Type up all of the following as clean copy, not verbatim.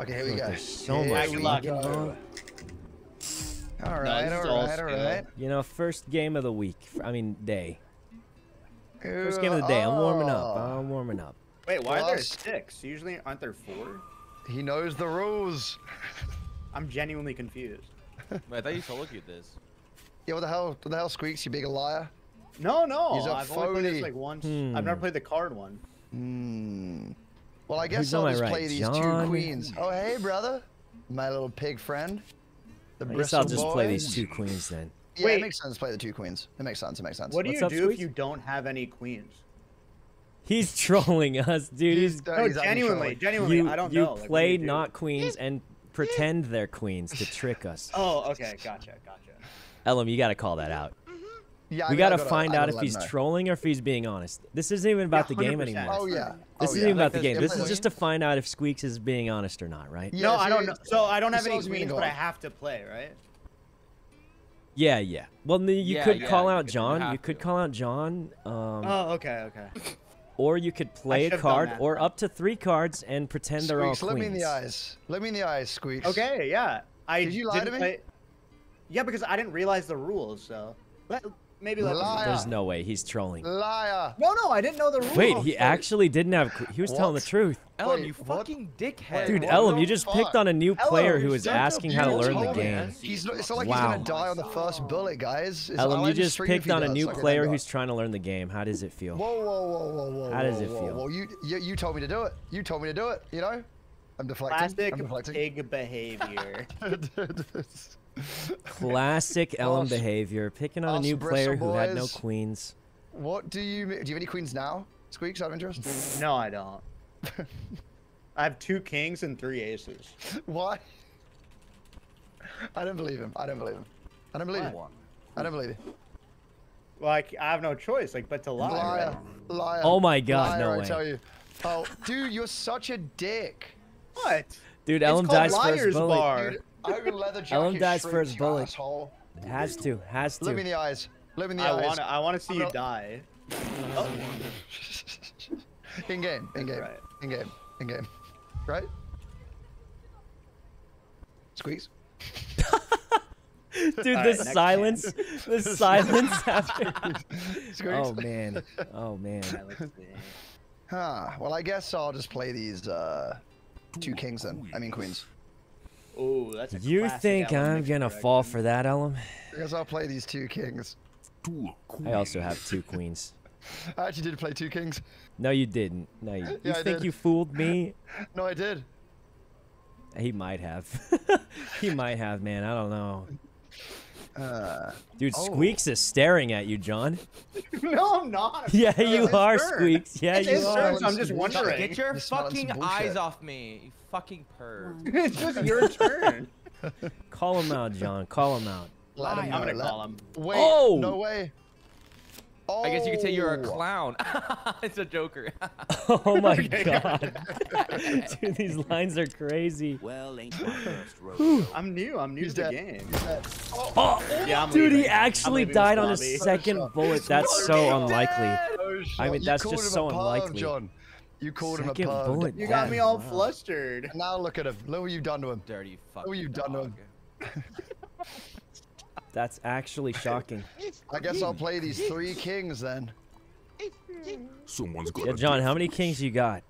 Okay, here we go. There's so much luck. All right. You know, first game of the week. I mean, day. First game of the day. I'm warming up. Wait, why are there 6? Usually aren't there 4? He knows the rules. I'm genuinely confused. Wait, I thought you told you this. Yeah, what the hell, Squeex? You big liar? No, no. He's a phony. Only played this like once. I've never played the card one. Well, I guess I'll just play these two queens. Oh, hey, brother. My little pig friend. I guess I'll just play these two queens then. Yeah, it makes sense to play the two queens. It makes sense. It makes sense. What do you do if you don't have any queens? He's trolling us, dude. No, genuinely. I don't know. You play not queens and pretend they're queens to trick us. Oh, okay. Gotcha. Gotcha. Ellum, you got to call that out. Yeah, we got to find out if he's trolling or if he's being honest. This isn't even about the game anymore. Oh, yeah. This isn't even about the game. This is just to find out if Squeex is being honest or not, right? Yeah, no, I don't know. So I don't have any queens, but I have to play, right? Yeah, yeah. Well, you could call out John. You could call out John. Oh, okay, okay. Or you could play a card or up to 3 cards and pretend they're all queens. Let me in the eyes. Let me in the eyes, Squeex. Okay, yeah. Did you lie to me? Yeah, because I didn't realize the rules, so... Maybe there's no way he's trolling. Liar! No, no, I didn't know the rules. Wait, he actually didn't have. He was telling the truth. Ellum, you fucking dickhead! Dude, Ellum, you just picked on a new player who is asking how to learn the game. It's not like he's gonna die on the first bullet, guys. Ellum, you just picked on a new player who's trying to learn the game. How does it feel? Whoa, whoa, whoa, whoa, whoa! How does it feel? Well, you told me to do it. You told me to do it. You know, I'm deflecting. Classic pig behavior. Classic Ellum behavior, picking on a new player who had no queens. What do you have any queens now, Squeaks, out of interest? No, I don't. I have 2 kings and 3 aces. Why? I don't believe him. I don't believe him. I don't believe him. I don't believe him. Well, I have no choice, like, but to lie. Liar. Right? Liar. Oh my god, liar, no way. I tell you. Oh, dude, you're such a dick. What? Dude, Ellum dies first bullet. Ellum dies first bullet. Asshole. Has to. Look me in the eyes. Look me in the eyes. I want to see you die. Oh. In game. Right? Squeeze. Dude, the silence after. Oh man. Oh man. Huh. Well, I guess I'll just play these 2 kings then. I mean queens. Ooh, that's a you think I'm gonna fall for that, Ellum? Because I'll play these 2 kings. I also have 2 queens. I actually did play 2 kings. No, you didn't. No, you. Yeah, you think you fooled me? No, I did. He might have. He might have, man. I don't know. Dude, Squeaks is staring at you, John. No, I'm not. Yeah, you are, Squeaks. Yeah, you are. I'm just wondering. Get your fucking eyes off me, you fucking perv. It's just your turn. Call him out, John. Call him out. I'm gonna call him. Wait, oh! No way. Oh. I guess you could say you're a clown. It's a joker. Oh my god. Dude, these lines are crazy. Well, ain't my first rodeo. I'm new to the game. Oh. Yeah, dude, he actually died on his second bullet. That's so unlikely. I mean, that's just so unlikely. John, you called him a pug. You got me all flustered. Now look at him. Look what you've done to him. Dirty fuck. Look what you've done to him. That's actually shocking. I guess I'll play these 3 kings then. Someone's good. Yeah, John, how many kings you got?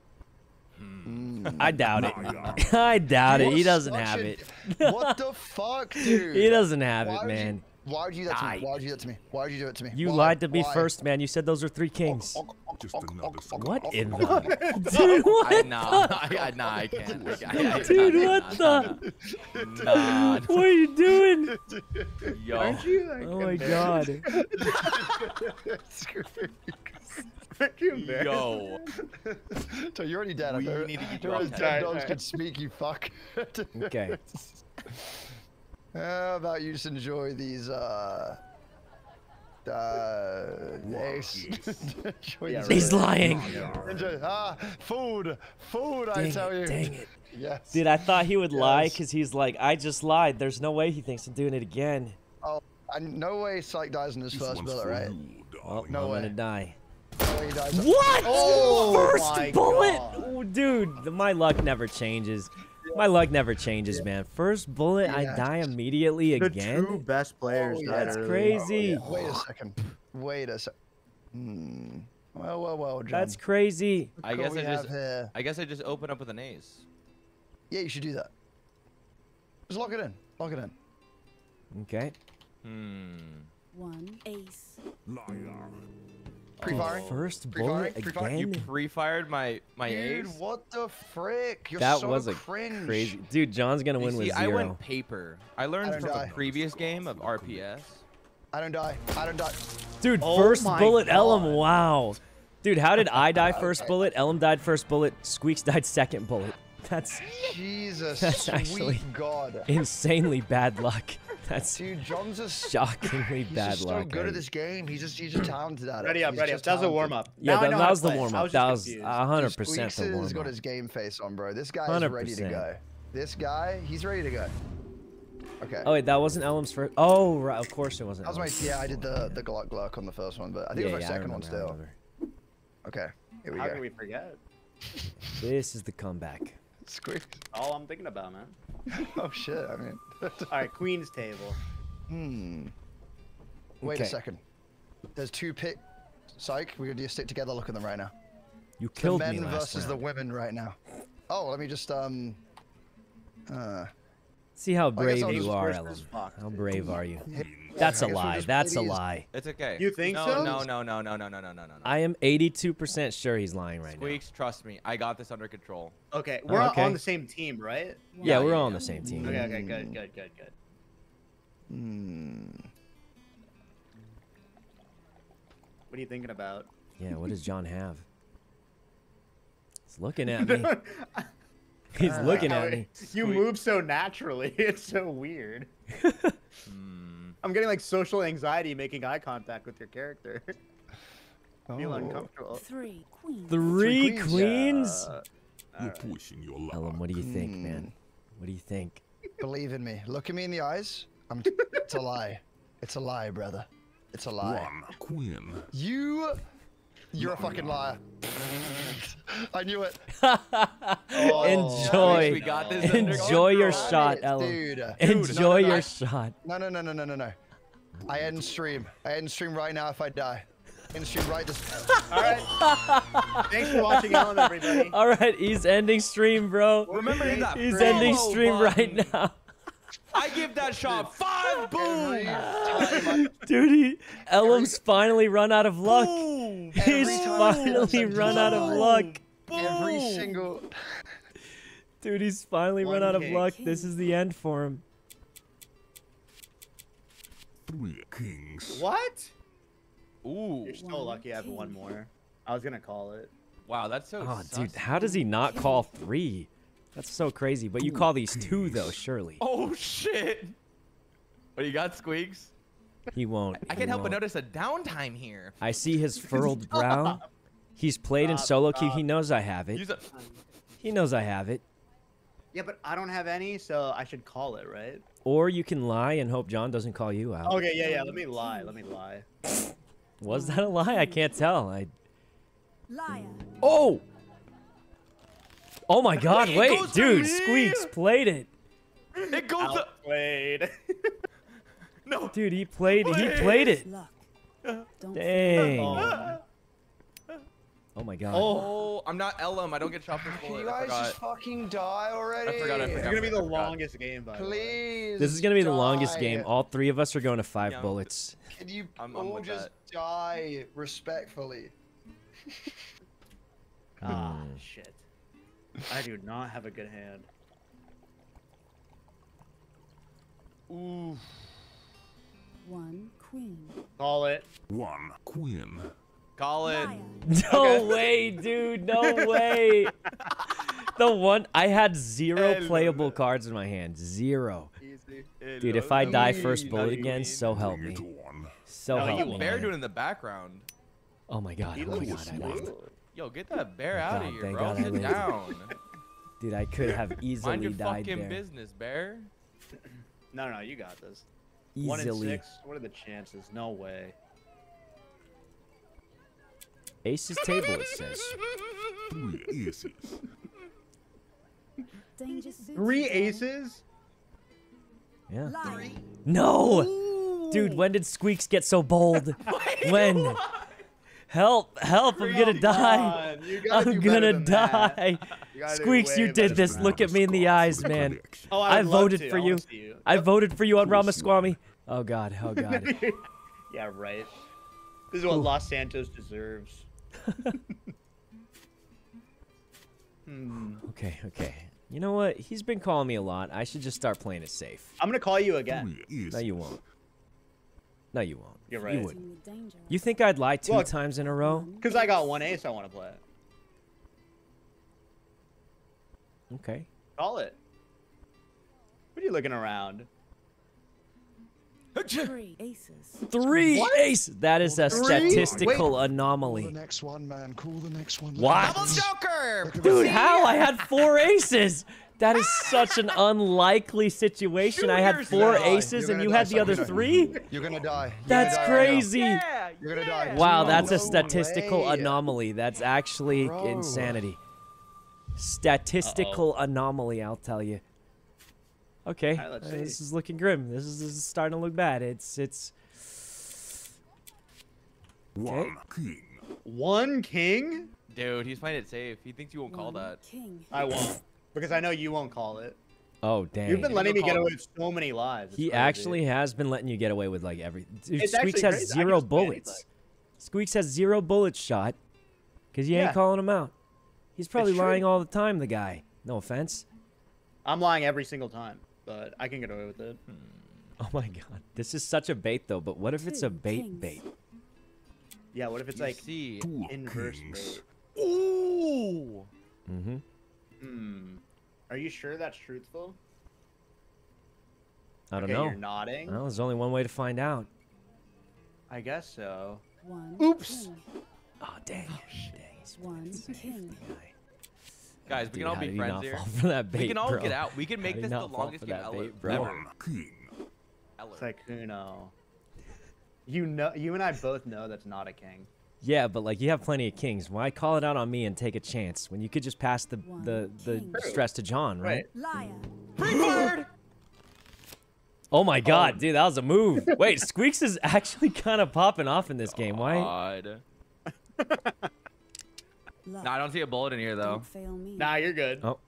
I doubt it. I doubt it. He doesn't have it. What the fuck, dude? He doesn't have it, man. Why would you do that to me? Why would you do that to me? Why would you do it to me? You lied to me first, man. You said those are 3 kings. What in the... Dude, what Nah, I can't. Dude, what the... Nah. What are you doing? Yo. Aren't you like... Oh my god. Yo. So you're already dead. You need to get dropped. Dogs can speak, you fuck. Okay. How about you just enjoy these, He's lying! Food, I tell you! Dang it. Yes. Dude, I thought he would lie because he's like, I just lied. There's no way he thinks I'm doing it again. Oh, no way Psych dies in his first bullet, right? Well, no way. I'm gonna die. What?! Oh, first bullet?! God. Dude, my luck never changes. My luck never changes, man. First bullet, I die immediately again. The true best players die. That's crazy. Oh, yeah. Wait a second. Wait a second. Well, well, well, John. That's crazy. I guess I just open up with an ace. Yeah, you should do that. Just lock it in. Lock it in. Okay. One ace. Pre-firing. First bullet again. You pre-fired my ace. Dude, what the frick? You're that so was a cringe. Crazy. Dude, John's gonna win with zero. I went paper. I learned from the previous game of RPS. I don't die. I don't die. Dude, first bullet, Ellum. Wow. Dude, how did I die first bullet? Ellum died first bullet. Squeex died second bullet. That's Jesus. That's actually God. Insanely bad luck. That's dude, John's just shockingly bad luck. He's so good at this game. He's just talented at it. Ready up, ready up. That was a warm up. Yeah, that was the warm up. That was 100% the warm up. He's got his game face on, bro. This guy is ready to go. This guy, he's ready to go. Okay. Oh wait, that wasn't Ellum's first. Oh right, of course it wasn't. That was my I did the Gluck on the first one, but I think it was my second one still. Okay, here we go. How can we forget? This is the comeback. Squeak. All I'm thinking about, man. Oh shit, I mean. Alright, Queen's table. Wait a second. There's two pick. Psych, we're gonna stick together. Look at them right now. You killed me last round. The men versus the women right now. Oh, let me just see how brave you are, Ellum. How brave are you? That's a lie. That's a lie. It's okay. You think so? No, no, no, no, no, no, no, no, no. I am 82% sure he's lying right now. Squeaks, trust me. I got this under control. Okay, we're all on the same team, right? Yeah, we're all on the same team. Okay, okay, good, good, good, good. What are you thinking about? Yeah, what does John have? He's looking at me. He's looking at me. You move so naturally. It's so weird. I'm getting like social anxiety making eye contact with your character. Feel uncomfortable. Three queens. Three queens? You're pushing your luck. Ellum, what do you think, man? What do you think? Believe in me. Look at me in the eyes. It's a lie. It's a lie, brother. It's a lie. One queen. You're a fucking liar. I knew it. Enjoy. We got this Enjoy your shot, Ellum. Dude. Enjoy your shot. No, no, no, no, no, no, no. I end stream. I end stream right now if I die. End stream right this. All right. Thanks for watching, Ellum, everybody. All right, he's ending stream, bro. Remember that. He's ending stream right now. I give that shot 5 boom. Dude, Ellum's finally run out of luck. Boom. He's finally run out of luck. Boom. Every single. Dude, he's finally run out of luck. This is the end for him. 3 kings. What? Ooh. You're so lucky. I have one more. I was gonna call it. Wow, that's so. Oh, dude, how does he not call 3? That's so crazy, but you call these 2 though, surely. Oh shit! What do you got, Squeaks? He won't. I can't help but notice a downtime here. I see his furrowed brow. He's played in solo queue. He knows I have it. He knows I have it. Yeah, but I don't have any, so I should call it, right? Or you can lie and hope John doesn't call you out. Okay, yeah, yeah. Let me lie. Let me lie. Was that a lie? I can't tell. Liar. Oh. Oh my God! Wait, dude, Squeaks played it. It goes to played. No, dude, he played. He played it. Dang. Oh my God. Oh, I'm not Ellum. I don't get chopped with bullets. You guys just fucking die already. I forgot. It's gonna be the longest game, by the way. This is gonna be the longest game. All 3 of us are going to 5 bullets. Can you all just die respectfully? Ah, shit. I do not have a good hand. Ooh. One queen. Call it. One queen. Call it. No way, dude. No way. I had 0 playable cards in my hand. 0. Easy. Dude, if I die first bullet again, so help me. So help me. You bear doing in the background. Oh my God. Oh my God. I lost. Yo, get that bear out of here, bro. Sit down. Dude, I could have easily died there. Mind your fucking business, bear. No, no, no, you got this. Easily. 1 in 6. What are the chances? No way. Ace's table, it says. 3 aces. Three aces? Yeah. Three. No! Ooh. Dude, when did Squeex get so bold? When? What? Help! Help! Come I'm gonna on. Die! I'm gonna die! Squeex, you did this. Look at me in the eyes, man. Oh, I voted for you. I voted for you on Ramaswamy. Oh God! Oh God! Yeah, right. This is what Los Santos deserves. Okay, okay. You know what? He's been calling me a lot. I should just start playing it safe. I'm gonna call you again. No, you won't. No, you won't. You're right. You wouldn't. You think I'd lie two times in a row? Because I got one ace, I want to play it. Okay. Call it. What are you looking around? Three aces. Three aces. That is a statistical anomaly. Call the next one, man. Call the next one. What? Double joker. Dude, how? I had four aces. That is such an unlikely situation. I had four aces and you had the other three? You're gonna die. That's crazy. You're gonna die. Wow, that's a statistical anomaly. That's actually insanity. Statistical anomaly, I'll tell you. Okay, this is looking grim. This is starting to look bad. It's... Okay. One king? Dude, he's playing it safe. He thinks you won't call that. I won't. Because I know you won't call it. Oh, dang. You've been letting me get away with so many lies. It's crazy. Actually has been letting you get away with, like, everything. Squeex has zero bullets. Squeex has zero bullets shot because you ain't calling him out. He's probably lying all the time, the guy. No offense. I'm lying every single time, but I can get away with it. Oh, my God. This is such a bait, though, but what if it's a bait? Yeah, what if it's, like, inverse bait? Ooh! Mm-hmm. Hmm. Are you sure that's truthful? I don't know. You're nodding. Well, there's only one way to find out. I guess so. One. Oops. King. Oh dang! Oh, dang. One king. Guys, we can all be friends here. We can all get out. We can make this the longest game ever. Sykkuno. You know, you and I both know that's not a king. Yeah, but like you have plenty of kings. Why call it out on me and take a chance when you could just pass the stress to John, right? Liar. Free bird. Oh my God, dude, that was a move. Wait, Squeex is actually kind of popping off in this game. Why? Nah, I don't see a bullet in here though. Nah, you're good. Oh.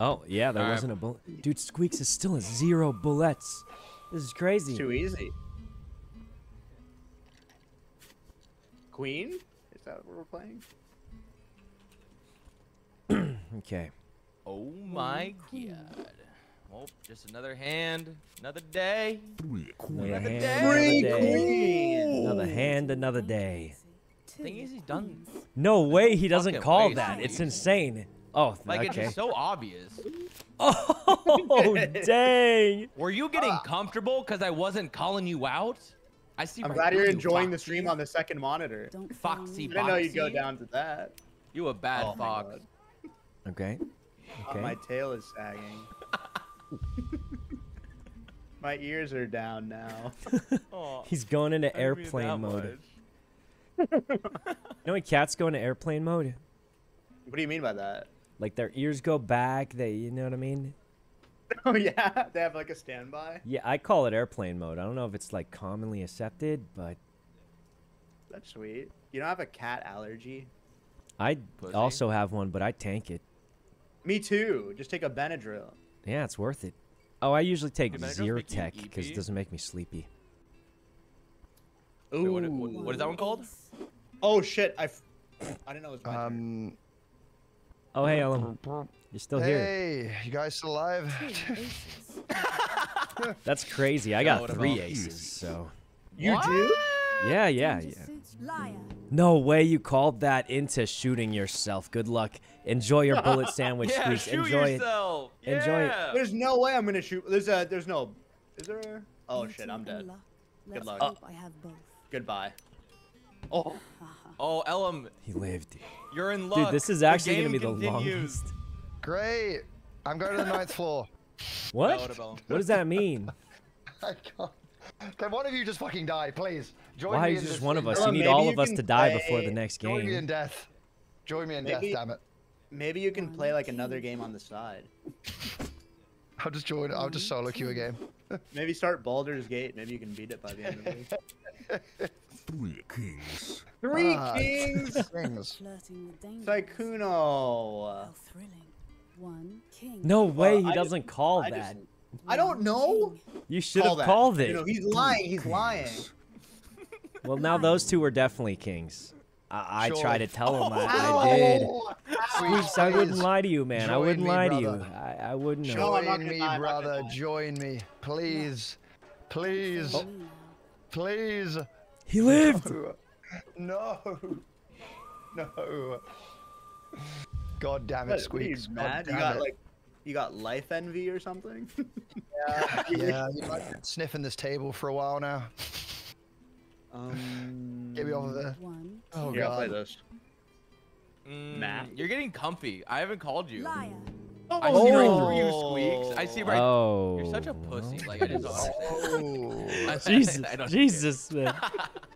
Oh yeah, there wasn't a bullet. Dude, Squeex is still at zero bullets. This is crazy. It's too easy. Queen? Is that what we're playing? Okay. Oh my God. Well, just another hand, another day. Another hand, another day. I think he's done. No way he doesn't call that. It's insane. Oh, like it's just so obvious. Oh, dang. Were you getting comfortable because I wasn't calling you out? I'm glad you're enjoying the stream on the second monitor. Foxy, I didn't know you'd go down to that. You a bad fox. Okay. Okay. My tail is sagging. My ears are down now. He's going into airplane mode. You know when cats go into airplane mode? What do you mean by that? Like their ears go back. You know what I mean? Oh yeah, they have like a standby. Yeah, I call it airplane mode. I don't know if it's like commonly accepted, but that's sweet. You don't have a cat allergy? I also have one, but I tank it. Me too. Just take a Benadryl. Yeah, it's worth it. Oh, I usually take Zyrtec because it doesn't make me sleepy. Ooh. Wait, what is that one called? Oh shit! I didn't know it was my turn. Oh, hey, Ellum. You're still here. Hey, you guys still alive? That's crazy. I got three aces, so. You do? Yeah, yeah, yeah. No way you called that into shooting yourself. Good luck. Enjoy your bullet sandwich, please. Enjoy yourself. It. Yeah. Enjoy it. There's no way I'm going to shoot. There's no. Is there? Oh, shit. I'm dead. Good luck. I have both. Goodbye. Oh. Oh, Ellum. He lived. You're in luck. Dude, this is actually going to be the longest. Great. I'm going to the 9th floor. What? What does that mean? I can't. Can one of you just fucking die, please? Join Why is just one of us? You need all of us to die before the next game. Join me in death. Join me in death, damn it. Maybe you can play like another game on the side. I'll just join. I'll just solo queue a game. Maybe start Baldur's Gate. Maybe you can beat it by the end of the week. Three kings. Sykkuno. No way. He doesn't call that. I don't know. You should have called it. You know, he's lying. He's lying. Well, now those two are definitely kings. I tried to tell him. I did. Squeex, I wouldn't lie to you, man. I wouldn't lie to you. I wouldn't. Join me, brother. Join me, please, please, please. He lived. No. God damn it, Squeex. God damn it. You got life envy or something? Yeah, you might have been sniffing this table for a while now. Get me over there. Oh, yeah, God. I'll play this. Matt, you're getting comfy. I haven't called you. Liar. I see right through you, Squeex. I see right through you. You're such a pussy. Like, I just don't understand. Jesus, man.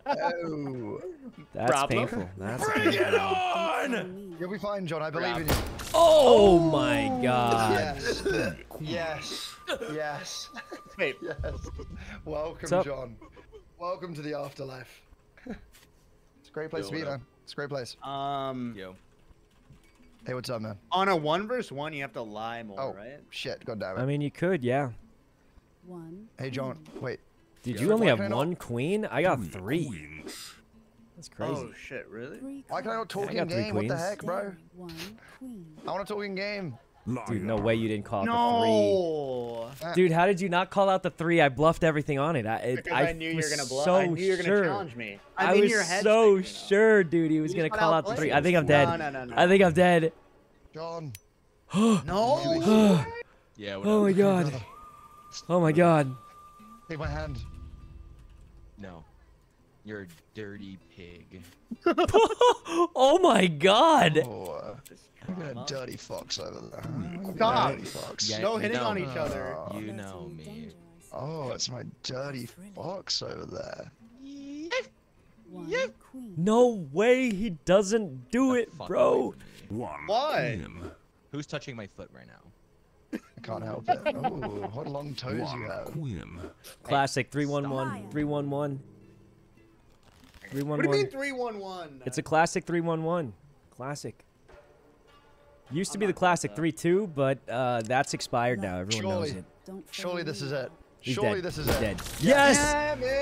Oh. That's painful. That's painful. Bring it on! You'll be fine, John. I believe in you. Oh, my God. Yes. Yes. Yes. Wait. Yes. Welcome, John. Welcome to the afterlife. It's a great place to be, man. It's a great place. Yo. Hey, what's up, man? On a 1v1, you have to lie more, right? Oh, shit. God damn it. I mean, you could, yeah. Hey, John. Wait. Did you only have one queen? I got three. Queens. That's crazy. Oh, shit. Really? Why can I not talk in game? What the heck, bro? I want to talk in game. Dude, no way you didn't call out the three. Dude, how did you not call out the three? I bluffed everything on it. I knew you were going to bluff. I knew you were going to challenge me. I was so sure, dude, he was going to call out the three. I think I'm dead. No. I think I'm dead. John. No. Yeah. Oh, my God. Oh, my God. Take my hand. No. You're a dirty pig. Oh, my God. Oh, look at that dirty fox over there. Stop! No hitting on each other. You know me. Oh, it's my dirty fox over there. Yep. No way he doesn't do it, bro. Why? Who's touching my foot right now? I can't help it. Oh, what long toes you have. Classic 3-1-1. 3-1-1. 3-1-1. What do you mean 3-1-1? It's a classic 3-1-1. Classic. Used to be the classic 3-2, but that's expired now. Everyone knows it. Surely this is it. Surely this is it. Yes!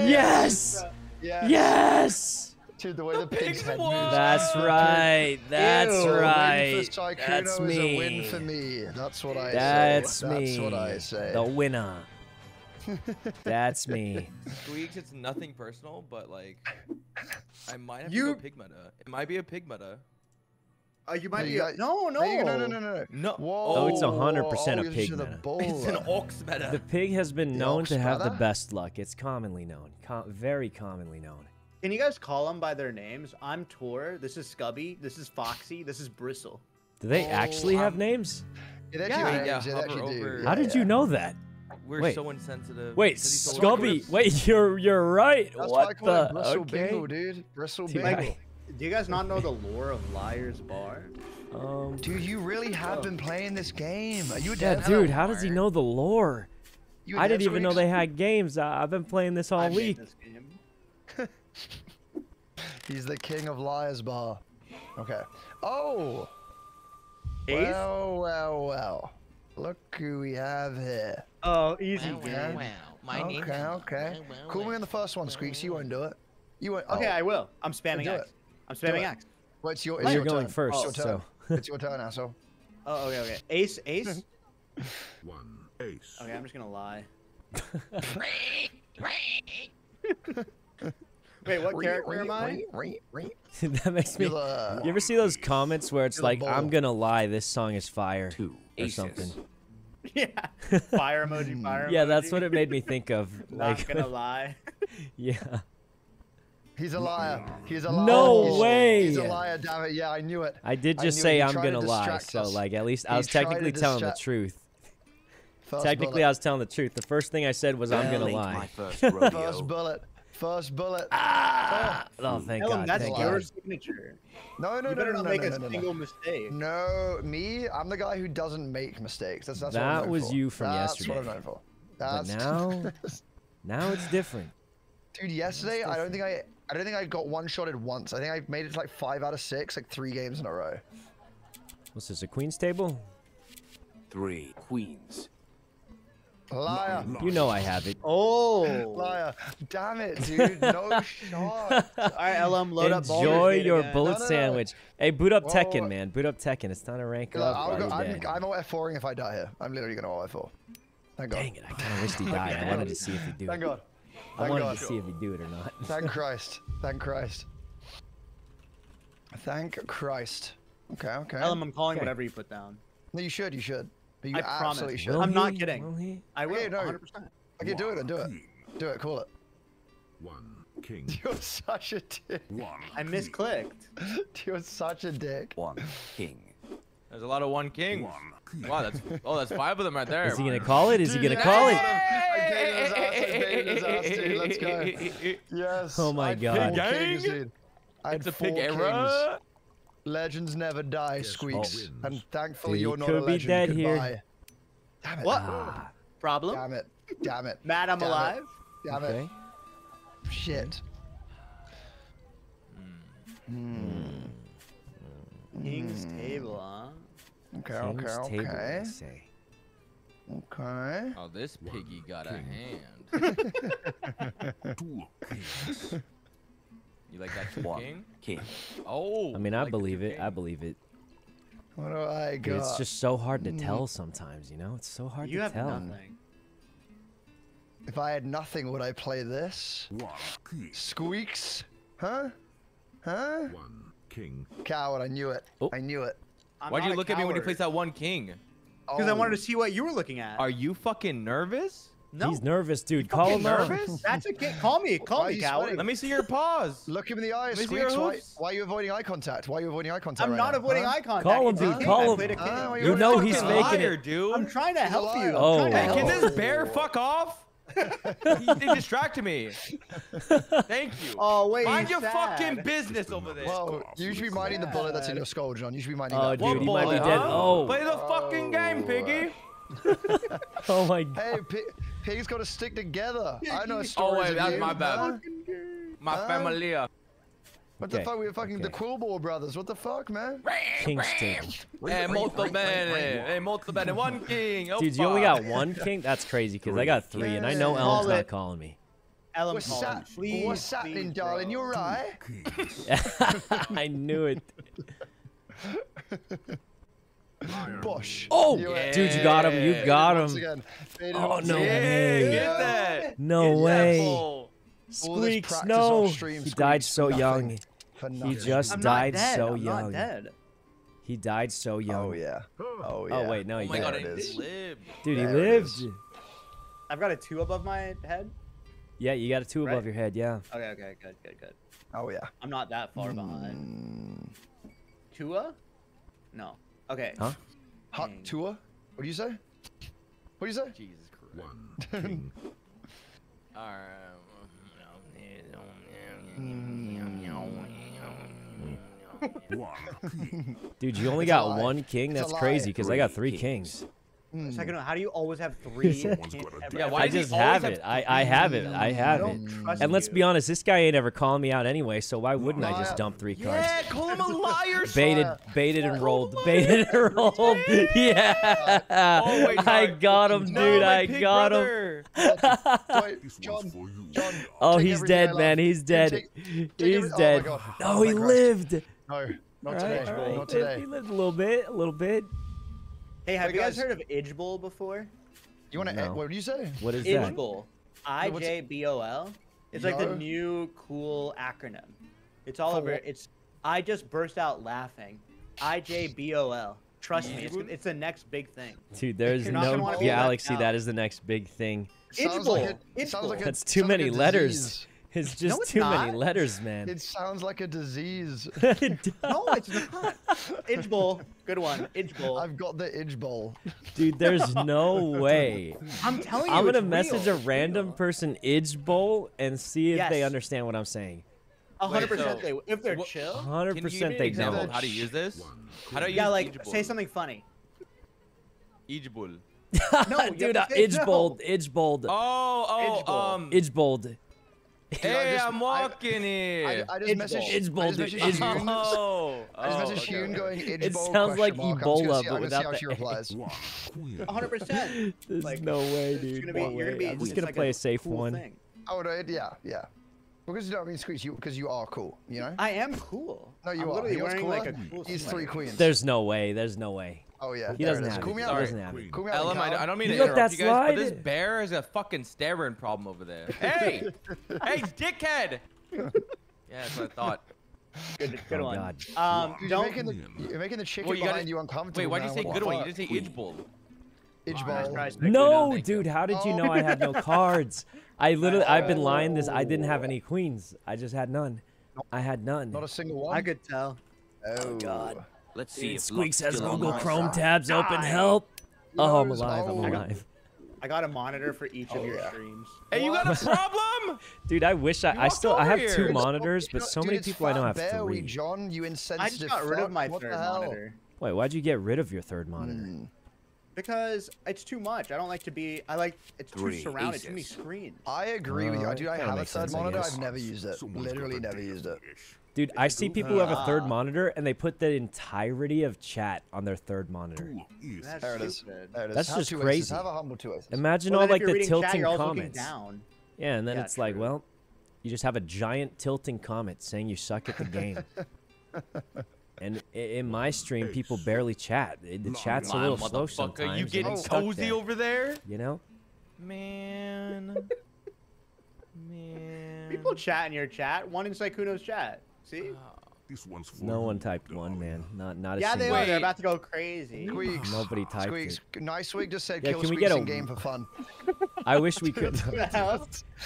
Yes! Yes! Dude, the way the pig's head moves. That's right. That's right. That's me. A win for me. That's what I say. That's me. That's what I say. The winner. That's me. Squeex, it's nothing personal, but like, I might have to go pig meta. It might be a pig meta. You might be. No. Whoa. Oh, it's 100% a pig meta. It's an ox meta. The pig has been known to have the best luck. It's commonly known. Very commonly known. Can you guys call them by their names? I'm Tor. This is Scubby. This is Foxy. This is Bristle. Do they actually have names? Yeah. How did you know that? We're so insensitive. Wait, Scubby. Wait, you're right. What the? Bristle Bingle, dude. Bristle Bingle. Do you guys not know the lore of Liar's Bar? Dude, you really have been playing this game. Are you dead? Yeah, dude, how does he know the lore? I didn't even know they had games. I've been playing this all week. He's the king of Liar's Bar. Okay. Oh! Well. Look who we have here. Oh, easy, man. Okay. Cool me on the first one, Squeex. You won't do it. You won't. Okay, I will. I'm spamming X. I'm spamming X. Well, it's your turn. Going first, so. It's your turn, asshole. Oh, okay. Ace. One ace. Okay, I'm just gonna lie. Wait, what character am I? That makes me. You ever see those comments where it's like, I'm gonna lie, this song is fire or something? Yeah. Fire emoji, fire emoji. Yeah, that's what it made me think of. Like, not gonna lie. Yeah. He's a liar. He's a liar. No way. He's a liar, damn it. Yeah, I knew it. I did just say I'm going to lie. So, like, at least I was technically telling the truth. Technically, I was telling the truth. The first thing I said was I'm going to lie. First bullet. First bullet. Ah! Oh, thank Ellum, God. That's thank your God. Signature. No, you better not make a single mistake. No, me? I'm the guy who doesn't make mistakes. That's that what was for. You from that's yesterday. That's what I'm known for. That's but now it's different. Dude, yesterday, different. I don't think I got one-shotted once. I think I made it to like 5 out of 6, like 3 games in a row. What's this, a queen's table? 3 queens. Liar. You know I have it. Oh. Liar. Damn it, dude. No shot. All right, Ellum, load up. Enjoy your bullet sandwich. Hey, boot up Tekken, man. Boot up Tekken. It's time to rank up. I'm OF4ing if I die here. I'm literally going to OF4. Thank God. Dang it. I kind of wished he died. I wanted to see if he'd do it. Thank God. I wanted to see if he'd do it or not. Thank Christ. Thank Christ. Thank Christ. Okay, okay. Ellum, I'm calling whatever you put down. No, you should. You should. You I promise. Should. I'm not kidding. Will I will, okay, no. 100%. Okay, do it then, do it. Do it, call it. 1 king. You're such a dick. 1 king. I misclicked. You're such a dick. 1 king. There's a lot of 1 king. 1 king. Wow, that's, oh, that's 5 of them right there. Is he going to call it? Is he going to call it? Let's go. Yes. Oh, my God. It's a big error. Legends never die, yes, Squeex. And thankfully, dude, you're not a legend. Could be dead Goodbye. Here. Damn it. What? Ah. Problem? Damn it. Damn it. Matt, I'm alive. Damn it. Okay. Shit. Mm. King's table, huh? Okay, okay, okay. Table, okay. Oh, this piggy got a hand. 2 kings. You like that 2 king? King. Oh. I mean, I believe it. I believe it. What do I got? Dude, it's just so hard to tell sometimes, you know? It's so hard to tell. You have nothing. If I had nothing, would I play this? Squeex? Huh? Huh? 1 king. Coward, I knew it. Oh. I knew it. Why'd you look at me when you placed that 1 king? Because I wanted to see what you were looking at. Are you fucking nervous? No. He's nervous, dude. He's call him nervous. Out. That's okay. Call me. Call me, coward. Sweating? Let me see your paws. Look him in the eyes. Squeex, why are you avoiding eye contact? Why are you avoiding eye contact? I'm not avoiding eye contact. Call him, dude. Call him. You know he's making it, dude. I'm trying to help you. Oh, can this bear fuck off? They distracted me. Thank you. Oh wait. Mind your fucking business over there. Well, you should be minding the bullet that's in your skull, John. You should be minding that. Oh, dude, he might be dead. Oh. Play the fucking game, piggy. Oh my God. Hey, pigs gotta stick together. I know a story. Oh wait, that's my bad. My family. What the fuck? We're fucking the Coolball brothers. What the fuck, man? Kingston. Hey, molto bene. Hey, molto bene. 1 king. Dude, you only got 1 king? That's crazy, because I got 3, and I know Ellum's not calling me. Ellum, what's happening? What's happening, darling? You alright? I knew it. Bosh. Oh, yeah. Dude, you got him. You got him. Oh, no way. Get that. No way. Squeex, no. He died so young. He just died so young. He died so young. Oh, yeah. Oh, yeah. Oh, wait, no, he lived. Dude, he lived. I've got a 2 above my head. Yeah, you got a 2 above your head, yeah. Okay, okay, good, good, good. Oh, yeah. I'm not that far behind. Tua? No. Okay. Huh? Hot Tua? What do you say? What do you say? Jesus Christ. 1 king. Dude, you only got 1 king? That's crazy, because I got 3 kings. Sykkuno, how do you always have 3? Yeah, why I just have it. I have it. I have it. And let's be honest, this guy ain't ever calling me out anyway, so why wouldn't I just dump 3 cards? Yeah, call him a liar, son. Baited and rolled. Baited and rolled. Yeah. Oh, wait, I got him, dude. No, I got him. John, oh, he's dead, man. He's dead. He's dead. Oh, he lived. No, not today. Not today. He lived a little bit. A little bit. Hey, have you guys heard of Idge Bowl before? You want to? No. What did you say? What is that? Idge Bowl. IJBOL. It's like the new cool acronym. It's all over. It's. I just burst out laughing. IJBOL. Trust me, it's the next big thing. Dude, there's no galaxy that is the next big thing. Idge Bowl. That's too many letters. It's just too many letters, man. It sounds like a disease. It does. No, it's not. Itch bowl. Good one. Itch bowl. I've got the itch bowl. Dude, there's no way. I'm telling you, I'm going to message a random person itch bowl and see if they understand what I'm saying. 100% they if they're chill. 100% they know how to use this. How do you like say something funny? Itch bowl. No, dude, itch bowl, itch bowl. Oh, itch bowl. Hey, I'm walking here. I just messaged Hyun. Oh, I just messaged Hyun going, it sounds like Ebola, but without the 100%. There's no way, dude. I'm just going to play a safe one. Oh, yeah, yeah. Because you don't mean Squeex, because you are cool, you know? I am cool. No, you are. He wearing like a cool He's three queens. There's no way. There's no way. Oh, yeah. He doesn't have it. He doesn't have it. Ellum, I don't mean to interrupt you guys, but this bear is a fucking staring problem over there. Hey! Hey, dickhead! Yeah, that's what I thought. Good one. God. You're making the chicken behind you uncomfortable. Wait, why'd you say good one? You just say itch bowl. No, dude, how did you know I had no cards? I literally, I've been lying this. I didn't have any queens. I just had none. I had none. Not a single one. I could tell. Oh, God. Let's see if Squeex has Google Chrome tabs open. Help. Oh, I'm alive. I'm alive. I got a monitor for each of your streams. Hey, you got a problem? Dude, I wish I still, I have two monitors, but so many people I know have three. John, you insensitive. I just got rid of my third monitor. Wait, why'd you get rid of your third monitor? Because it's too much. I don't like to be. I like it's too surrounded, too many screens. I agree with you. Dude, I have a third monitor. I've never used it. Literally never used it. Dude, I see people who have a third monitor and they put the entirety of chat on their third monitor. There it is. That's just crazy. Have a humble choice. Imagine all like the tilting comments. Yeah, and then it's like, well, you just have a giant tilting comment saying you suck at the game. And in my stream, people barely chat. The chat's a little slow sometimes. You getting cozy over there? You know? Man. Man. People chat in your chat. One in Sykkuno's chat. See? This one's full. No one typed one, man. Not a single one. Yeah, they're about to go crazy. Squeex. Nobody typed it. Nice Wig just said, kill Squeex in game for fun. I wish we could.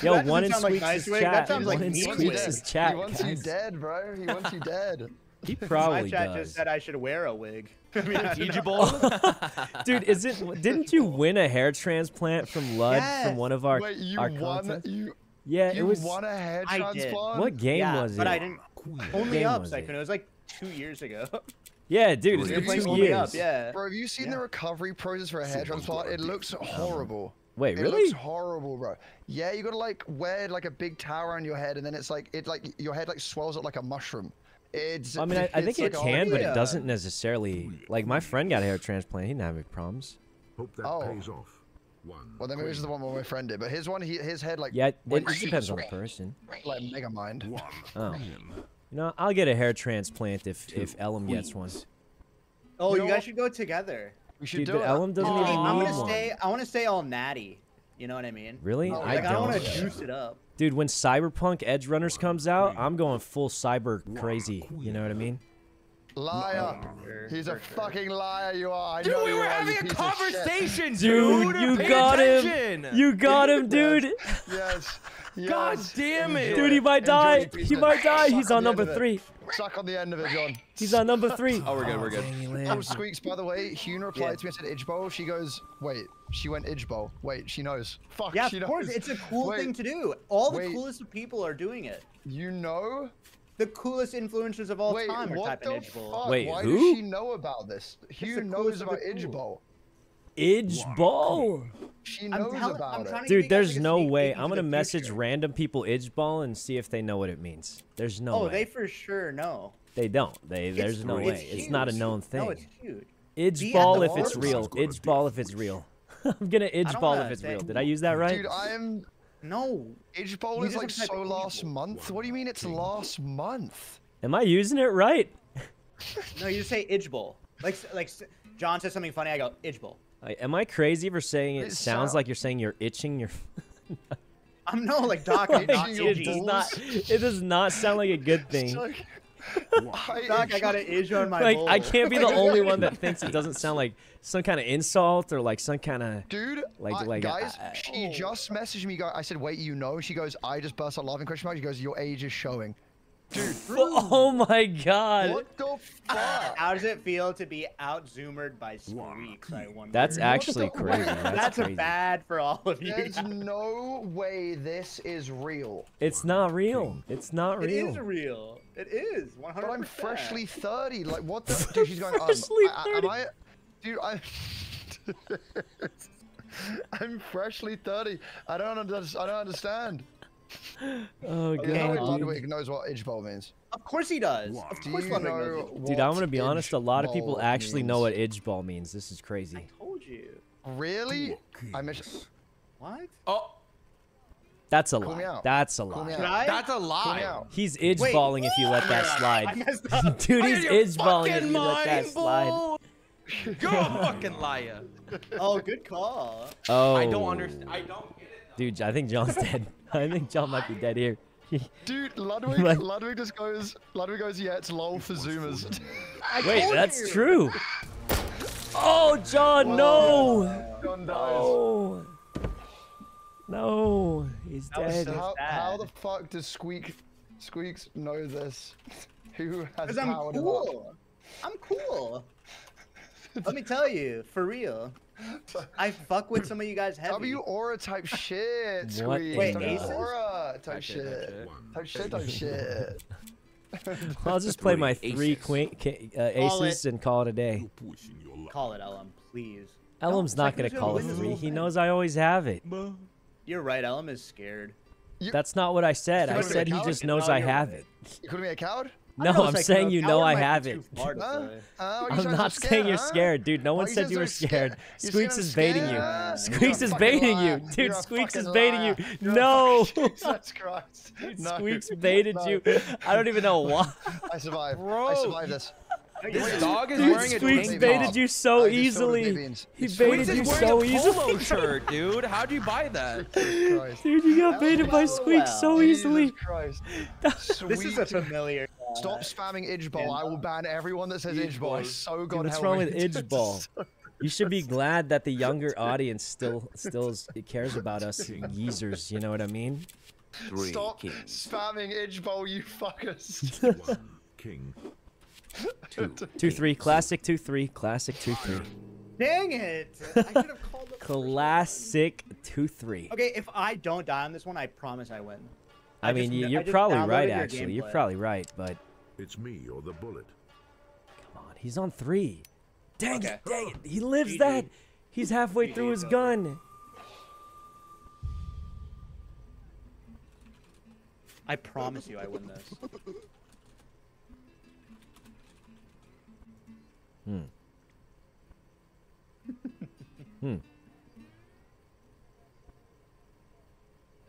Yo, one in Squeex's chat. One in Squeex's chat. He wants you dead, bro. He wants you dead. He probably does. My chat just said I should wear a wig. I mean, dude, is it? Didn't you win a hair transplant from Lud from one of our contests? Yeah, it was. You won a hair transplant. What game was it? But I didn't. Only Up, Sykkuno. It was like 2 years ago. Yeah, dude, it's been 2 years. Up, yeah. Bro, have you seen the recovery process for a hair transplant? It looks horrible. Wait, really? It looks horrible, bro. Yeah, you gotta like wear like a big towel on your head, and then it's like your head like swells up like a mushroom. It's, I mean, I think it can, but it doesn't necessarily. Like, my friend got a hair transplant. He didn't have any problems. Hope that pays off. Well, then maybe this is the one where my friend did, but his one, his head, like... Yeah, it depends on the person. Like, mega mind. Oh. You know, I'll get a hair transplant if Ellum gets one. Oh, you guys should go together. We should do it. Ellum doesn't even need one. I want to stay all natty. You know what I mean? Really? I don't. I want to juice it up. Dude, when Cyberpunk Edgerunners comes out, I'm going full cyber crazy. You know what I mean? Liar. He's a fucking liar, you are. I know we were having a conversation, dude. You got him. You got him, dude. Yes. God damn it. Dude, he might die. He might die. He's on number 3. Suck on the end of it, John. He's on number 3. Oh, we're good. We're good. Oh, Squeex, by the way, Hyun replied to me and said itch bowl. She goes, wait. She went itch bowl. Wait, she knows. Fuck, yeah, she knows. Of course. It's a cool thing to do. All the coolest people are doing it. You know? The coolest influencers of all time are typing itch bowl. Wait, why who? Does she know about this? Hyun knows about itch bowl. Itch bowl? She knows about it. Dude, there's no way. I'm going to message random people itch bowl and see if they know what it means. There's no way. Oh, they for sure know. They don't. There's no way. It's not a known thing. No, it's huge. Itch bowl if it's real. Itch bowl if it's real. I'm going to itch bowl if it's real. Did I use that right? Dude, I am... No. Itch bowl is like so last month. What do you mean it's last month? Am I using it right? No, you just say itch bowl. Like John says something funny, I go, itch bowl. Am I crazy for saying it sounds like you're saying you're itching your... I'm no, like, doc, it does not sound like a good thing. I got an Asia on my bowl. I can't be the only one that thinks it doesn't sound like some kind of insult or like some kind of dude. Like guys, she just messaged me. I said, "Wait, you know?" She goes, "I just burst out laughing." Question mark. She goes, "Your age is showing." Dude, oh my god. What the fuck? How does it feel to be out-zoomered by Squeex, I wonder? That's actually crazy. That's crazy. Bad for all of you. There's no way this is real. It's not real. It's not real. It is real. It is. 100%. But I'm freshly 30. Like, what the? Dude, she's going, I'm freshly 30. I don't understand. Oh god! You know, Ludwig knows what edge bowl means. Of course he does. Of course Ludwig knows. Dude, I'm gonna be honest. A lot of people actually know what edge bowl means. This is crazy. I told you. Really? I miss. What? Oh, that's a lie. That's a lie. That's a lie. He's edge balling if you let that slide. Dude, he's edge balling if you let that slide. You're a fucking liar. Oh, good call. Oh. I don't understand. I don't get it. Dude, I think John's dead. I think John might be dead here. Dude, Ludwig just goes, yeah, it's lol for Zoomers. Wait, that's true. Oh, John, no! John dies. Oh. No, he's dead. How the fuck does Squeex know this? Who has powered him up? I'm cool. Let me tell you, for real. I fuck with some of you guys heavy. W aura type shit, Squeex. Wait, aura type shit. Type shit. I'll just play my three aces and call it a day. Call it, Ellum, please. Ellum's not going to call it for me. He knows I always have it. You're right, Ellum is scared. That's not what I said. I said he just knows I have it. You couldn't be a coward? No, I'm saying you know I have it. I'm not saying you're scared, dude. No one said you were scared. Squeex is baiting you. Squeex is baiting you. Dude, Squeex is baiting you. No. Squeex baited you. I don't even know why. I survived. I survived this. This dog is wearing a Squeex baited you so easily. He baited you so easily. Polo shirt, dude. How'd you buy that? Dude, you got baited by Squeex so easily. This is a familiar. Stop spamming edge ball. I will ban everyone that says edge ball. So god, what's wrong with edge ball? You should be glad that the younger audience still cares about us geezers. You know what I mean? Stop spamming edge ball, you fuckers. 2-3 classic 2-3 classic 2-3. Dang it! I should have called it. Classic 2-3. Okay, if I don't die on this one, I promise I win. I mean, you're probably right. Actually, you're probably right, but it's me or the bullet. Come on, he's on 3. Dang it! Dang it! He lives that. He's halfway through his gun. I promise you, I win this. Hmm. Hmm.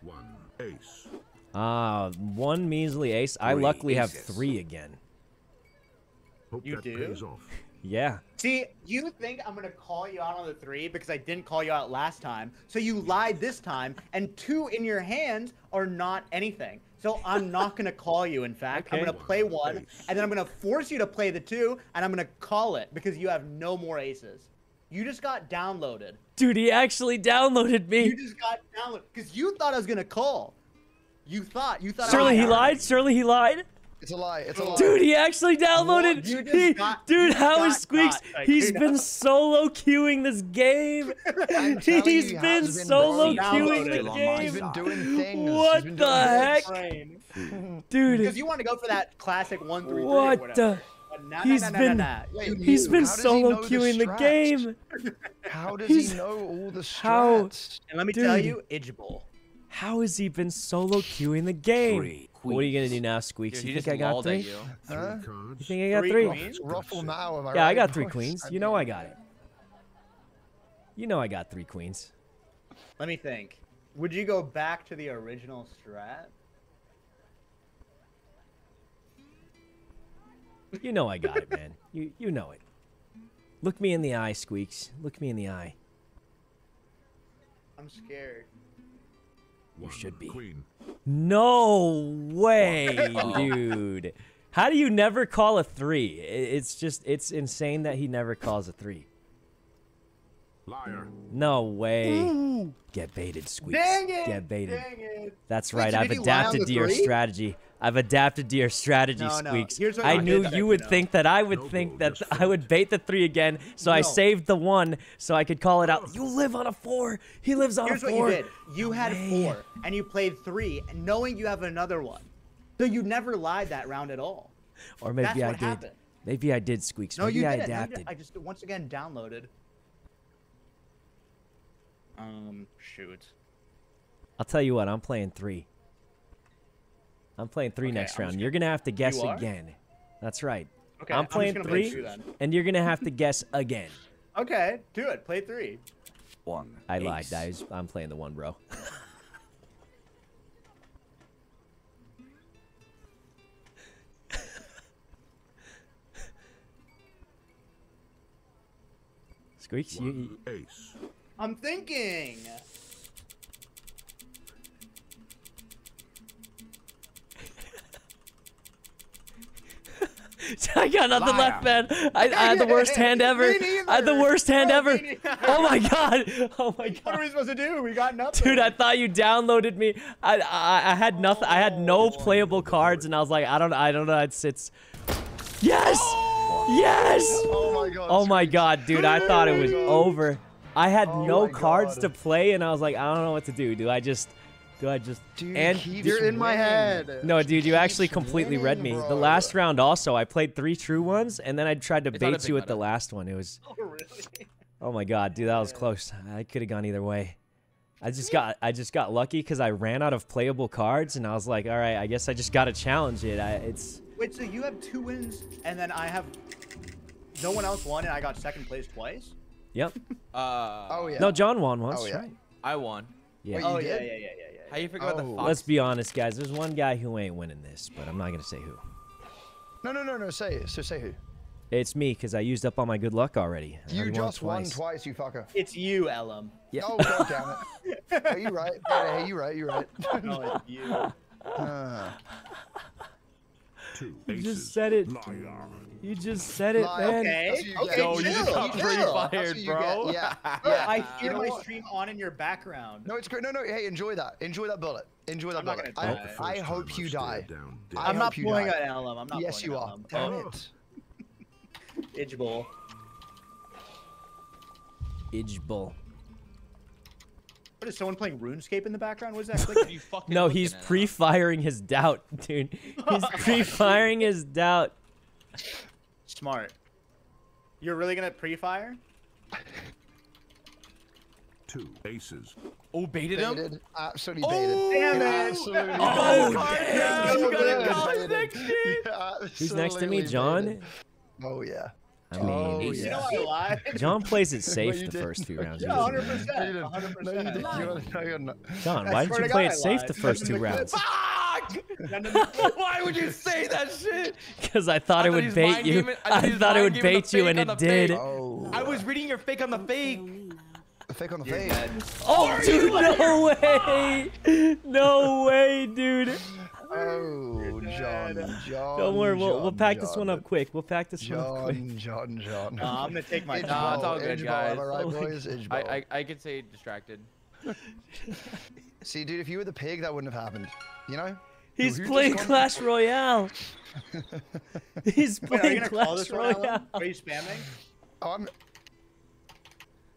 1 ace. Ah, 1 measly ace. I luckily have 3 again. You do? Yeah. See, you think I'm gonna call you out on the 3 because I didn't call you out last time, so you lied this time, and 2 in your hands are not anything. So I'm not gonna call you, in fact. Okay. I'm gonna play 1, and then I'm gonna force you to play the 2, and I'm gonna call it because you have no more aces. You just got downloaded. Dude, he actually downloaded me. You just got downloaded because you thought I was gonna call. You thought surely he lied? Surely he lied? It's a lie. It's a lie. Dude, he actually downloaded. Dude, how is Squeex? He's been solo queuing this game. He's been solo queuing the game. What the heck? Dude. Because you want to go for that classic 1-3-3 or whatever. He's been solo queuing the game. How does he know all the strats? And let me tell you, Idgeball. How has he been solo queuing the game? What are you gonna do now, Squeex? Dude, you think I got 3? Huh? You think I got 3? Ruffle now, am I right? Yeah, I got 3 queens. You know I got it. You know I got 3 queens. Let me think. Would you go back to the original strat? You know I got it, man. You know it. Look me in the eye, Squeex. Look me in the eye. I'm scared. You should be. No way, dude. How do you never call a three? It's just, it's insane that he never calls a three. Liar. No way. Ooh. Get baited, Squeex. Dang it. Get baited. Dang it. That's right. I've adapted to your strategy. I've adapted to your strategy, Squeex. I knew you would think that I would think that I would bait the three again, so I saved the one so I could call it out. You live on a four. He lives on a four. Here's what you did. You had four, and you played three, knowing you have another one. So you never lied that round at all. Or maybe I did. Maybe I did, Squeex. No, you didn't. I adapted. I just, once again, downloaded. Shoot. I'll tell you what, I'm playing three. I'm playing three next round. You're going to have to guess again. That's right. Okay, I'm playing three, and you're going to have to guess again. Okay, do it. Play three. One. I lied, guys. I'm playing the one, bro. Squeex, you... Ace. I'm thinking. I got nothing left, man. I had the worst hand ever. I had the worst hand ever. Oh my god. Oh my god. What are we supposed to do? We got nothing. Dude, I thought you downloaded me. I had nothing. I had no playable cards, and I was like, I don't know. It's yes. Yes. Oh my god. Oh my god, dude. I thought it was over. I had no cards to play, and I was like, I don't know what to do. Do I just? Dude, and you're in my head. No, dude, you actually completely read me. Bro. The last round also, I played three true ones, and then I tried to bait you at the last one. It was. Oh really? Oh my god, dude, that was close. I could have gone either way. I just got lucky because I ran out of playable cards, and I was like, all right, I guess I just gotta challenge it. Wait, so you have two wins, and then I have. No one else won, and I got second place twice. Yep. Oh yeah. No, John won once. Oh yeah. Right? I won. Yeah. Wait, yeah. How you forgot the fox? Let's be honest, guys. There's one guy who ain't winning this, but I'm not gonna say who. No. Say it. So say who. It's me, cause I used up all my good luck already. You just won twice, you fucker. It's you, Ellum. Yeah. Oh god damn it. Are you right? Hey, you right. No, it's you. You just said it. Liar. You just said it, man. Okay, no, you just got pre-fired, bro. Yeah. I hear my stream on in your background. No, it's great. No. Hey, enjoy that. Enjoy that bullet. Enjoy that bullet. I hope you die. I'm not pulling at Ellum. I'm not. Yes, you are. Damn it. Idgeball. What is someone playing RuneScape in the background? What is that? Like, no, he's pre-firing his doubt, dude. He's pre-firing his doubt. Smart. You're really gonna pre-fire? Two aces. Oh, baited him? Absolutely baited. Oh, damn it! Absolutely. Oh, who's next to me, John? Baited. Oh yeah. I mean, yeah. John plays it safe the first few rounds. 100%. 100%. John, why did you play it safe the first two rounds? Fuck! Why would you say that shit? Because I thought it would bait you. I thought it would bait you, and it did. I was reading your fake on the fake. Fake on the fake. Oh, dude, no way! No way, dude. Oh, John. Don't worry, we'll pack this one up quick. We'll pack this one up quick. John. I'm gonna take my time. It's all good, guys. All right, boys. I could say distracted. See, dude, if you were the pig, that wouldn't have happened. You know? He's playing Clash Royale. He's playing Clash Royale. Are you spamming? Oh,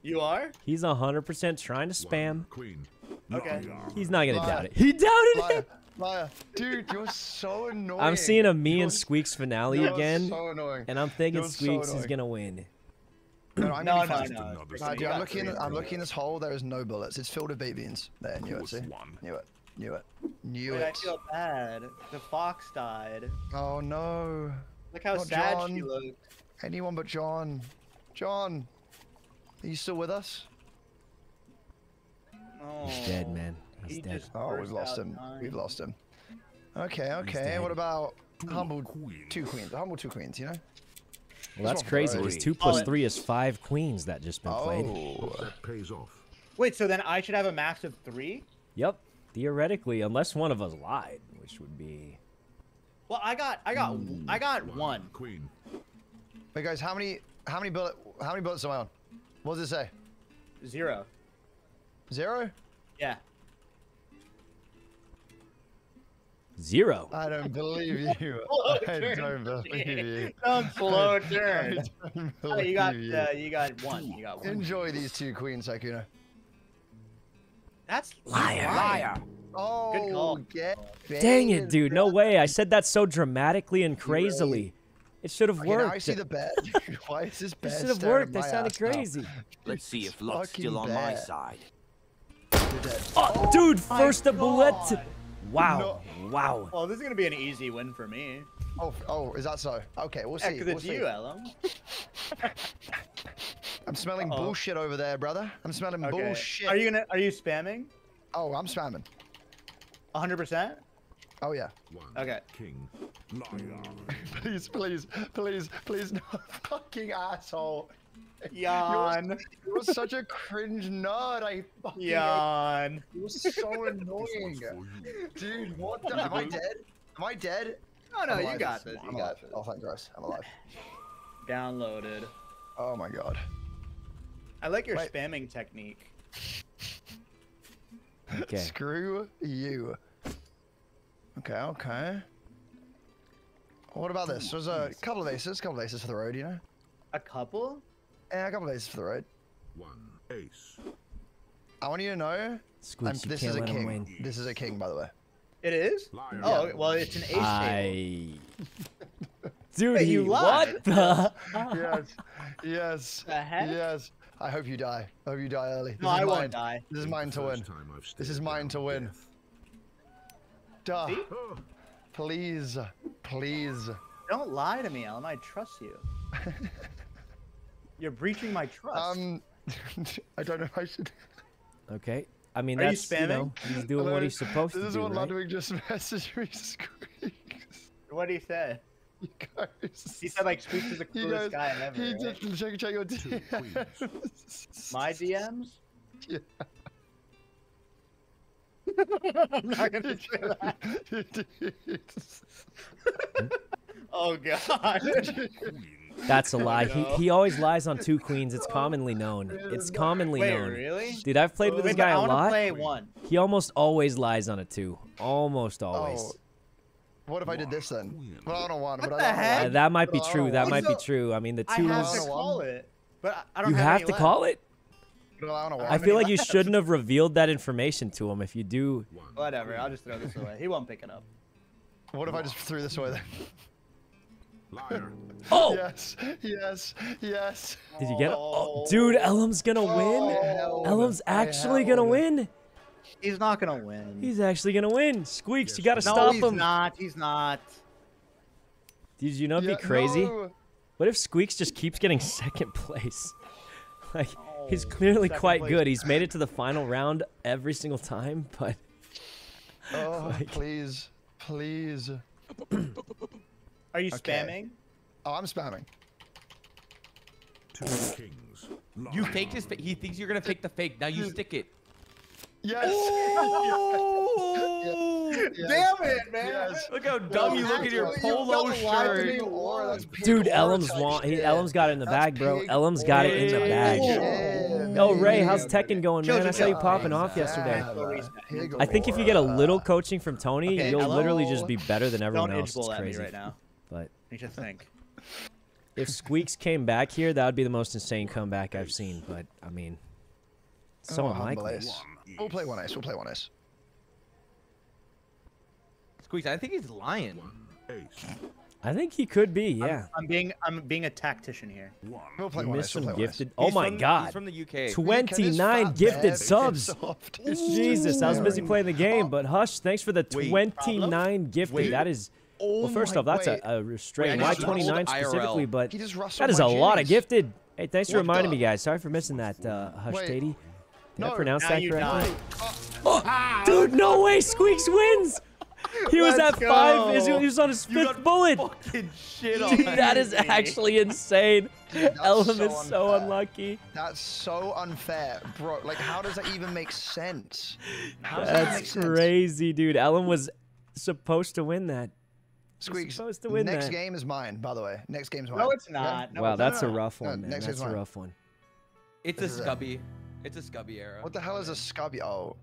you are? He's 100% trying to spam. Queen. Okay. He's not gonna doubt it. He doubted it. Liar. Dude, you're so annoying. I'm seeing a me and Squeex finale again, so and I'm thinking Squeex is gonna win. No. Dude, I'm looking this hole. There is no bullets. It's filled with bait beans. There, knew it. See? Knew it. I feel bad. The fox died. Oh no. Look how sad she looked. Anyone but John. John, are you still with us? Oh. He's dead, man. He's dead. Oh, we've lost him. We've lost him. Okay. What about humble two queens? Humble two queens, you know? Well, that's crazy. Because 2 + 3 is 5 queens that just been played. That pays off. Wait, so then I should have a max of 3? Yep. Theoretically, unless one of us lied, which would be... Well, I got one. Queen. Wait, guys, how many bullets am I on? What does it say? 0. 0? Yeah. 0. I don't believe you. I don't believe you. Don't blow turn. Oh, you got one. You got one. Enjoy these two queens, Sykkuno. That's liar. Oh, good call. Dang it, dude. No way. I said that so dramatically and crazily. It should have worked. Now I see the bet. Why is this bet? It should have worked. That sounded crazy. Let's see if luck's still on my side. Oh, dude, first the bullet. Wow. No. Wow. Oh, this is going to be an easy win for me. Oh, is that so? Okay, we'll see. We'll see. You, Ellum. I'm smelling bullshit over there, brother. I'm smelling bullshit. Are you spamming? Oh, I'm spamming. 100%? Oh, yeah. Okay. King. Please, please, please, please, no, fucking asshole. Yawn. You're such a cringe nerd. I fucking yawn. You're so annoying. Dude, what the? Am I dead? Am I dead? Oh, no, you got this. You got this. Oh, thank Christ. I'm alive. Downloaded. Oh, my God. I like your spamming technique. Okay. Screw you. Okay, okay. What about this? There's a couple of aces for the road, you know? A couple? Yeah, a couple of aces for the road. 1 ace. I want you to know, this is a king. This is a king, by the way. It is? Liar. Oh, well, it's an ace table. Dude, you lied. What the? Yes, yes, the heck? Yes. I hope you die. I hope you die early. This no, I won't die. This is mine to win. This is mine to win. Duh. See? Please, please. Don't lie to me, Ellum. I trust you. You're breaching my trust. I don't know if I should. Okay. I mean, that's, you know, he's doing what he's supposed to do. This is what Ludwig just messaged me, Squeex. What did he say? You guys. He said, like, Squeex is the coolest guy I've ever. He did. Right? Check your DMs. My DMs? Yeah. I'm not gonna say that. Oh God. That's a lie. He always lies on 2 queens. It's commonly known. It's commonly known. Really? Dude, I've played with this guy a lot. Play one. He almost always lies on a 2. Almost always. Oh. What if I did this then? But I don't want it. What the heck? That might be true. That might be true. I mean, the 2 was. I have to call it, but I don't have any left. You have to call it? I feel like you shouldn't have revealed that information to him. If you do, whatever. I'll just throw this away. He won't pick it up. What if I just threw this away then? Liar. Oh! Yes, yes, yes. Did you get it? Oh, dude, Ellum's gonna win. Ellum's actually gonna win. He's not gonna win. He's actually gonna win. Squeex, yes, you gotta stop him. No, he's not. He's not. Dude, you know, it'd be crazy. No. What if Squeex just keeps getting second place? Like, he's clearly quite good. He's made it to the final round every single time, but. Oh, like, please, please. Are you spamming? Oh, I'm spamming. 2 kings. You faked his fake. He thinks you're gonna fake the fake. Now you stick it. Yes. Oh! Yes. Yes. Damn it, man! Yes. Look how dumb you look at your polo shirt. Dude, Ellum's got it in the bag, bro. Ellum's got it in the bag. Oh, Ray, how's Tekken going, man? I saw you popping off yesterday. I think if you get a little coaching from Tony, you'll literally just be better than everyone else. It's crazy. But I just think if Squeex came back here, that would be the most insane comeback I've seen. But I mean, so unlikely. We'll play 1 ace. We'll play 1 ace. Squeex, I think he's lying. I think he could be. Yeah. I'm being a tactician here. We'll play 1 ace. We'll play 1 ace. Oh my God. He's from the UK. 29 gifted subs. Jesus, I was busy playing the game, but Hush, thanks for the 29 gifted. That is. Well, first off, that's a restraint. Why 29 specifically, but that is a lot of gifted. Hey, thanks for reminding me, guys. Sorry for missing that, Hush Tatey. Did I pronounce that correctly? Oh, dude, no way! Squeex wins! He was at 5. He was on his 5th bullet. Dude, that is actually insane. Ellum is so unlucky. That's so unfair, bro. Like, how does that even make sense? That's crazy, dude. Ellum was supposed to win that. Squeex, supposed to win next that. Game is mine, by the way. Next game's mine. No, it's not. No, wow, it's that's not. A rough one, man. That's a rough one. It's a scubby. It's a scubby era. What the hell is a scubby? Oh.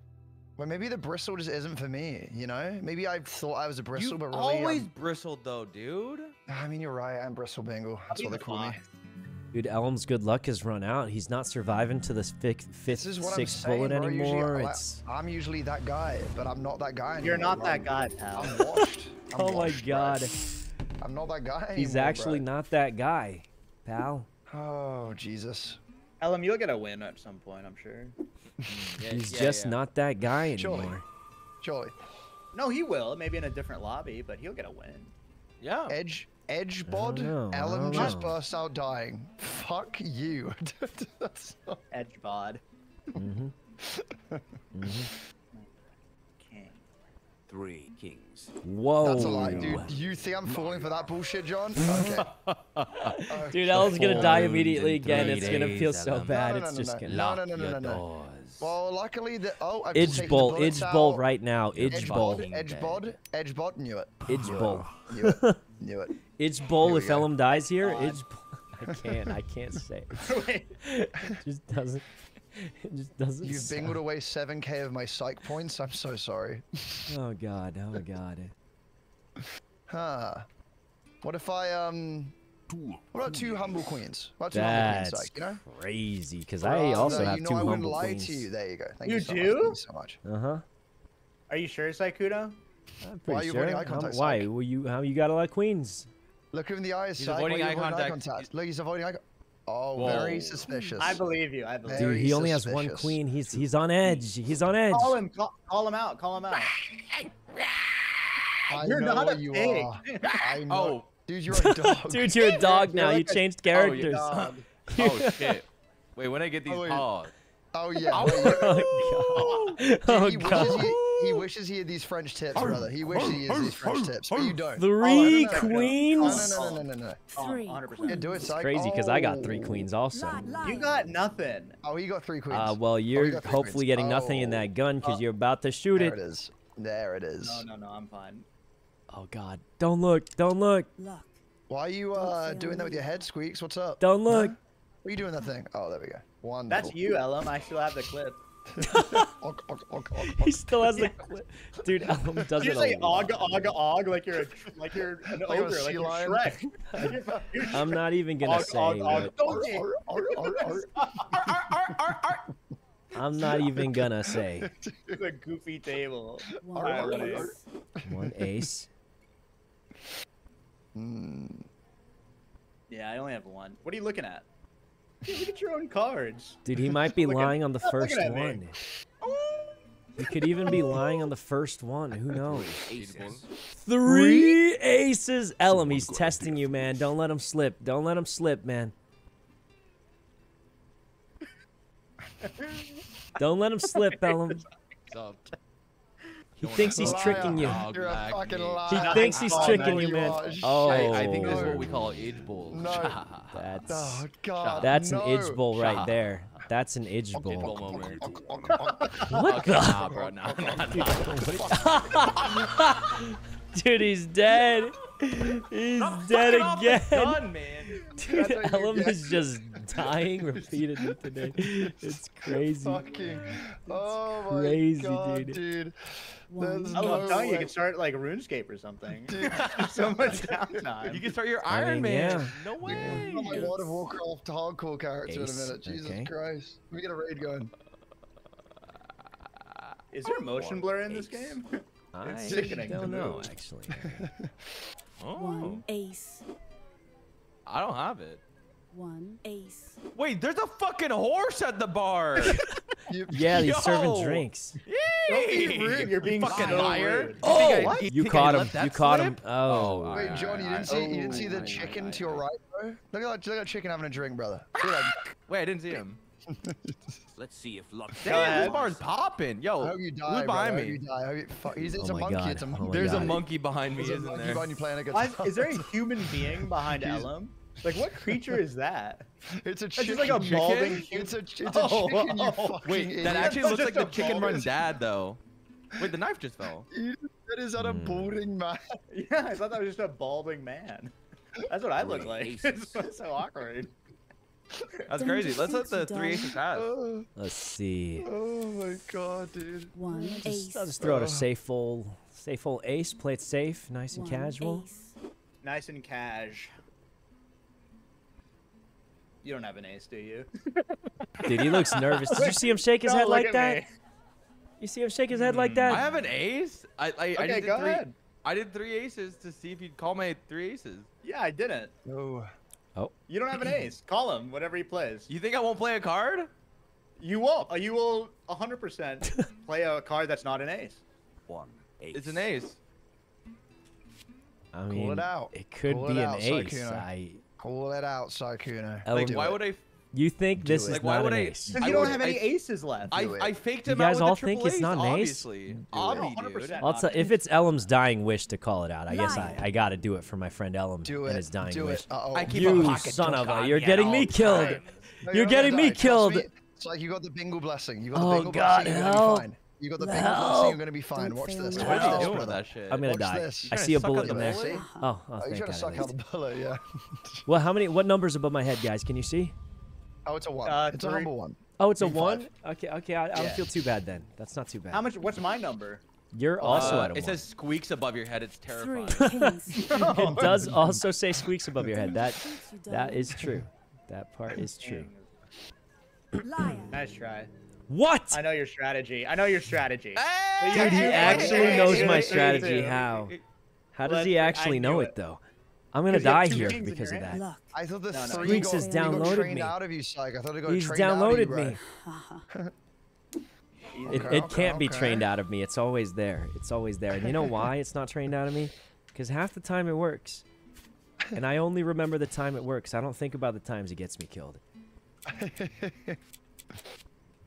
Well, maybe the bristle just isn't for me, you know? Maybe I thought I was a bristle, but really always bristled, though, dude. I mean, you're right. I'm bristle bangle. That's what they call me. Dude, Ellum's good luck has run out. He's not surviving to this fifth, sixth bullet anymore. Usually, I'm usually that guy, but I'm not that guy anymore. You're not that guy, pal. I'm washed. Oh my god. Bro. I'm not that guy anymore. He's actually not that guy, pal. Oh, Jesus. Ellum, you'll get a win at some point, I'm sure. Yeah, he's just not that guy anymore. Surely. No, he will. Maybe in a different lobby, but he'll get a win. Yeah. Edgebod, Ellum just burst out dying. Fuck you. Edgebod. King. 3 kings. Whoa. That's a lie, dude. You think I'm falling for that bullshit, John? Okay. Dude, Ellum's gonna die immediately again. It's gonna feel so bad. It's just gonna lock your doors. Well, luckily the Edgebod right now. Edgebod. Edgebod knew it. Edgebod. Knew it. Knew it. Edgebod. If Ellum dies here, Edgebod. I can't say. It just doesn't. It just doesn't. You've bingled away 7K of my psych points. I'm so sorry. Oh god. Oh god. Huh. What if I What about two humble queens? What about two humble queens, like, you know? Crazy, because I also have two humble queens. I wouldn't lie to you. There you go. Thank you so much. Thank you so much. Uh-huh. Are you sure, Sykkuno? I'm pretty sure. Why are you eye contact? Why? Well, you got a lot of queens. Look him in the eyes, Syk. Avoiding eye contact. Look, he's avoiding eye contact. Oh, whoa. Very suspicious. I believe you. I believe you. Dude, he only has one queen. He's on edge. He's on edge. Call him. Call him out. Call him out. You're not a pig. I know. Oh. Dude, you're a dog. Dude, you're a dog now. Like you changed characters. Oh, shit. Wait, when I get these... Oh, yeah. Oh, God. Oh, dude, he wishes he had these French tips, brother. He wishes he had these French tips, but you don't. 3 queens? No. 3 queens. Yeah, do it, Syk. It's crazy, because I got 3 queens also. You got nothing. Oh, you got 3 queens. Well, you're hopefully getting nothing in that gun, because you're about to shoot it. There it is. There it is. No, I'm fine. Oh god! Don't look! Don't look! Why are you doing that with your head, Squeex? What's up? Don't look! Huh? What are you doing that thing? Oh, there we go. Wonderful. That's you, Ellum. I still have the clip. He still has the clip. Dude, Ellum doesn't. You say og og og like you're an ogre, like you're Shrek. I'm not even gonna say it. I'm not even gonna say. It's a goofy table. One ace. Yeah, I only have one. What are you looking at? Dude, look at your own cards. Dude, he might be lying on the first one. He could even be lying on the first one. Who knows? Aces. 3 aces. Ellum, he's testing you, man. Don't let him slip. Don't let him slip, man. Don't let him slip, Ellum. He thinks he's tricking you. You're a fucking liar. He thinks he's tricking you, man. Oh, I think that's what we call edgeball. No. That's that's an edgeball right there. That's an edgeball. What the? Dude, he's dead. He's dead again. Gun, man. Dude, Ellum is just dying repeatedly today. It's crazy. It's crazy, dude. There's I'm telling you, you can start like RuneScape or something. Dude, so much downtime. You can start your Iron Man. Yeah. No way. Yeah. I'm a lot of Warcraft hardcore character in a minute. Jesus Christ. Let me get a raid going. Is there motion blur in this game? I don't know, actually. One ace. I don't have it. One ace. Wait, there's a fucking horse at the bar. Yeah, he's serving drinks. Yay! You're being fucking hired. Oh, what? You caught him. You caught him. Oh. Wait, John, you didn't see the chicken to your right, bro? Look at that chicken having a drink, brother. Wait, I didn't see him. Let's see if luck. Damn, this bar's popping. Yo, who's behind me? It's a monkey. There's a monkey behind me, isn't there? Is there a human being behind Ellum? Like, what creature is that? It's a chicken. It's like a balding. It's a chicken. Wait, that actually looks like the chicken run dad, though. Wait, the knife just fell. That is not a balding man. Yeah, I thought that was just a balding man. That's what I look like. It's so awkward. That's crazy. Let's let the 3 aces pass. Let's see. Oh my god, dude. One ace. I'll just throw out a safe old ace. Play it safe, nice and casual. Ace. Nice and cash. You don't have an ace, do you? Dude, he looks nervous. Did you see him shake his head like that? You see him shake his head like that? I have an ace. Okay, go ahead. I did 3 aces to see if you'd call my 3 aces. Yeah, I didn't. Oh. Oh. You don't have an ace. Call him whatever he plays. You think I won't play a card? You won't. You will 100% play a card that's not an ace. One ace. It's an ace. I mean, call it out. It could be an ace. Call it out, Sykkuno. Like, why would I? You think this is not an ace? Because you don't have any aces left. I faked him out with the triple ace. You guys all think it's not an ace? Obviously. Also, if it's Ellum's dying wish to call it out, I guess I got to do it for my friend Ellum and his dying wish. You son of a! You're getting me killed. You're getting me killed. It's like you got the bingo blessing. You got the bingo blessing. You're gonna be fine. You got the bingo blessing. You're gonna be fine. Watch this. I'm gonna die. I see a bullet in there. Oh, you're trying to suck out the bullet, yeah. Well, how many? What numbers above my head, guys? Can you see? Oh, it's a 1. It's a number 1. Oh, it's a 1? Okay, okay. I don't feel too bad then. That's not too bad. How much? What's my number? You're also at a 1. It says Squeex above your head. It's terrifying. It does also say Squeex above your head. That is true. That part is true. Nice try. What? I know your strategy. I know your strategy. Dude, he actually knows my strategy. How? How does he actually know it though? I'm gonna die here because of that. Luck. I thought the Squeex has downloaded me. Out of you, Psych. I thought he's downloaded me. It can't be trained out of me. It's always there. It's always there. And you know why it's not trained out of me? Because half the time it works, and I only remember the time it works. I don't think about the times it gets me killed.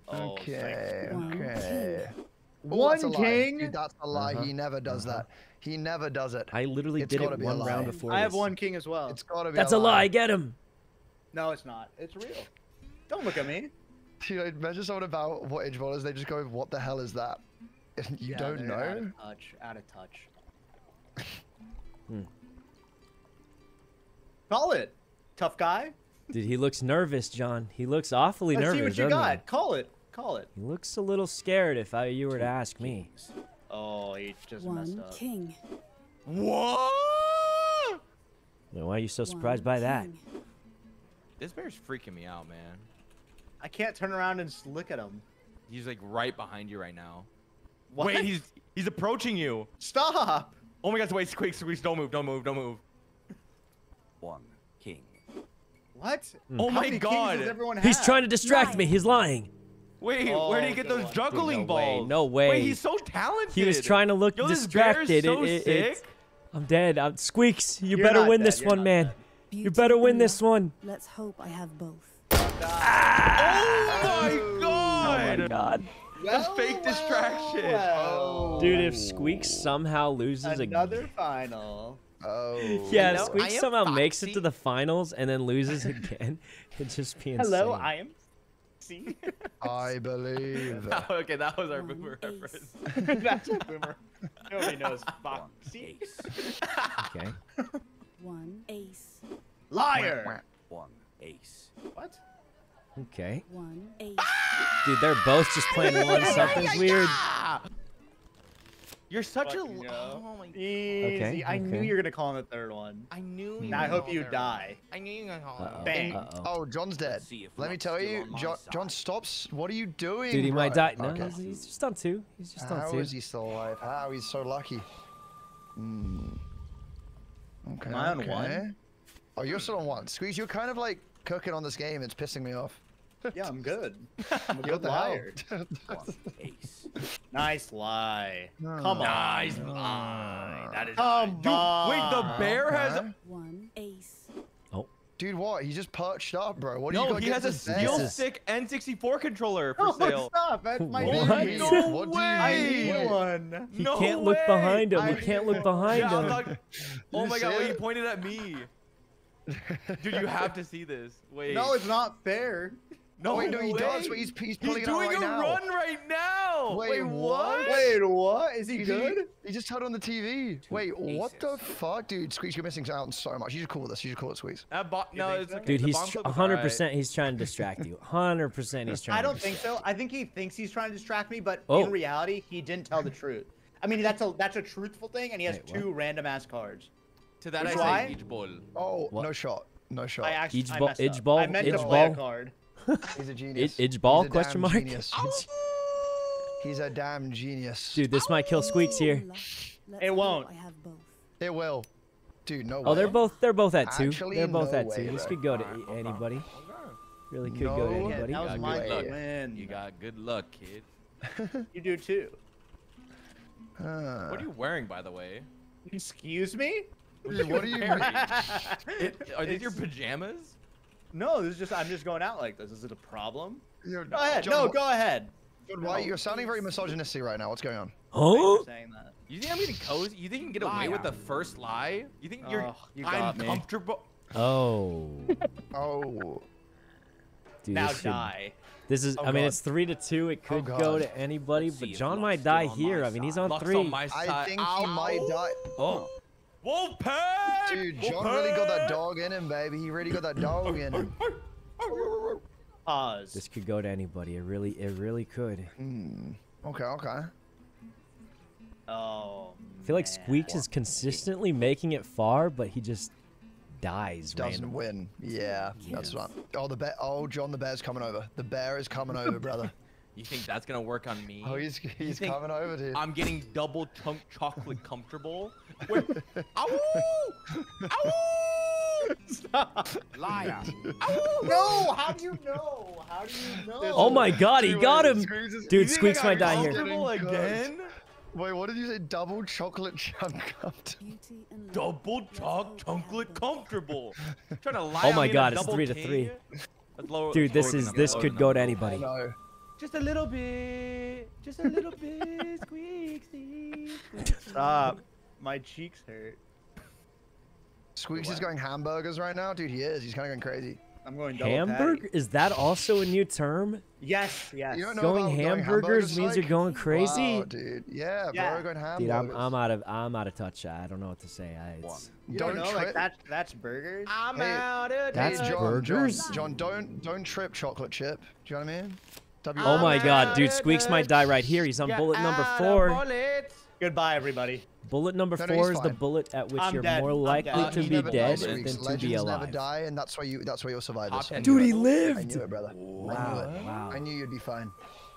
Okay. Okay. One king. Dude, that's a lie. He never does that. He never does it. I literally did it one round before. I have one king as well. It's gotta be. That's a lie. Get him. No, it's not. It's real. Don't look at me. Dude, I measure someone about what Edgeball is. They just go, "What the hell is that?" You don't know. Out of touch. Out of touch. Call it, tough guy. Dude, he looks nervous, John. He looks awfully nervous. Let's see what you got. Call it. Call it. He looks a little scared if you were to ask me. Oh, he just messed up. King. Whoa! Why are you so surprised by that? This bear's freaking me out, man. I can't turn around and look at him. He's like right behind you right now. What? Wait, he's approaching you. Stop! Oh my gosh, wait, Squeeze, don't move, don't move, don't move. One king. What? Oh my god! He's trying to distract me. He's lying. Wait, where did he get those juggling balls? Way, no way. Wait, he's so talented. He was trying to look distracted. So sick. I'm dead. I'm Squeex. You better win this one, man. You better win this one. Let's hope I have both. Ah! Oh my god. Oh my god. Well, the fake distraction. Well. Dude, if Squeex somehow loses another final. Oh. Yeah, you know, Squeex somehow makes it to the finals and then loses again. It'd just be insane. Hello, I am. I believe. Oh, okay, that was our boomer reference. That's a boomer. Nobody knows. Foxy. Okay. One ace. Liar. One ace. What? Okay. One ace. Dude, they're both just playing one. Something's weird. You're such a. Oh my god. Okay. I knew you were gonna call him the third one. I knew. You I hope you die. I knew you were gonna call him. Bang. Oh, John's dead. Let me tell you, John stops. What are you doing? Dude, he might die. No, he's just on 2. He's just on 2. How is he still alive? How? He's so lucky. Okay. Am I on 1? Oh, you're still on 1. Squeex, you're kind of like cooking on this game. It's pissing me off. Yeah, I'm good. I'm a good liar. Ace. Nice lie. No. Come on. Nice lie. That is. Come on. Dude, wait, the bear has one ace. Oh. Dude, what? He just perched up, bro. What? No, he has a SteelStick N64 controller for sale. Stop. That might be. No way. I need one. He can't look behind him. He can't look behind him. Like, oh my god! Wait, he pointed at me. Dude, you have to see this. Wait. No, it's not fair. No, wait, no, he does. But he's pulling it out right now. He's doing a run right now. Wow! Wait, what? Wait, what? Is he good? He just turned on the TV. Wait, what the fuck, dude? Squeex, you're missing out so much. You should call this. You should call it Squeex. No, it's okay. Dude, he's 100%. Right. He's trying to distract you. 100%. He's trying. I don't think so. I think he thinks he's trying to distract me, but in reality, he didn't tell the truth. I mean, that's a truthful thing, and he has two random ass cards. To that, I say each ball. Oh, what? No shot. No shot. I meant to play a card. He's a genius. Idgeball? Question mark. He's a damn genius. Dude, this might kill Squeex here. It won't. It will. Dude, no way. Oh, they're both at two. Actually, they're both at two. This could go to anybody. Really could go to anybody. That was my luck, man. You got good luck, kid. You do too. What are you wearing, by the way? Excuse me? What are you wearing? Are these your pajamas? No, this is just, I'm just going out like this. Is it a problem? Go ahead. John, no, go ahead. Why you're sounding very misogynistic right now? What's going on? Oh, you think I'm getting cozy? You think you can get away with the first lie? You think you're uncomfortable? Oh. Oh. Dude, now die. This is, I mean, it's 3-2. It could go to anybody, but John might die here. I mean, he's on three. I think he might die. Oh. Wolfpack! Dude, John really got that dog in him, baby. He really got that dog in him. Oz. This could go to anybody. It really could. Mm. Okay. Oh. I feel like Squeex is consistently making it far, but he just dies. Doesn't win. Yeah, that's right. Oh, John, the bear's coming over. The bear is coming over, brother. You think that's gonna work on me? Oh, he's coming over, dude. I'm getting double chunk chocolate comfortable. Wait. Ow! Ow! Stop! Liar! Ow! No! How do you know? How do you know? Oh my God! He got him, dude. Squeex might die here. Again? Wait, what did you say? Double chocolate chunk comfortable. Double chocolate comfortable. I'm trying to lie. Oh my God! It's 3-3. Dude, this could go to anybody. Just a little bit. Just a little bit. Squeezy. Stop. My cheeks hurt. Squeex is going hamburgers right now, dude. He is. He's kind of going crazy. I'm going double hamburger. Is that also a new term? Yes. You don't know going hamburgers means you're going crazy. Wow, dude. Yeah. Bro, we're going hamburgers. Dude, I'm out of touch. I don't know what to say. Don't trip. Like that's burgers. That's burgers. John, don't trip chocolate chip. Do you know what I mean? Oh my God, dude! Squeex might die right here. He's on bullet number 4. Goodbye, everybody. Bullet number 4 is the bullet at which you're more likely to be dead than to be alive. Never die, and that's why you're survivors. Dude, he lived. I knew it, brother. Wow. I knew you'd be fine.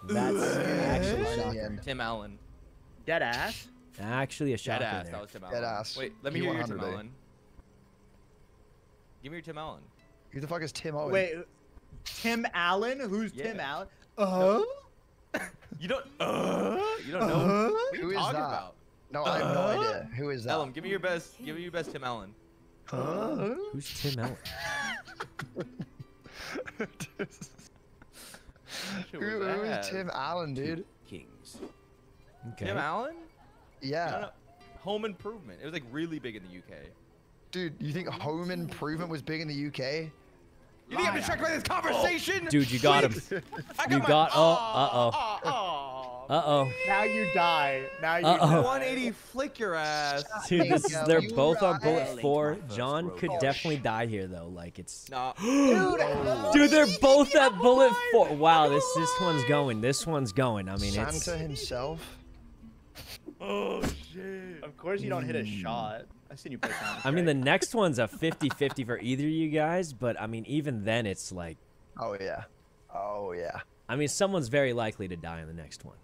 That's actually shocking. Tim Allen. Dead ass. Actually, a shot. Dead ass. That was Tim Allen. Dead ass. Wait, let me hear your Tim Allen. Give me your Tim Allen. Who the fuck is Tim Allen? Wait, Tim Allen? Who's Tim Allen? You don't know who are you talking about? No, I have no idea. Who is that? Ellum, give me your best Tim Allen. Who's Tim Allen? Who is Tim Allen, dude? Kings. Okay. Tim Allen? Yeah. No. Home Improvement. It was like really big in the UK. Dude, you think Home Improvement was big in the UK? You think I'm distracted by this conversation? Dude, you got him. Uh-oh. Now you die. Now you 180 flick your ass. Dude, they're both on bullet 4. John could definitely die here, though. Like, it's... Nah. Dude, they're both at bullet 4. Wow, this one's going. This one's going. I mean, it's... Santa himself? Oh, shit. Of course you don't hit a shot. I've seen you play Sonic. I mean, the next one's a 50-50 for either of you guys, but I mean, even then, it's like... Oh, yeah. I mean, someone's very likely to die in the next one.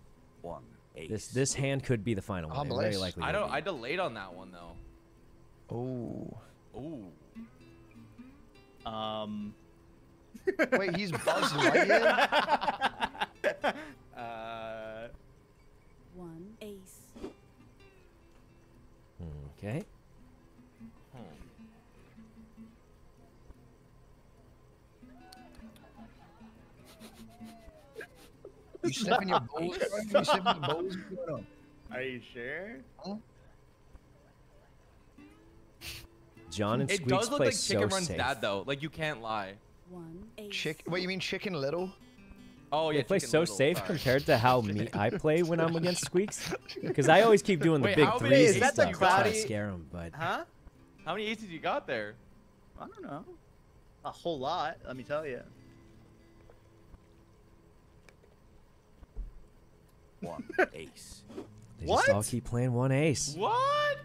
This hand could be the final one. Very likely. I delayed on that one, though. Oh. Wait, he's Buzz Lightyear? One ace. Okay. You sniffing your bowls? You sniffing your bowls? Are you sure? Huh? John and Squeex play so safe. It does look like Chicken Run's dad, though. Like, you can't lie. Wait, you mean Chicken Little? Oh yeah, they play so safe compared to how me I play when I'm against Squeex, because I always keep doing the big threes. That's a cloudy. To scare him, but huh? How many aces you got there? I don't know. A whole lot, let me tell you. One ace. They just all keep playing one ace. What?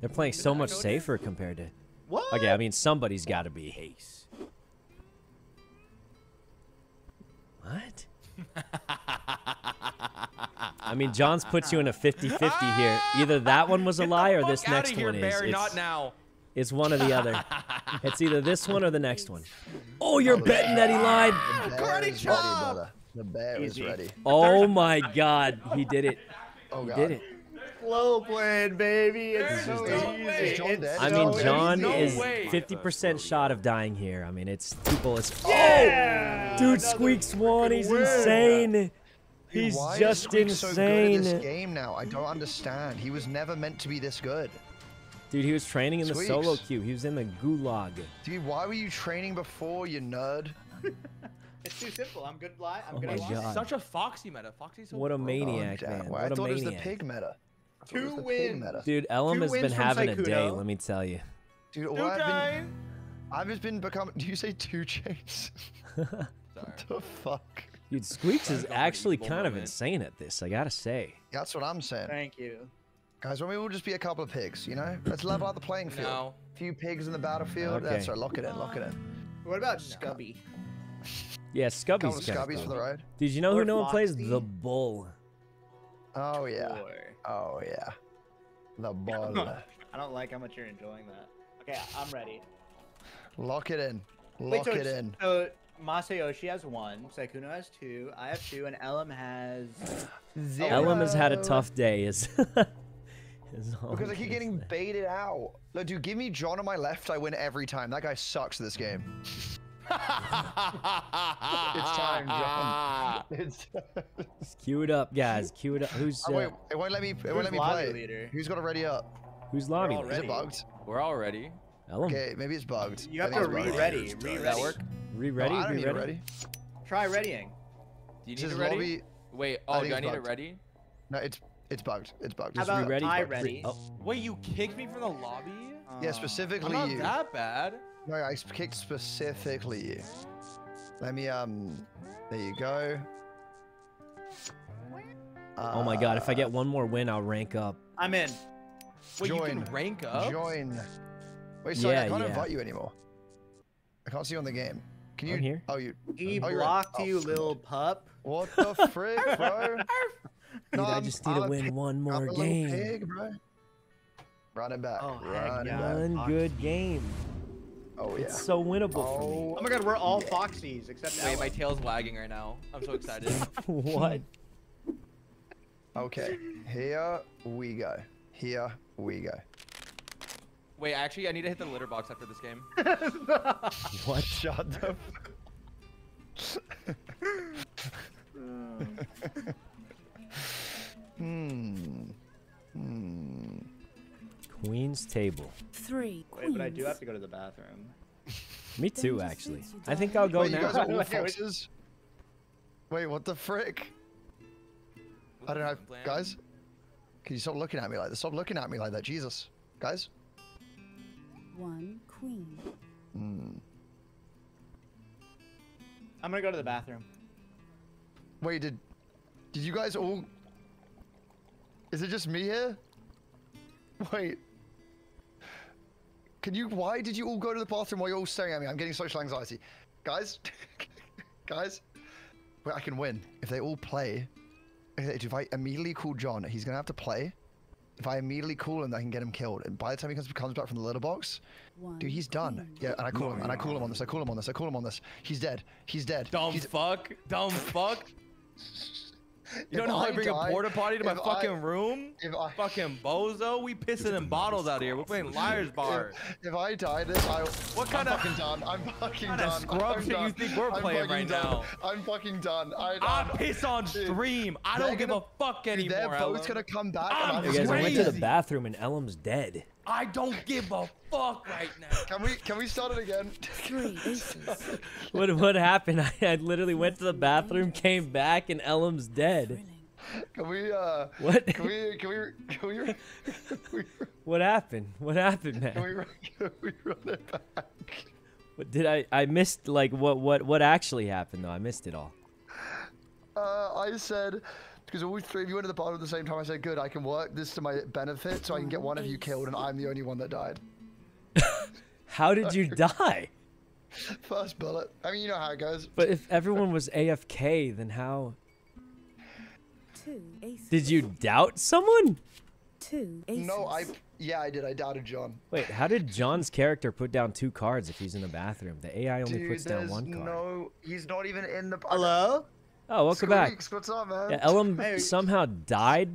They're playing so much safer compared to. What? Okay, I mean somebody's got to be ace. What? I mean, John's puts you in a 50-50 here. Either that one was a lie or this next one is. Barry, not now. It's one or the other. It's either this one or the next one. Oh, you're betting that he lied. Cardi chop. The bear is ready. Oh my God, he did it. Oh God. He did it. Slow playing, baby. It's so easy. I mean, John is 50% shot of dying here. I mean, it's two bullets. Oh, dude, Squeaks won. He's insane. He's just insane. Why is Squeaks so good at this game now? I don't understand. He was never meant to be this good. Dude, he was training in the solo queue. He was in the gulag. Dude, why were you training before, you nerd? It's too simple. I'm good lie. I'm good at lie. Such a Foxy meta. Foxy's so what a maniac, man. What I thought it was the pig meta. Two wins. Dude, Ellum has been having a day, let me tell you. Dude, I've just been becoming... Do you say two chains? What the fuck? Dude, Squeaks is actually kind of insane at this, I gotta say. That's what I'm saying. Thank you. Guys, when we will just be a couple of pigs, you know? Let's level out the playing field. No. A few pigs in the battlefield. Okay. That's right, lock it in, lock it in. What about Scubby? Yeah, Scubby's for the ride. Did you know who no one plays? The Bull. Oh yeah. Oh yeah. The Bull. I don't like how much you're enjoying that. Okay, I'm ready. Lock it in. Lock it in. So Masayoshi has one, Sykkuno has two, I have two, and Ellum has zero. Ellum has had a tough day. Because I keep getting baited out. Look, dude, give me John on my left. I win every time. That guy sucks this game. It's time, John. It's time. Cue it up, guys. Cue it up. Who's? Oh, wait, it won't let me. It won't let me play. Leader? Who's gonna ready up? Who's lobby? Is it bugged? We're all ready. Okay, maybe it's bugged. You have to re-ready. Re-ready. Try readying. Do you need a ready? Lobby... Wait. Oh, do I need a ready? No, it's bugged. It's bugged. How about re-ready? I ready. Oh. Wait, you kicked me from the lobby? Yeah, specifically you. Not that bad. No, I kicked specifically you. Let me, there you go. Oh my God, if I get one more win, I'll rank up. I'm in. Wait, you can rank up? Join. Wait, sorry, I can't invite you anymore. I can't see you on the game. Can you? I'm here? Oh, you. He blocked you, little pup. What the frick, bro? Dude, I just need to win one more game. Pig, bro. Run it back. Oh, One good game. Oh, yeah. It's so winnable for me. Oh my God, we're all Foxies except Ellen. Wait, my tail's wagging right now. I'm so excited. What? Okay, here we go. Here we go. Wait, actually, I need to hit the litter box after this game. What? Shut the Queen's table. Three queens. Wait, but I do have to go to the bathroom. Me too, actually. I think I'll go now. You guys are all foxes? Wait, what the frick? I don't know. Guys? Can you stop looking at me like that? Stop looking at me like that. Jesus. Guys? One queen. I'm gonna go to the bathroom. Wait, did you guys all... Is it just me here? Wait. Can you? Why did you all go to the bathroom while you're all staring at me? I'm getting social anxiety, guys. Guys, wait, I can win if they all play. If I immediately call John, he's gonna have to play. If I immediately call him, I can get him killed. And by the time he comes back from the litter box, dude, he's done. Yeah, and I call him, and I call him on this. I call him on this. I call him on this. He's dead. He's dead. Dumb fuck. You don't know how I bring a porta potty to my fucking room? Fucking bozo. We pissing in bottles out here. We're playing Liar's Bar. If I die this, I'm fucking done. What kind of scrub shit you think we're playing right now? I'm fucking done. I piss on stream. I don't give a fuck anymore. They're both gonna come back. You guys, I went to the bathroom and Ellum's dead. I don't give a fuck right now. Can we start it again? 3 inches. What happened? I literally went to the bathroom, came back, and Ellum's dead. Can we What happened, man? Can we run it back? What did I missed, like, what actually happened though? I missed it all. I said, because all three of you went to the bottom at the same time, I said, good, I can work this to my benefit so I can get one of you killed and I'm the only one that died. How did you die? First bullet. I mean, you know how it goes. But if everyone was AFK, then how? Did you doubt someone? No, I did. I doubted John. Wait, how did John's character put down 2 cards if he's in the bathroom? The AI only puts down 1 card. No, he's not even in the... Hello? Oh, welcome back. What's up, man? Yeah, Ellum somehow died.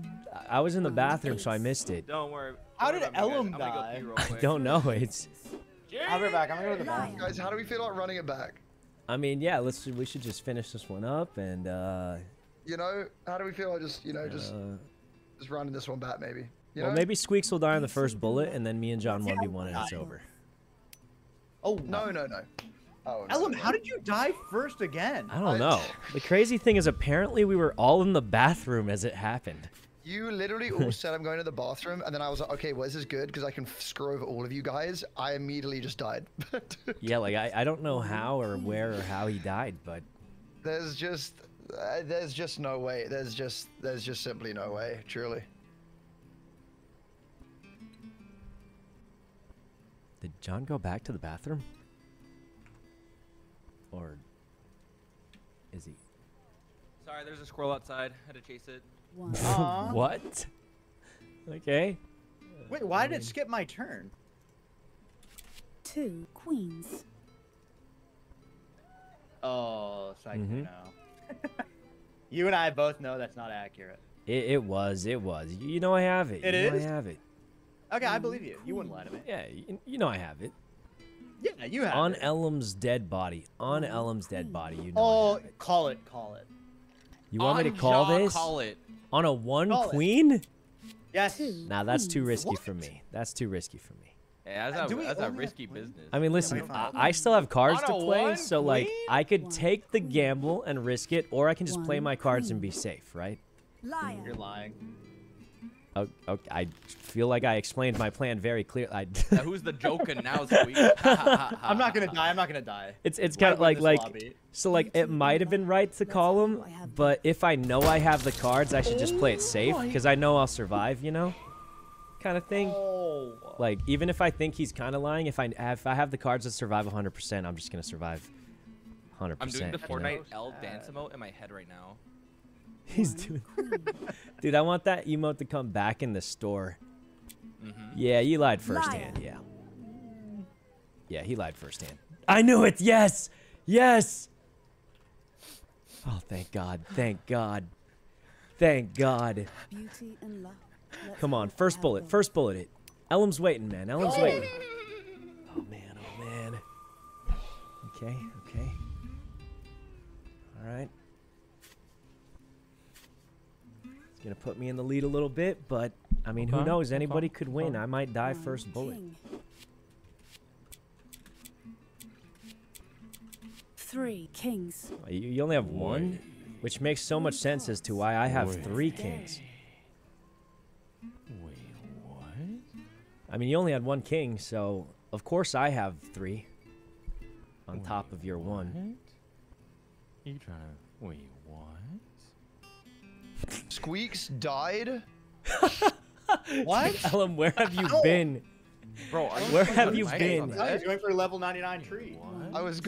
I was in the bathroom, so I missed it. Don't worry. How did Ellum die? I don't know. It's... I'll be back. I'm gonna go to the bathroom. Guys, how do we feel about running it back? I mean, yeah, we should just finish this one up and, you know, how do we feel? Just running this one back, maybe. You know? Maybe Squeex will die on the first bullet, and then me and John 1v1, and it's over. Oh no. Oh, Ellum, how did you die first again? I don't know. The crazy thing is, apparently we were all in the bathroom as it happened. You literally all said, I'm going to the bathroom, and then I was like, okay, well, this is good, because I can screw over all of you guys. I immediately just died. Yeah, like, I don't know how or where or how he died, but... There's just no way. There's just simply no way, truly. Did John go back to the bathroom? Or is he? Sorry, there's a squirrel outside. I had to chase it. What? Okay. Wait, why did it skip my turn? 2 queens. Oh, Sykkuno. You and I both know that's not accurate. It was. You know I have it. You know I have it. Okay, I believe you. You wouldn't lie to me. Yeah, you know I have it. Yeah, you have it. Ellum's dead body. On Ellum's dead body, you know. Oh, it. Call it. You want me to call this? Call it. On a 1 queen? Yes. Now that's too risky for me. Yeah, that's a risky business. I mean, listen, I still have cards to play, so like I could take the gamble and risk it, or I can just play my cards and be safe, right? You're lying. Okay, I feel like I explained my plan very clearly. Who's the joker now? I'm not gonna die. It's kind of like it might have been right to call him, but if I know I have the cards, I should just play it safe because I know I'll survive. You know, kind of thing. Like even if I think he's kind of lying, if I have the cards to survive 100%, I'm just gonna survive 100%. I'm doing the Fortnite L dance emote in my head right now. He's doing... Dude, I want that emote to come back in the store. Yeah, you lied firsthand. Yeah, he lied firsthand. I knew it. Yes. Oh, thank God. Beauty and love. Come on, first bullet it. Ellum's waiting, man. Oh man. Okay. All right. Gonna put me in the lead a little bit, but I mean, who knows? Anybody could win. I might die first bullet. 3 kings. You only have 1, which makes so much sense as to why I have 3 kings. Wait, what? I mean, you only had 1 king, so of course I have 3 on top of your 1. You trying to wait? Squeex died? What? Ellum, where have you been? Bro, where have you been? I was going for a level 99 tree. What? I was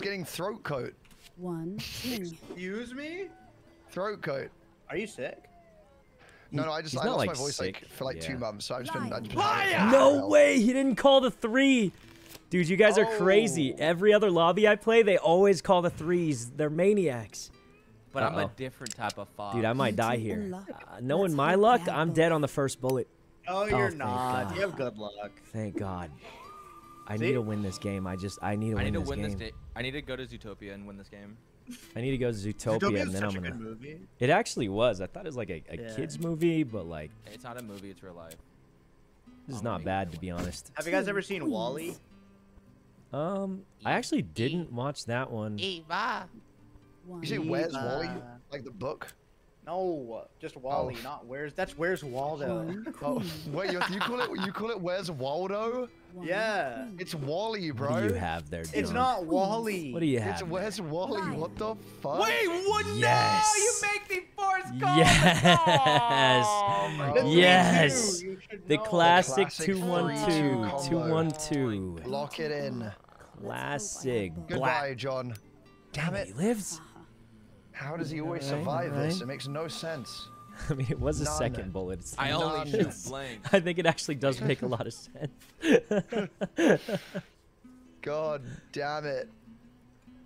getting throat coat. 1 2. Excuse me? Throat coat. Are you sick? No, I just lost my voice for like 2 months, so I've just been... No way! He didn't call the 3! Dude, you guys are crazy. Every other lobby I play, they always call the 3s. They're maniacs. But I'm a different type of fox. Dude, I might die here. Knowing my luck, I'm dead on the first bullet. Oh, you're not. God. You have good luck. Thank God. I need to win this game. I need to win this game. I need to go to Zootopia and win this game. I need to go to Zootopia and then I'm gonna... Good movie. It actually was. I thought it was like a kids movie, but like... It's not a movie. It's real life. This is not bad, to be honest. Have you guys ever seen Wall-E? I actually didn't watch that one. Eva. You see Where's Wall-E? Like the book? No, just Wall-E, not Where's. That's Where's Waldo. Oh, wait, you call it? You call it Where's Waldo? Yeah, it's Wall-E, bro. What do you have there, John? It's not Wall-E. What do you have? It's Where's Wall-E? What the fuck? Wait, what? Yes. No, you make me force call. Yes. Oh, yes. The classic 212. 212. Lock it in. Classic. Goodbye, John. Damn it. He lives. How does he always survive this? It makes no sense. I mean, it was a second bullet. It's I only shoot blank. I think it actually does make a lot of sense. God damn it. Oh,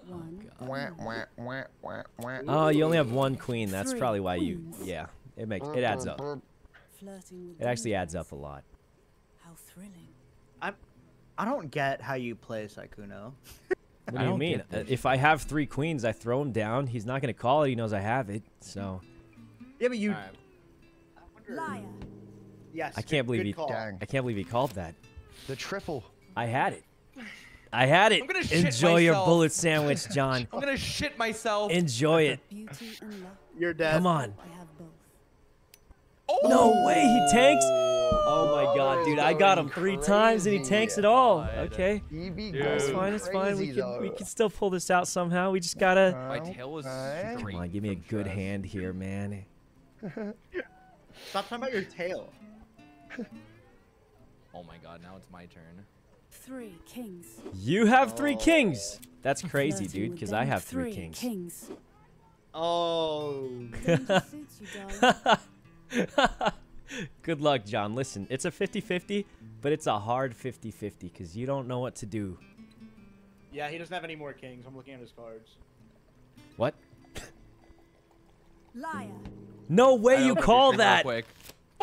God. Wah, wah, wah, wah. Oh, you only have one queen. That's probably why you... Yeah, it makes... It adds up. It actually adds up a lot. How thrilling. I don't get how you play Sykkuno. What do you mean? If I have three queens, I throw him down. He's not going to call it. He knows I have it, so... Yeah, but you. I wonder... Liar. Yes. I can't believe he. Dang. I can't believe he called that. The triple. I had it. I had it. I'm gonna shit myself. Enjoy your bullet sandwich, John. I'm gonna shit myself. Enjoy it. You're dead. Come on. I have both. Oh! No way he tanks. Oh my God, dude! I got him three times and he tanks it all. Okay. It's fine. It's fine. We can still pull this out somehow. We just gotta. My tail was straight. Come on, give me a good hand here, man. Stop talking about your tail. Oh my God, now it's my turn. Three kings. You have three kings. That's crazy, dude, because I have three kings. Oh. Good luck, John. Listen, it's a 50-50, but it's a hard 50-50 because you don't know what to do. Yeah, he doesn't have any more kings. I'm looking at his cards. What? Liar. No way you call that!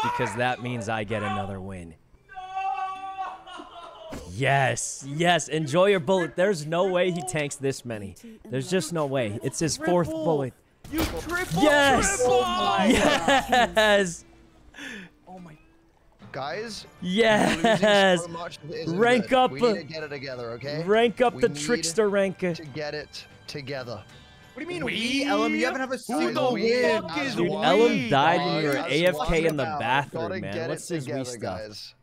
Because that means I get another win. No! Yes, yes, enjoy your bullet. There's no way he tanks this many. There's just no way. It's his fourth bullet. You triple! Yes! Yes! Oh my... Guys? Yes! Rank up! We need to get it together, okay? Rank up the trickster ranker. To get it together. What do you mean we? Ellum, you haven't have a single win. Dude, Ellum died when you were AFK in the bathroom, man. What's this we stuff? Guys.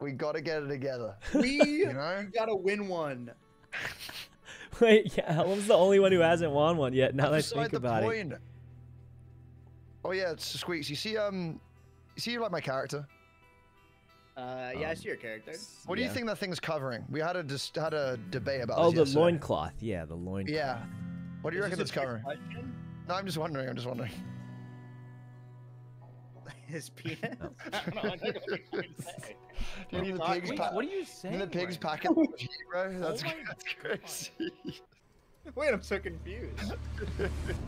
We gotta get it together. We gotta win one. Wait, yeah, Ellum's the only one who hasn't won one yet. Now that I think about it. Oh yeah, it's Squeex. You see, you like my character. Yeah, I see your character. What do you think that thing's covering? We had a debate about. Oh, the loincloth. Yeah, the loincloth. Yeah. What do you reckon it's covering? No, I'm just wondering. I'm just wondering. His penis? No. Do you need the pig's packet? What are you saying? The pig's packet, bro. That's crazy. Wait, I'm so confused.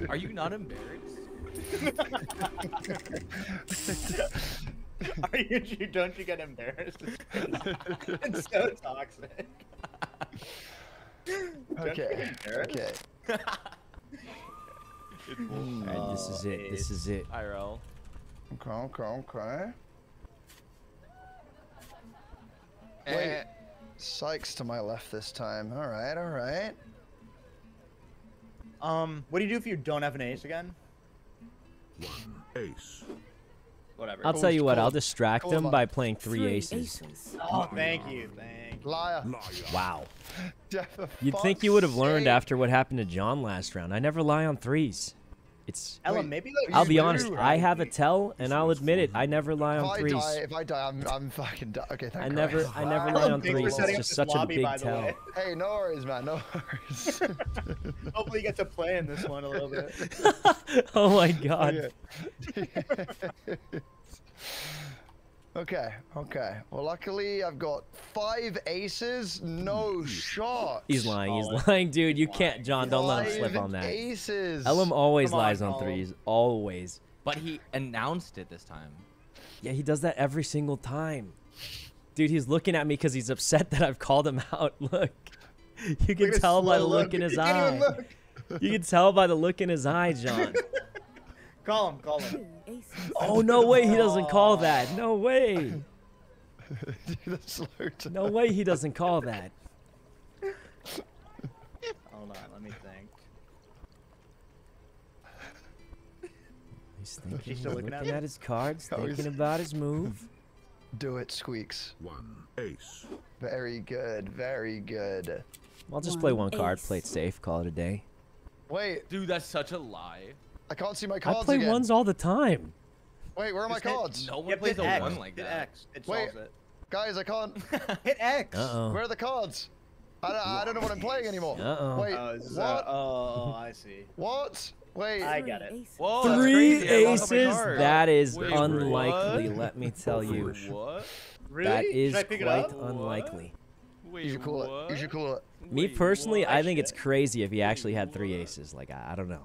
Are you not embarrassed? Are you? Don't you get embarrassed? It's so toxic. Okay. Okay. Alright, this is it. This is it. IRL. Okay, okay, okay. Wait. Sykes to my left this time. Alright, alright. What do you do if you don't have an ace again? One ace. Whatever. I'll tell you what, I'll distract them by playing three aces. Oh, thank you. Thank you. Liar. Wow. You'd think you would have learned after what happened to John last round. I never lie on threes. It's Ella, maybe I'll be honest, I have a tell and I'll admit it. I never lie on threes. If I die, I'm fucking die. Okay, thank you. I never lie on threes. It's just such a big tell. Hey, no worries, man. No worries. Hopefully you get to play in this one a little bit. Oh my God. Okay, okay. Well, luckily I've got five aces, no shot. He's lying, dude. You can't, John. Don't let him slip on that. Aces. Ellum always lies on threes, always. But he announced it this time. Yeah, he does that every single time. Dude, he's looking at me because he's upset that I've called him out. Look, you can tell by the look in his eye. You can tell by the look in his eye, John. Call him, call him. Oh, no way he doesn't call that. No way. No way he doesn't call that. Hold on, let me think. He's thinking, looking at his cards, thinking about his move. Do it, Squeex. One ace. Very good, very good. I'll just play one card, play it safe, call it a day. Wait. Dude, that's such a lie. I can't see my cards again. I play ones all the time. Wait, where are my cards? No one plays a one like that. Hit X. It solves it. Guys, I can't. Hit X. Uh-oh. Where are the cards? I don't know what I'm playing anymore. Uh-oh. Wait, what? Oh, I see. What? Wait. I got it. Whoa, 3 aces? That is unlikely, let me tell you. What? Really? That is quite unlikely. Wait, you should call it. You should call it. Me personally, I think it's crazy if he actually had 3 aces. Like, I don't know.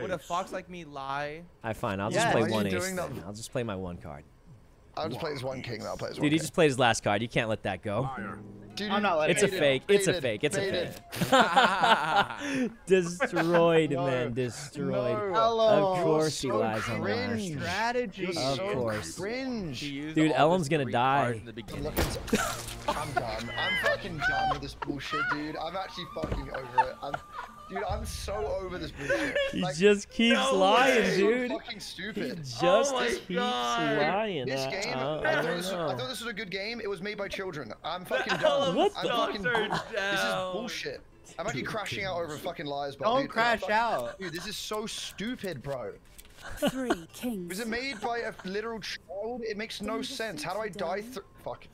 Would a fox like me lie? I'll just play one ace. I'll just play my one card. I'll just play his one king. I'll play his one. Dude, he just played his last card. You can't let that go. Dude, I'm not letting it. It's a fake. It's a fake. It's a fake. Destroyed, man. Destroyed. Of course he lies on the last strategy. Of course. Dude, Ellum's gonna die. I'm done. I'm fucking done with this bullshit, dude. I'm actually fucking over it. Dude, I'm so over this bullshit. He just keeps lying, dude. So fucking stupid. He just keeps lying. This game, I thought this was a good game. It was made by children. I'm fucking done. What the fucking this is bullshit. I'm actually crashing out over fucking Liar's Bar. Don't crash out. Dude, this is so stupid, bro. 3 kings. Was it made by a literal child? It makes no sense. How do I die? Fuck.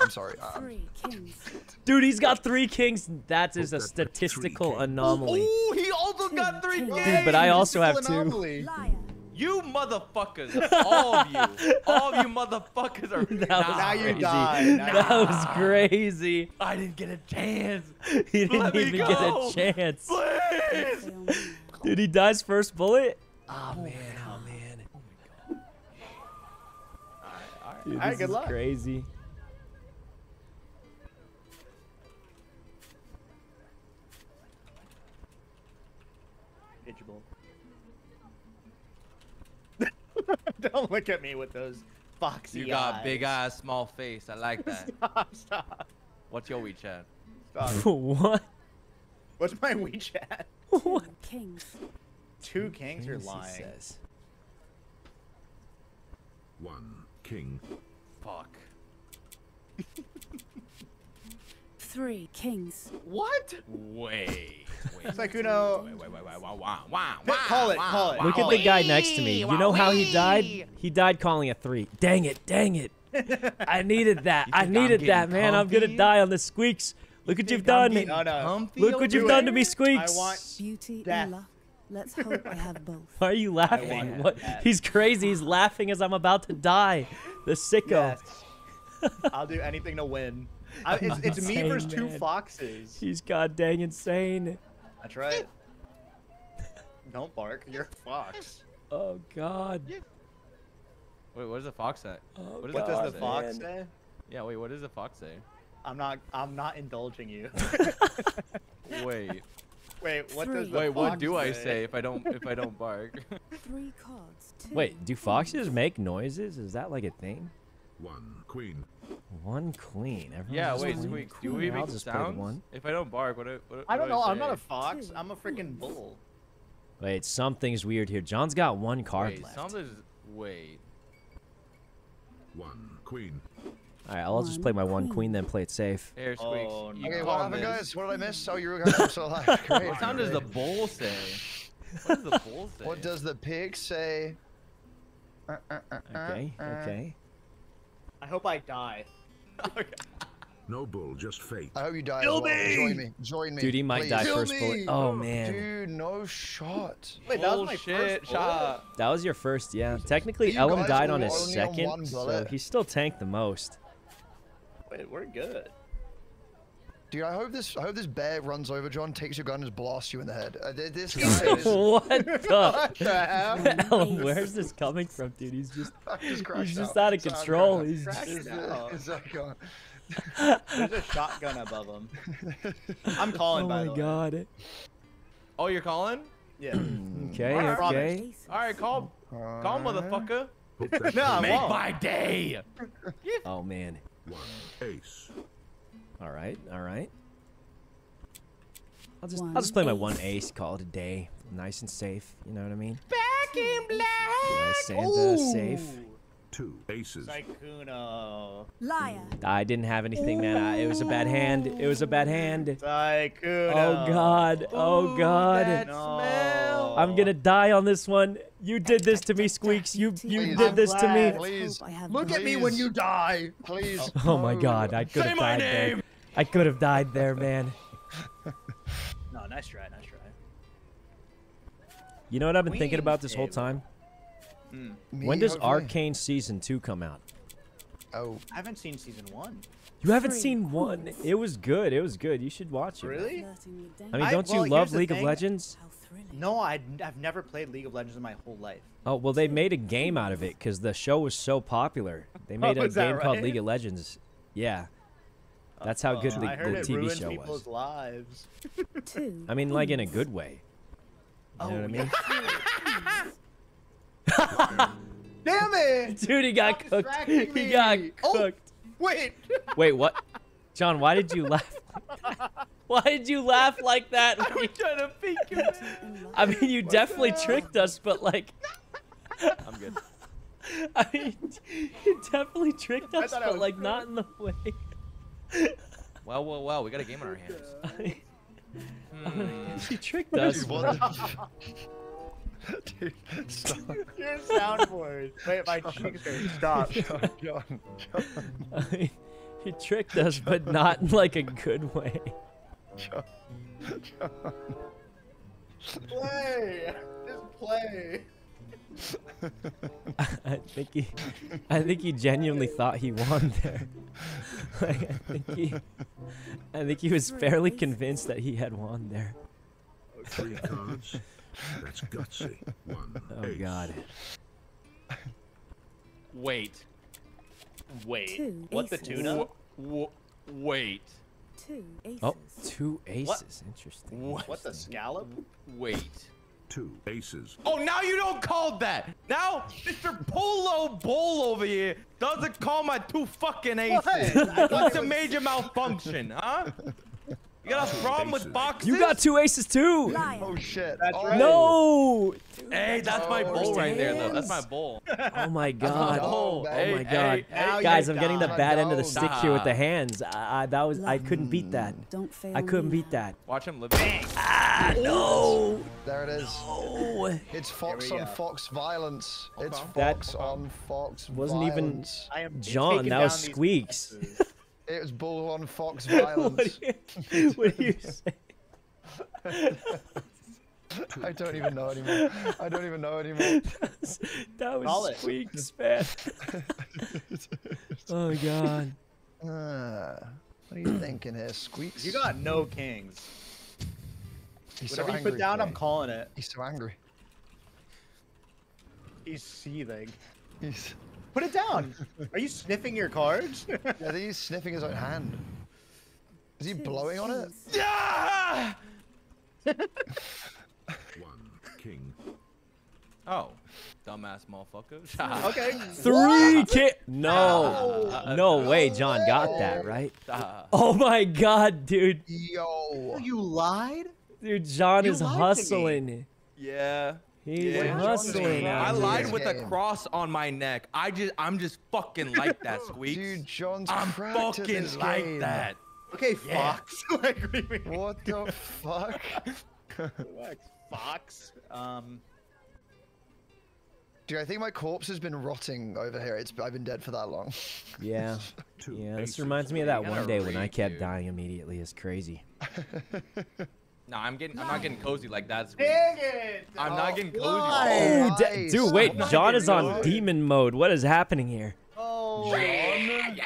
I'm sorry. 3 kings. Dude, he's got 3 kings. That is a statistical anomaly. Oh, he also got 3 kings. Dude, but I also have 2. You motherfuckers, all of you motherfuckers are. Now you die. That was crazy. I didn't get a chance. He didn't even get a chance. Please. Dude, he dies first bullet. Oh man, oh man. Oh my god. Alright, dude, this is crazy. Pitchable. Don't look at me with those foxy eyes. You got big eyes, small face. I like that. Stop. What's your WeChat? What? What's my WeChat? What? Kings. 2 kings, you're lying. Says. 1 king. Fuck. 3 kings. What? Wait. Sykkuno. Call it. Call it. Look at the guy next to me. You know how he died? He died calling a 3. Dang it. Dang it. I needed that. I needed that, man. I'm gonna die on the Squeex. Look what you've done. Look what you've done to me, Squeex. I want beauty and love. Let's hope I have both. Why are you laughing? What? He's crazy. He's laughing as I'm about to die. The sicko. Yes. I'll do anything to win. It's me versus 2 foxes. He's goddamn insane. That's right. Don't bark. You're a fox. Oh, God. Wait, what is a fox at? Oh, what does the fox say? Yeah, wait, what does the fox say? I'm not indulging you. Wait. Wait, what does what do I say if I don't bark? 3 cards. 2. Wait, do foxes make noises? Is that like a thing? 1 queen. 1 queen. Everyone's wait, Squeex. Do we make sounds? If I don't bark, what I don't know. I'm not a fox. I'm a freaking bull. Wait, something's weird here. John's got 1 card left. Wait. 1 queen. All right, I'll just play my 1 queen, then play it safe. Air Squeex. Oh, no. Okay, what happened, guys? What did I miss? Oh, you guys are still alive. What sound does the bull say? What does the bull say? What does the pig say? Okay, okay. I hope I die. Okay. No bull, just fate. I hope you die. Kill me! Join me. Join me. Dude, he might die first bullet. Oh, man. Dude, no shot. Wait, that was my first shot. That was your first, yeah. Technically, Ellum died on his second, so he still tanked the most. Wait, we're good. Dude, I hope this bear runs over John, takes your gun, and just blasts you in the head. This guy is... What the hell? Where's this coming from, dude? He's just out of control. He's just... There's a shotgun above him. I'm calling, by the way. Oh, my God. Oh, you're calling? Yeah. Okay, okay. All right, call motherfucker. No, make my day. Oh, man. 1 ace. All right, all right. I'll just play my 1 ace, call it a day. Nice and safe, you know what I mean? Back in black! Yeah, Santa, safe. 2 aces. Sykkuno. Liar. I didn't have anything, man. It was a bad hand. It was a bad hand. Sykkuno. Oh, God. Oh, God. That smell. I'm going to die on this one. You did this to me, Squeex. You did this to me. Please. Look at me when you die. Please. Oh, my God. I could have died there. I could have died there, man. No, nice try. Nice try. You know what I've been thinking about this whole time? When does Arcane Season 2 come out? Oh, I haven't seen Season 1. You haven't seen 1? It was good. It was good. You should watch it. Really? I mean, don't you love League of Legends? No, I've never played League of Legends in my whole life. Oh, well, they made a game out of it because the show was so popular. They made a game called League of Legends. Yeah. That's how good the TV show was. Lives. I mean, like in a good way. You know what I mean? Damn it! Dude, he got cooked. He got cooked. Wait. Wait, what? John, why did you laugh like that? Why did you laugh like that? I was trying to peek him in. I mean, you definitely tricked us, but like... I'm good. I mean, you definitely tricked us, but like not in the way. Wow, wow, wow. We got a game on our hands. She tricked us. Dude, stop. Your soundboard. Wait, my cheeks are stopped. John. I mean, he tricked us, but not in like a good way. John. Play. Just play. I think he genuinely thought he won there. Like, I think he was fairly convinced that he had won there. 3 cards. That's gutsy. 1 ace. God. Wait. Wait. 2 aces. What the tuna? Wait. 2 aces. Oh, 2 aces. What? Interesting. What the scallop? Wait. 2 aces. Oh, now you don't call that. Now Mr. Polo Bowl over here doesn't call my 2 fucking aces. What's a major malfunction, huh? You got a problem with boxes? You got 2 aces too! Liar. Oh shit. That's right. No! Dude. Hey, that's my bowl right there though. That's my bowl. Oh my God. Oh my God. Hey, guys, I'm getting the bad end of the stick here with the hands. I couldn't beat that. Don't fail. I couldn't beat that. Watch him live. Ah, no! There it is. No. It's Fox on Fox violence. It's Fox on Fox violence. Wasn't even John, that was Squeex. It was bull on Fox violence. What do you say? I don't even know anymore. I don't even know anymore. That was Squeex, man. Oh, God. What are you thinking here, Squeex? You got no kings. Whatever you put down, I'm calling it. He's so angry. He's seething. He's... Put it down. Are you sniffing your cards? Yeah, he's sniffing his own hand. Is he blowing on it? Yeah! 1 king. Oh, dumbass motherfucker. Okay. 3 king. No. No way, John got that, right? Oh my God, dude. Yo. You lied? Dude, John is hustling. Yeah. He's hustling. I lied with a cross on my neck. I'm just fucking like that, Squeex. Dude, John's cracked at this game. I'm fucking like that. Okay, Fox. What the fuck? Fox. Dude, I think my corpse has been rotting over here. I've been dead for that long. Yeah. Yeah. This reminds me of that one day when I kept dying immediately. It's crazy. No, I'm not getting cozy like that. Dang it! I'm not getting cozy. Oh, dude, wait. John is on demon mode. What is happening here? Oh, John.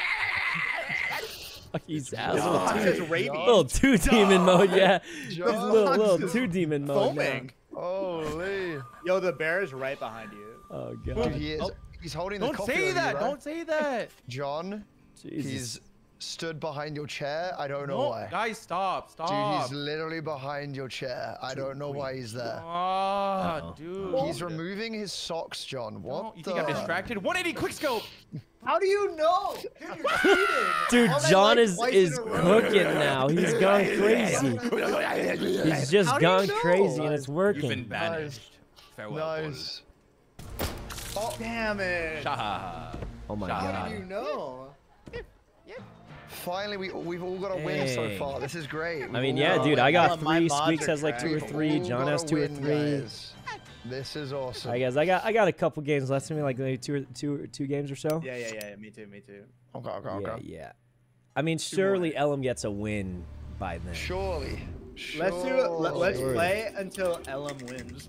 He's out. Little 2 demon mode, yeah. Little 2 demon mode. Holy. Yo, the bear is right behind you. Oh God. Dude, he's holding the copy. Don't say that. Don't say that. John. Jesus. He's stood behind your chair. I don't know why. Guys, stop, stop. Dude, he's literally behind your chair. I don't know why he's there. Oh, dude. He's removing his socks, John. What the? You think I'm distracted? 180 quickscope. How do you know? Dude, you're cheating. Dude, John is cooking now. He's gone crazy. He's just gone crazy and it's working. You've been banished. Farewell. Nice. Oh, damn it. Oh my God. How did you know? Finally, we've all got a win so far. This is great. I mean, yeah, dude, I got 3. Squeex has like 2 or 3. John has 2 or 3. Guys. This is awesome. I guess I got a couple games left in me, like maybe two games or so. Yeah, yeah, yeah. Me too, me too. Okay, okay, okay. Yeah, yeah. I mean, surely Ellum gets a win by then. Surely. Let's do it. Let's play until Ellum wins.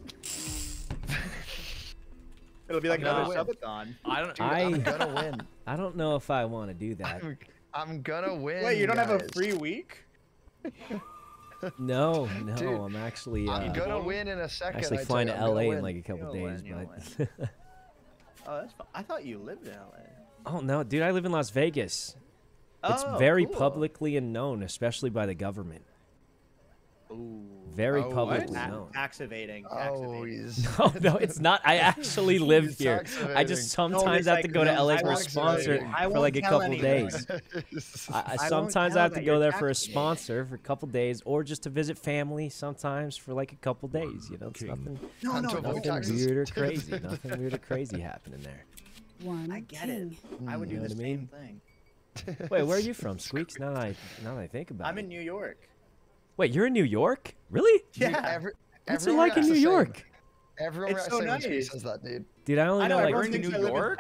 It'll be like another subathon. I'm gonna win. I don't know if I want to do that. I'm gonna win. Wait, you don't have a free week? No, no, dude, I'm actually. I'm gonna win in a second. Actually, flying to LA in like a couple days, but. Oh, that's. I thought you lived in LA. Oh no, dude, I live in Las Vegas. Oh, it's very publicly and known, especially by the government. Ooh. Very publicly known. Activating. No, no, it's not. I actually live here. I just sometimes have to go to LA for a sponsor for like a couple days. I sometimes I have to go there for a sponsor for a couple days, or just to visit family sometimes for like a couple days. You know, it's nothing. No, no, nothing weird or crazy. Nothing weird or crazy happening there. I get it. I would do the same thing. Wait, where are you from, Squeex? Now that I think about it, I'm in New York. Wait, you're in New York? Really? Yeah. What's it like in New York? Everyone says that, dude. Dude, I know, like, we're in New York?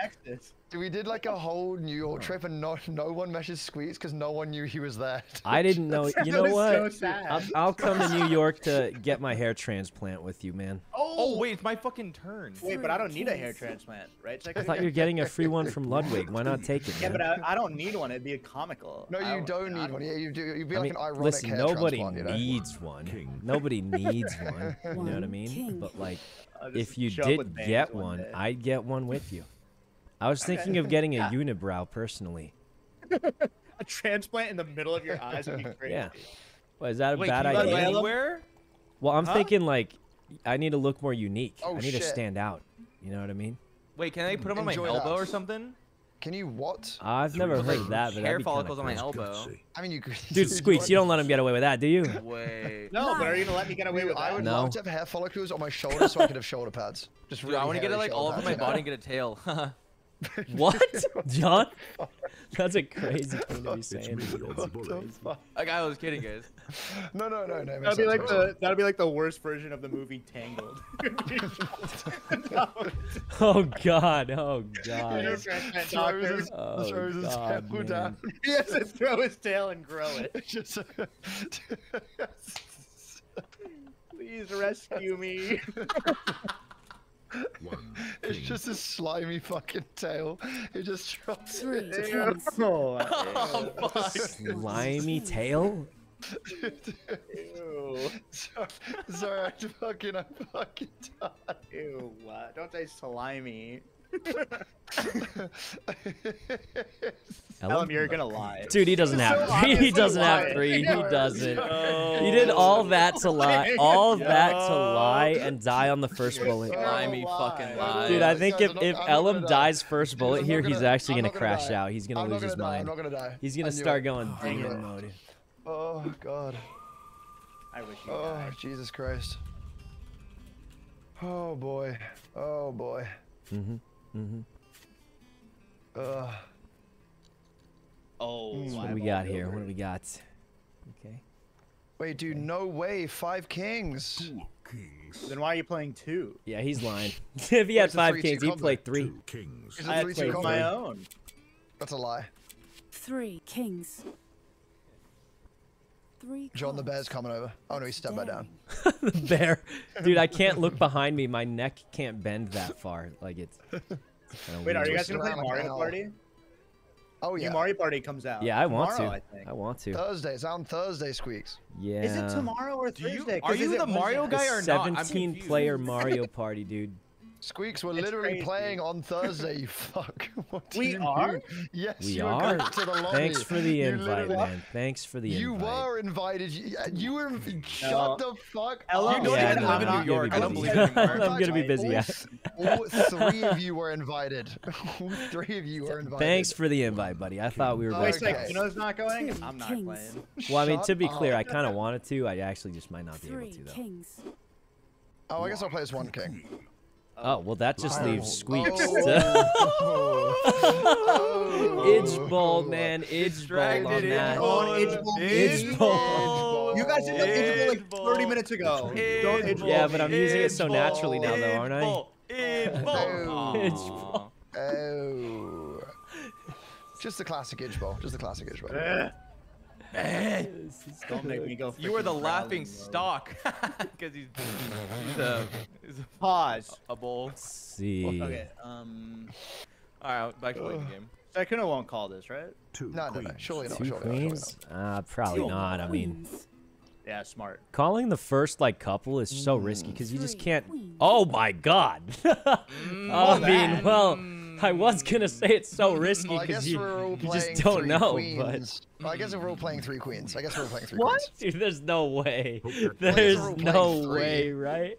Dude, we did like a whole New York trip and no one messes Squeex because no one knew he was there. I didn't know. You know what? So sad. I'll come to New York to get my hair transplant with you, man. Oh, wait, it's my fucking turn. Wait, but I don't need a hair transplant, right? Like, I thought you were getting a free one from Ludwig. Why not take it? Yeah, man? But I don't need one. It'd be comical. No, you don't need one. Yeah, you do. You'd be like an ironic hair transplant. Listen, nobody needs one. Nobody needs one. You know what I mean? But like, if you did get one, I'd get one with you. I was thinking of getting a unibrow personally. A transplant in the middle of your eyes would be crazy. Yeah. Well, is that a bad idea? Anywhere? Well, I'm thinking like I need to look more unique. Oh, I need to stand out. You know what I mean? Wait, can I put them on my elbow or something? Can you what? I've never heard that, but hair follicles on my elbow. I mean, you could. Dude, Squeex, you don't let him get away with that, do you? Wait. No, but are you gonna let me get away with that? I would love to have hair follicles on my shoulders so I could have shoulder pads. Just really. I want to get it like all over my body and get a tail. What? John? That's a crazy thing to be saying. Like, I was kidding, guys. No, no, no, no. That'd be like that'd be like the worst version of the movie Tangled. Oh God! Oh God! Throws his tail down. He has to throw his tail and grow it. Just, please rescue me. It's just a slimy fucking tail. It just drops it. Oh, slimy tail? Ew. Sorry, I'm fucking done. Ew, don't say slimy. Tell him you're gonna lie. Dude, he doesn't have three. He doesn't have three. He doesn't. He did all that to lie. All that to lie and die on the first bullet. Slimy fucking lie. Dude, I think if Ellum dies first bullet here, he's actually gonna crash out. He's gonna lose his mind. He's gonna start going demon mode. Oh God. I wish you died. Oh Jesus Christ. Oh boy. Oh boy. Mm-hmm. Oh, what do we got here? What do we got? Okay. Wait, dude, no way. 5 kings. 2 kings. Then why are you playing 2? Yeah, he's lying. If he had 5 kings, he'd play 3. Kings. I played my own. That's a lie. 3 kings. 3. John, the bear's coming over. Oh no, he stepped right down. The bear, dude, I can't look behind me. My neck can't bend that far. Like it's. Wait, are you guys gonna play Mario Party? Oh yeah, Mario Party comes out. Yeah, I want to. Thursday, it's on Thursday, Squeex. Yeah. Is it tomorrow or Thursday? Are you the Mario guy or not? 17-player Mario Party, dude. Squeex, we're literally playing on Thursday, you fuck. What do you are? Yes, we are. To the lobby. Thanks for the invite, man. Thanks for the invite. You were invited. You were... Shut the fuck up. You don't even live in New York. I don't believe it. I'm going to be busy, yeah. All three of you were invited. All three of you were invited. Thanks for the invite, buddy. I thought we were... Wait a second. You know it's not going? I'm not playing. Well, I mean, to be clear, I kind of wanted to. I actually just might not be able to, though. Oh, I guess I'll play as one king. Oh, well, that just leaves Squeex. Itch bald, man. Itch bald on that. Itch bald. You guys did the itch ball like 30 minutes ago. Yeah, but I'm using it so naturally now, though, aren't I? Itch ball. Itch ball. Oh. Just the classic itch ball. Just the classic itch ball. Don't make me go. You are the laughing stock, because he's a pause. A bowl. Let's see. Okay. All right, back to playing the game. Sykkuno won't call this, right? No, surely not. Probably not. I mean, yeah, smart. Calling the first like couple is so risky because you just can't. Oh my god. I mean, well. I was gonna say it's so risky because you just don't know, but... Well, I guess if we're all playing three queens. I guess we're all playing three queens. What? Dude, there's no way. There's no way, right?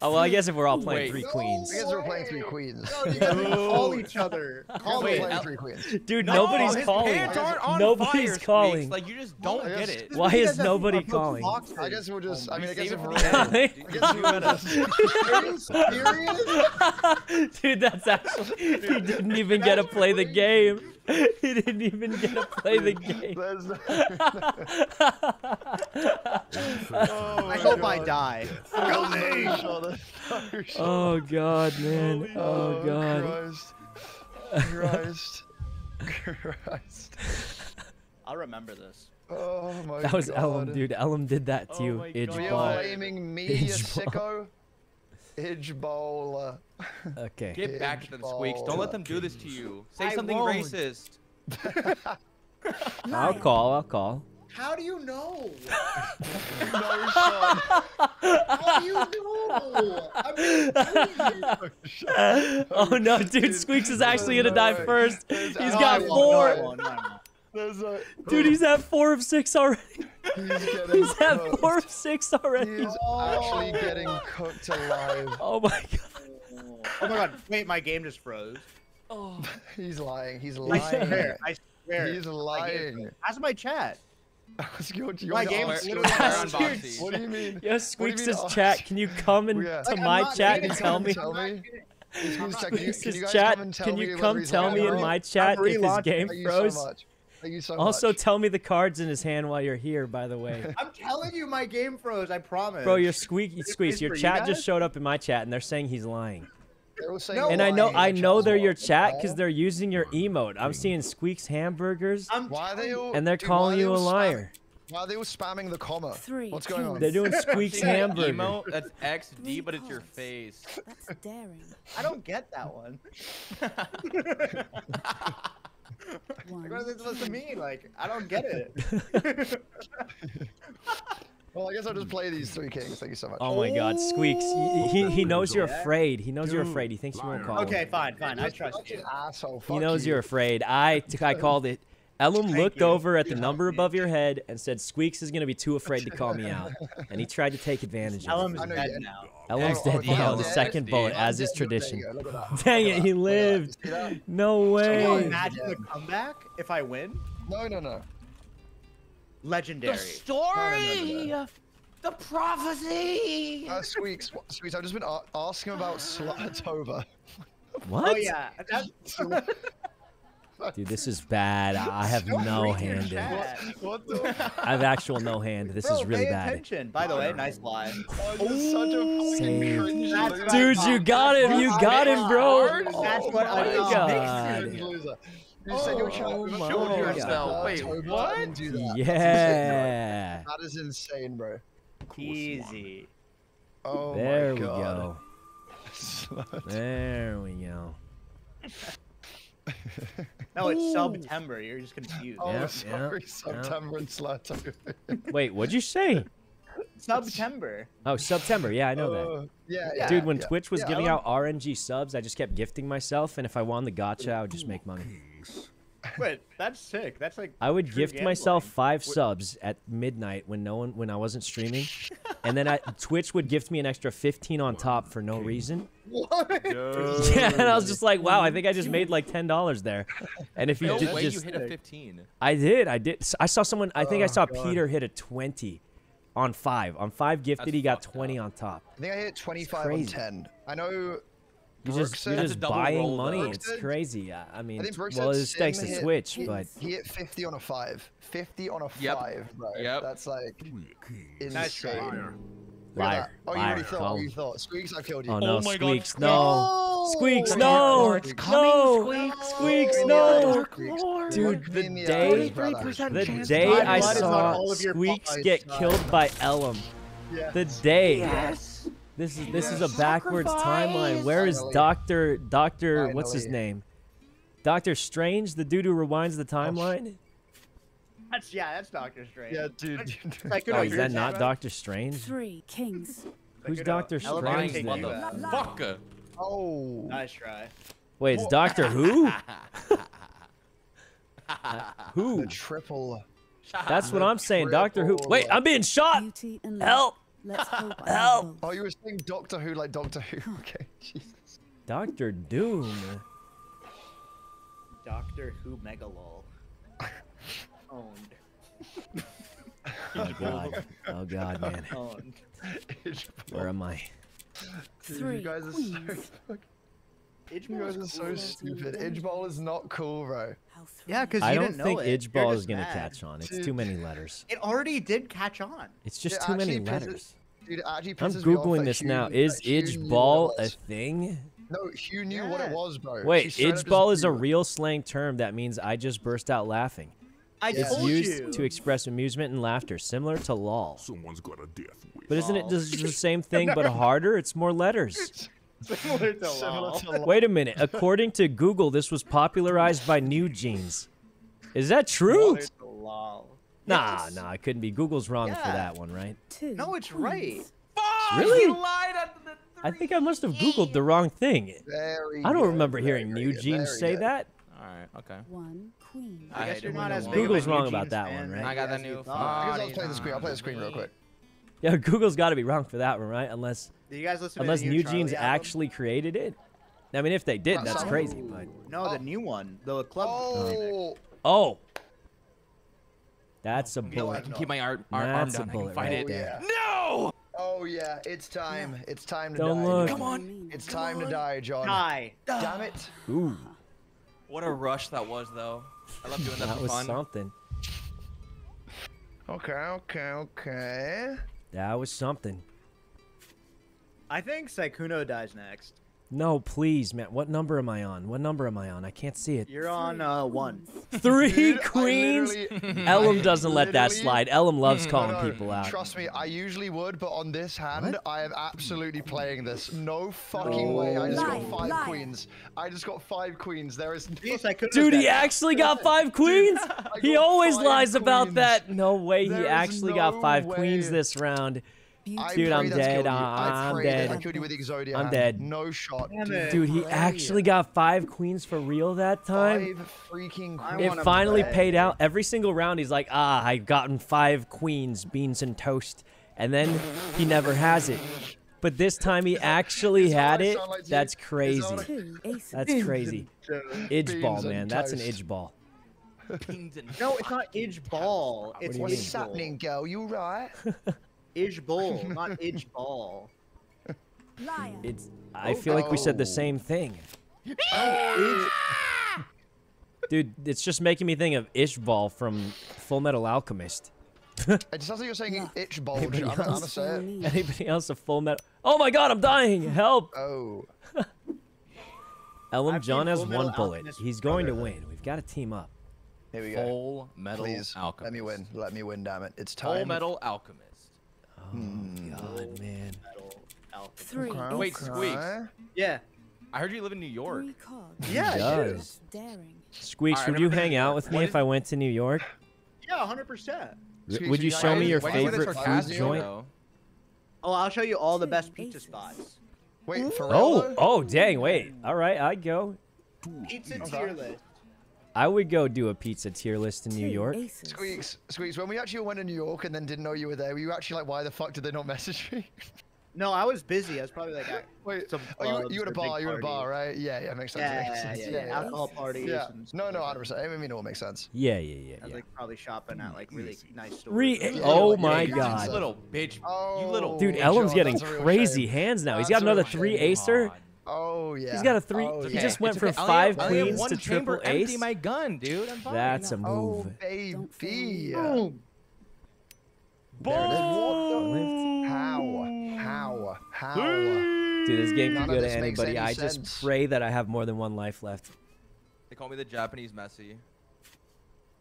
Oh, well, I guess if we're all playing three queens. I guess we're playing three queens. No, you guys call each other. Call me playing three queens. Dude, nobody's calling. Nobody's calling. Like, you just don't get it. Why is nobody calling? I guess we're just, I mean, I guess if we're serious? Dude, that's actually, he didn't even get to play the game. He didn't even get to play the game. Oh, I hope I die. Oh god, man. Oh god. Christ. Christ. I'll remember this. Oh my god. That was Ellum, dude. Ellum did that to you. Idgeball. You're blaming me, you sicko. Idgeball. Okay. Get back to them, Squeex. Don't let them do this to you. Say something racist. I'll call. How do you know? No, Sean. How do you know? I mean, oh no, dude, Squeex is actually gonna die first. He's got four. Dude, he's at 4 of 6 already. He's at 4 of 6 already. He's actually getting cooked alive. Oh my god. Oh my god. Wait, my game just froze. Oh. He's lying. He's lying. I swear. He's lying. Ask my chat. My game's literally unboxed. What do you mean? Yes, Squeaks' chat. Can you come into my chat and tell me? Squeaks' chat. Can you come tell me in my chat if his game froze? Thank you so much. Also, tell me the cards in his hand while you're here, by the way. I'm telling you, my game froze, I promise. Bro, your Squeeze, your chat just showed up in my chat, and they're saying he's lying. No, and I know they're your chat because they're using your emote. I'm seeing Squeaks hamburgers, and they're calling you a liar. Why are they all spamming the comma? What's going on? They're doing Squeaks hamburger. Emote, that's XD, but it's your face. That's daring. I don't get that one. What is this supposed to mean? Like, I don't get it. Well, I guess I'll just play these three kings. Thank you so much. Oh my god, Squeaks. He knows you're afraid. He knows you're afraid. He thinks you won't call him. Okay, fine. I trust you. Asshole. He knows you're afraid. I called it. Ellum looked over at the number above your head and said, Squeaks is going to be too afraid to call me out. And he tried to take advantage of it. Ellum's dead now. Ellum's dead now on the second bullet, as is tradition. Dang it, he lived. No way. Can you imagine the comeback if I win? No. Legendary. The story of the prophecy. Squeaks, I've just been asking about Slotova. What? Oh, yeah. Dude, this is bad. I have no hand in it. I have actual no hand. This is really bad. Attention. By the way, nice lie. Dude, you got him. You got him, bro. That's what I got. You said you showed yourself. Wait, what? Yeah. That is insane, bro. Easy. Oh, there we go. There we go. No, it's September. You're just confused. Oh, sorry, September and Slotov. Wait, what'd you say? September. Oh, September. Yeah, I know that. Yeah, dude, when Twitch was giving out RNG subs, I just kept gifting myself, and if I won the gacha, I would just make money. Wait, that's sick. That's like I would gift gambling. Myself 5 subs at midnight when I wasn't streaming, and then Twitch would gift me an extra 15 on top for no reason. What? No. Yeah, and I was just like, wow, I think I just made like $10 there. And if you just hit a 15. I did. I saw someone. I think I saw Peter hit a 20. On 5. On 5 gifted, that's he got 20 up. On top. I think I hit 25 on 10. I know... You're just buying money. Though. It's crazy. Yeah. I mean, well, it's thanks to Switch, but... He hit 50 on a 5. 50 on a 5, bro. Yep. That's, like, insane. Liar. Oh, you already thought what you thought. Squeex, I killed you. Oh, no. Squeex, no. Squeex, no. It's coming, Squeex. No. Dude, the day I saw Squeex get killed by Ellum. The day. Yes. This is a backwards timeline. Where is Dr. What's his name? Dr. Strange, the dude who rewinds the timeline? That's Doctor Strange. Yeah, dude. Oh, is that not Doctor Strange? Three kings. Who's Doctor Strange? Fucker. Oh. Nice try. Wait, it's Doctor Who? Who? The triple. That's what I'm saying, Doctor Who. Wait, I'm being shot. Help! Help! Oh, you were saying Doctor Who like Doctor Who? Okay, Jesus. Doctor Doom. Doctor Who Megalol. Owned. Oh god. Oh god, man. Owned. Where am I? Dude, you guys are so stupid. Edgeball is not cool, bro. Yeah, because I don't think Edgeball is gonna catch on. It's too many letters. It already did catch on. It's just too many letters. Dude, I'm googling this now. Is Edgeball a thing? No, Hugh knew what it was, bro. Wait, Edgeball is a real slang term that means I just burst out laughing. It's used to express amusement and laughter, similar to lol. Someone's got a death wish. But isn't it just the same thing but harder? It's more letters. Similar to lol. Wait a minute. According to Google, this was popularized by New Jeans. Is that true? Nah, it couldn't be. Google's wrong for that one, right? No, it's right. Really? I think I must have Googled the wrong thing. I don't remember hearing New Jeans say that. All right. Okay. One queen. I guess you're not as big. Google's wrong about that one, right? I got that new phone. I'll play the screen. I'll play the screen real quick. Yeah, Google's got to be wrong for that one, right? Unless New Jeans actually created it. I mean, if they did, that's crazy. But no, the new one, the club. Oh. That's a bullet. I can keep my arm down. I can fight it. No. Oh yeah, it's time. It's time to die. Come on. It's time to die, John. Die. Damn it. Ooh. What a rush that was, though. I love doing that for fun. That was something. Okay. That was something. I think Sykkuno dies next. No, please, man. What number am I on? I can't see it. You're on 1. 3 Dude, queens? Ellum doesn't let that slide. Ellum loves calling people out. Trust me, I usually would, but on this hand, I am absolutely playing this. No fucking way. I just got 5 queens. I just got 5 queens. There is... Dude, he actually got 5 queens? He always lies about that. No way he actually got 5 queens this round. Dude, I'm dead. I'm dead. I'm dead. No shot. Dude, he actually got 5 queens for real that time. 5 freaking queens. It finally paid out. Every single round, he's like, I've gotten 5 queens, beans and toast. And then he never has it. But this time he actually had it. That's crazy. That's crazy. Edgeball, man. That's an edgeball. No, it's not edgeball. It's what's happening, girl. You right? Edgeball, not edgeball. It's. I feel like we said the same thing. Dude, it's just making me think of Ishball from Full Metal Alchemist. It sounds like you're saying Itchball. Anybody else a Full Metal? Oh my God, I'm dying! Help! Oh. Ellum John has 1 bullet. He's going to win. We've got to team up. Here we go. Full Metal Alchemist. Let me win. Let me win. Damn it! It's time. Full Metal Alchemist. Oh, God, man. Okay. Wait, Squeex. Yeah. I heard you live in New York. Yeah, he does. Squeex, right, would you hang out with me if I went to New York? Yeah, 100%. Would you show me your favorite food joint? Oh, I'll show you all the best pizza spots. Wait, Ferrella? Oh, dang, wait. All right, I'd go. Pizza tier list. I would go do a pizza tier list in New York. Squeex, when we actually went to New York and then didn't know you were there, were you actually like, why the fuck did they not message me? No, I was busy. I was probably like, wait, you at a bar, right? Yeah, yeah, makes sense. Yeah. Alcohol parties. Yeah. No, 100%. I mean, it all makes sense. Yeah. I was like probably shopping at like really nice stores. Oh my god. Little bitch. Oh, you little dude, Ellum's getting crazy hands now. He's got another 3 acer. Oh yeah. He's got a 3. He just went from 5 queens to triple ace. Empty my gun, dude. That's a move. Oh baby. Boom! How? Dude, this game can go to anybody. I just pray that I have more than one life left. They call me the Japanese Messi.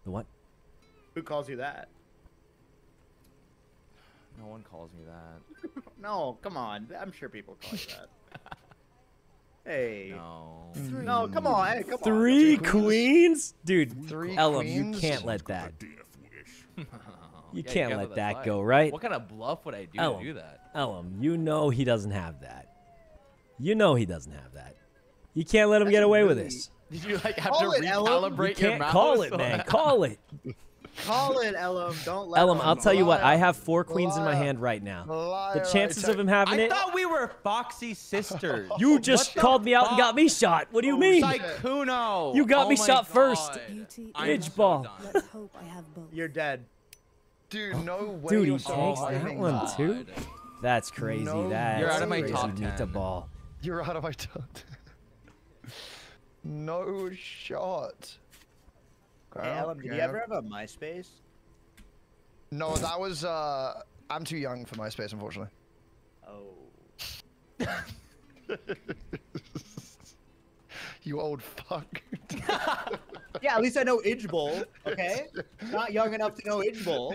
The what? Who calls you that? No one calls me that. No, come on. I'm sure people call you that. Hey. No, come on. Hey, come 3 queens? Dude, 3 Ellum, you can't let that. You can't let that go, right? What kind of bluff would I do to do that? Ellum, you know he doesn't have that. You can't let him get away with this. Did you like have to recalibrate your mouth? Call it, man. Call it. Call it, Ellum. Don't let Ellum, I'll tell you what. I have 4 queens in my hand right now. The chances of him having it. I thought we were Foxy sisters. You just called me out and got me shot. What do you mean? Sykkuno. You got me shot first. Edge ball. You're dead. Dude, no way. Dude, he takes that one too. That's crazy. That's you're out of my top 10. Ball. You're out of my top 10. No shot. Hey, Ellum, did you ever have a MySpace? No, that was I'm too young for MySpace, unfortunately. Oh. You old fuck. Yeah, at least I know Edge Bowl, okay? Not young enough to know Edge Bowl.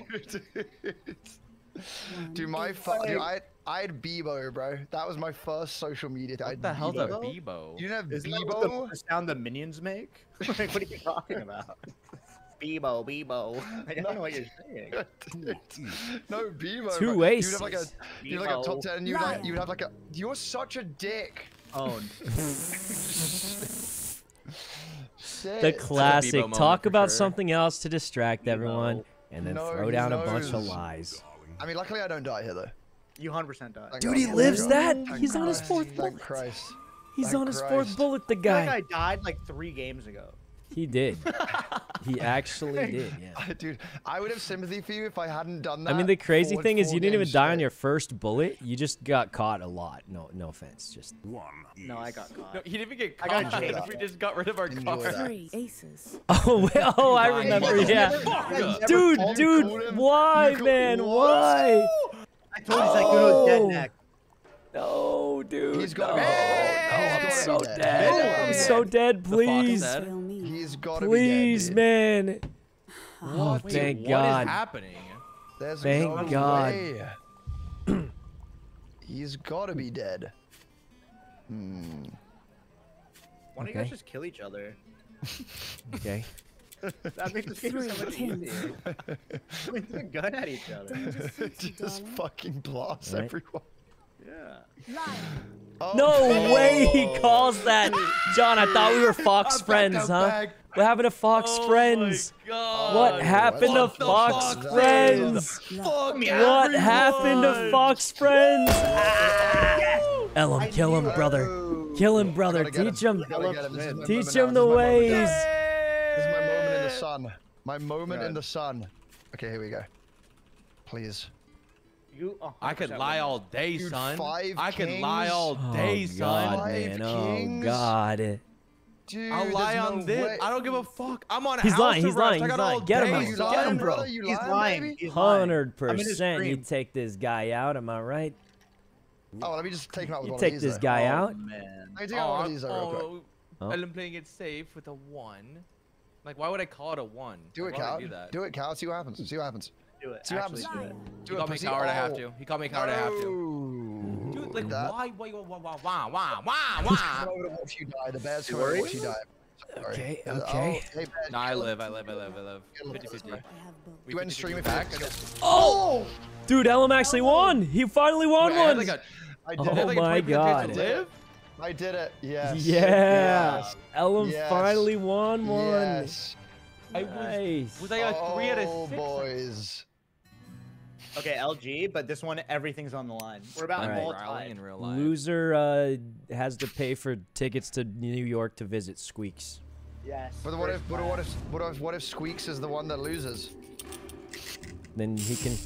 Dude, I had Bebo, bro. That was my first social media. What the hell's a Bebo? You didn't have Bebo? The sound the minions make? Like, what are you talking about? Bebo. I don't know what you're saying. No, Bebo. 2 aces. You'd have like a top 10. You'd have like a. You're such a dick. Owned. The classic. Talk about something else to distract everyone, and then throw down a bunch of lies. I mean, luckily I don't die here though. You 100% die. Dude, he lives that. He's on his 4th bullet. He's on his 4th bullet. The guy. I died like 3 games ago. He did. He actually did. Yeah. Dude, I would have sympathy for you if I hadn't done that. I mean, the crazy thing is you didn't even die on your 1st bullet. You just got caught a lot. No offense. Just one. No, I got caught. No, he didn't even get caught. I got changed. We just got rid of our car. 3 aces. Oh, I remember. Yeah. Dude, why, man? Why? I told you Sykkuno's dead next. No, dude. He's got to be dead. I'm so dead. I'm so dead, please. He's got to be dead. Please, man. Oh, thank God. What is happening? Thank God. He's got to be dead. Why don't you guys just kill each other? Okay. That makes the game so much easier. We threw a gun at each other. Just fucking blast everyone. Yeah. Oh. No way he calls that. John, I thought we were Fox friends, huh? What happened to Fox friends? What happened to Fox friends? What happened to Fox friends? Ellum, kill him, brother. Kill him, brother. Teach him. Teach him the ways. This is my moment in the sun. My moment in the sun. Okay, here we go. Please. I could lie all day, son. I could lie all day, son. Oh God. Dude, I'll lie on this. I don't give a fuck. I'm on. He's lying. He's lying. He's lying. Get him, bro. Get him, bro. He's lying. 100%. You take this guy out. Am I right? Oh, let me just take him out with one of these. You take this guy out, man. I take out one of these real quick. I'm playing it safe with a 1. Like, why would I call it a 1? Do it, Cal. Do it, Cal. See what happens. See what happens. Do it. He called me a coward. I have to. He called me a coward. I have to. Dude, like, why? Why? Why? Why? Why? Why? Why? Why? If you die, the bad's going to watch you die. Okay, okay. Oh, hey, no, I live. 50-50. You went and stream it back. Oh! Dude, Ellum actually won! He finally won one! Oh my god. I did it, yes. Yes! Ellum finally won one! Yes. Nice. Was I a 3 out of 6? Oh, boys. Okay, LG, but this one, everything's on the line. We're about all in real life. Loser has to pay for tickets to New York to visit Squeex. Yes. But what if Squeex is the one that loses? Then he can.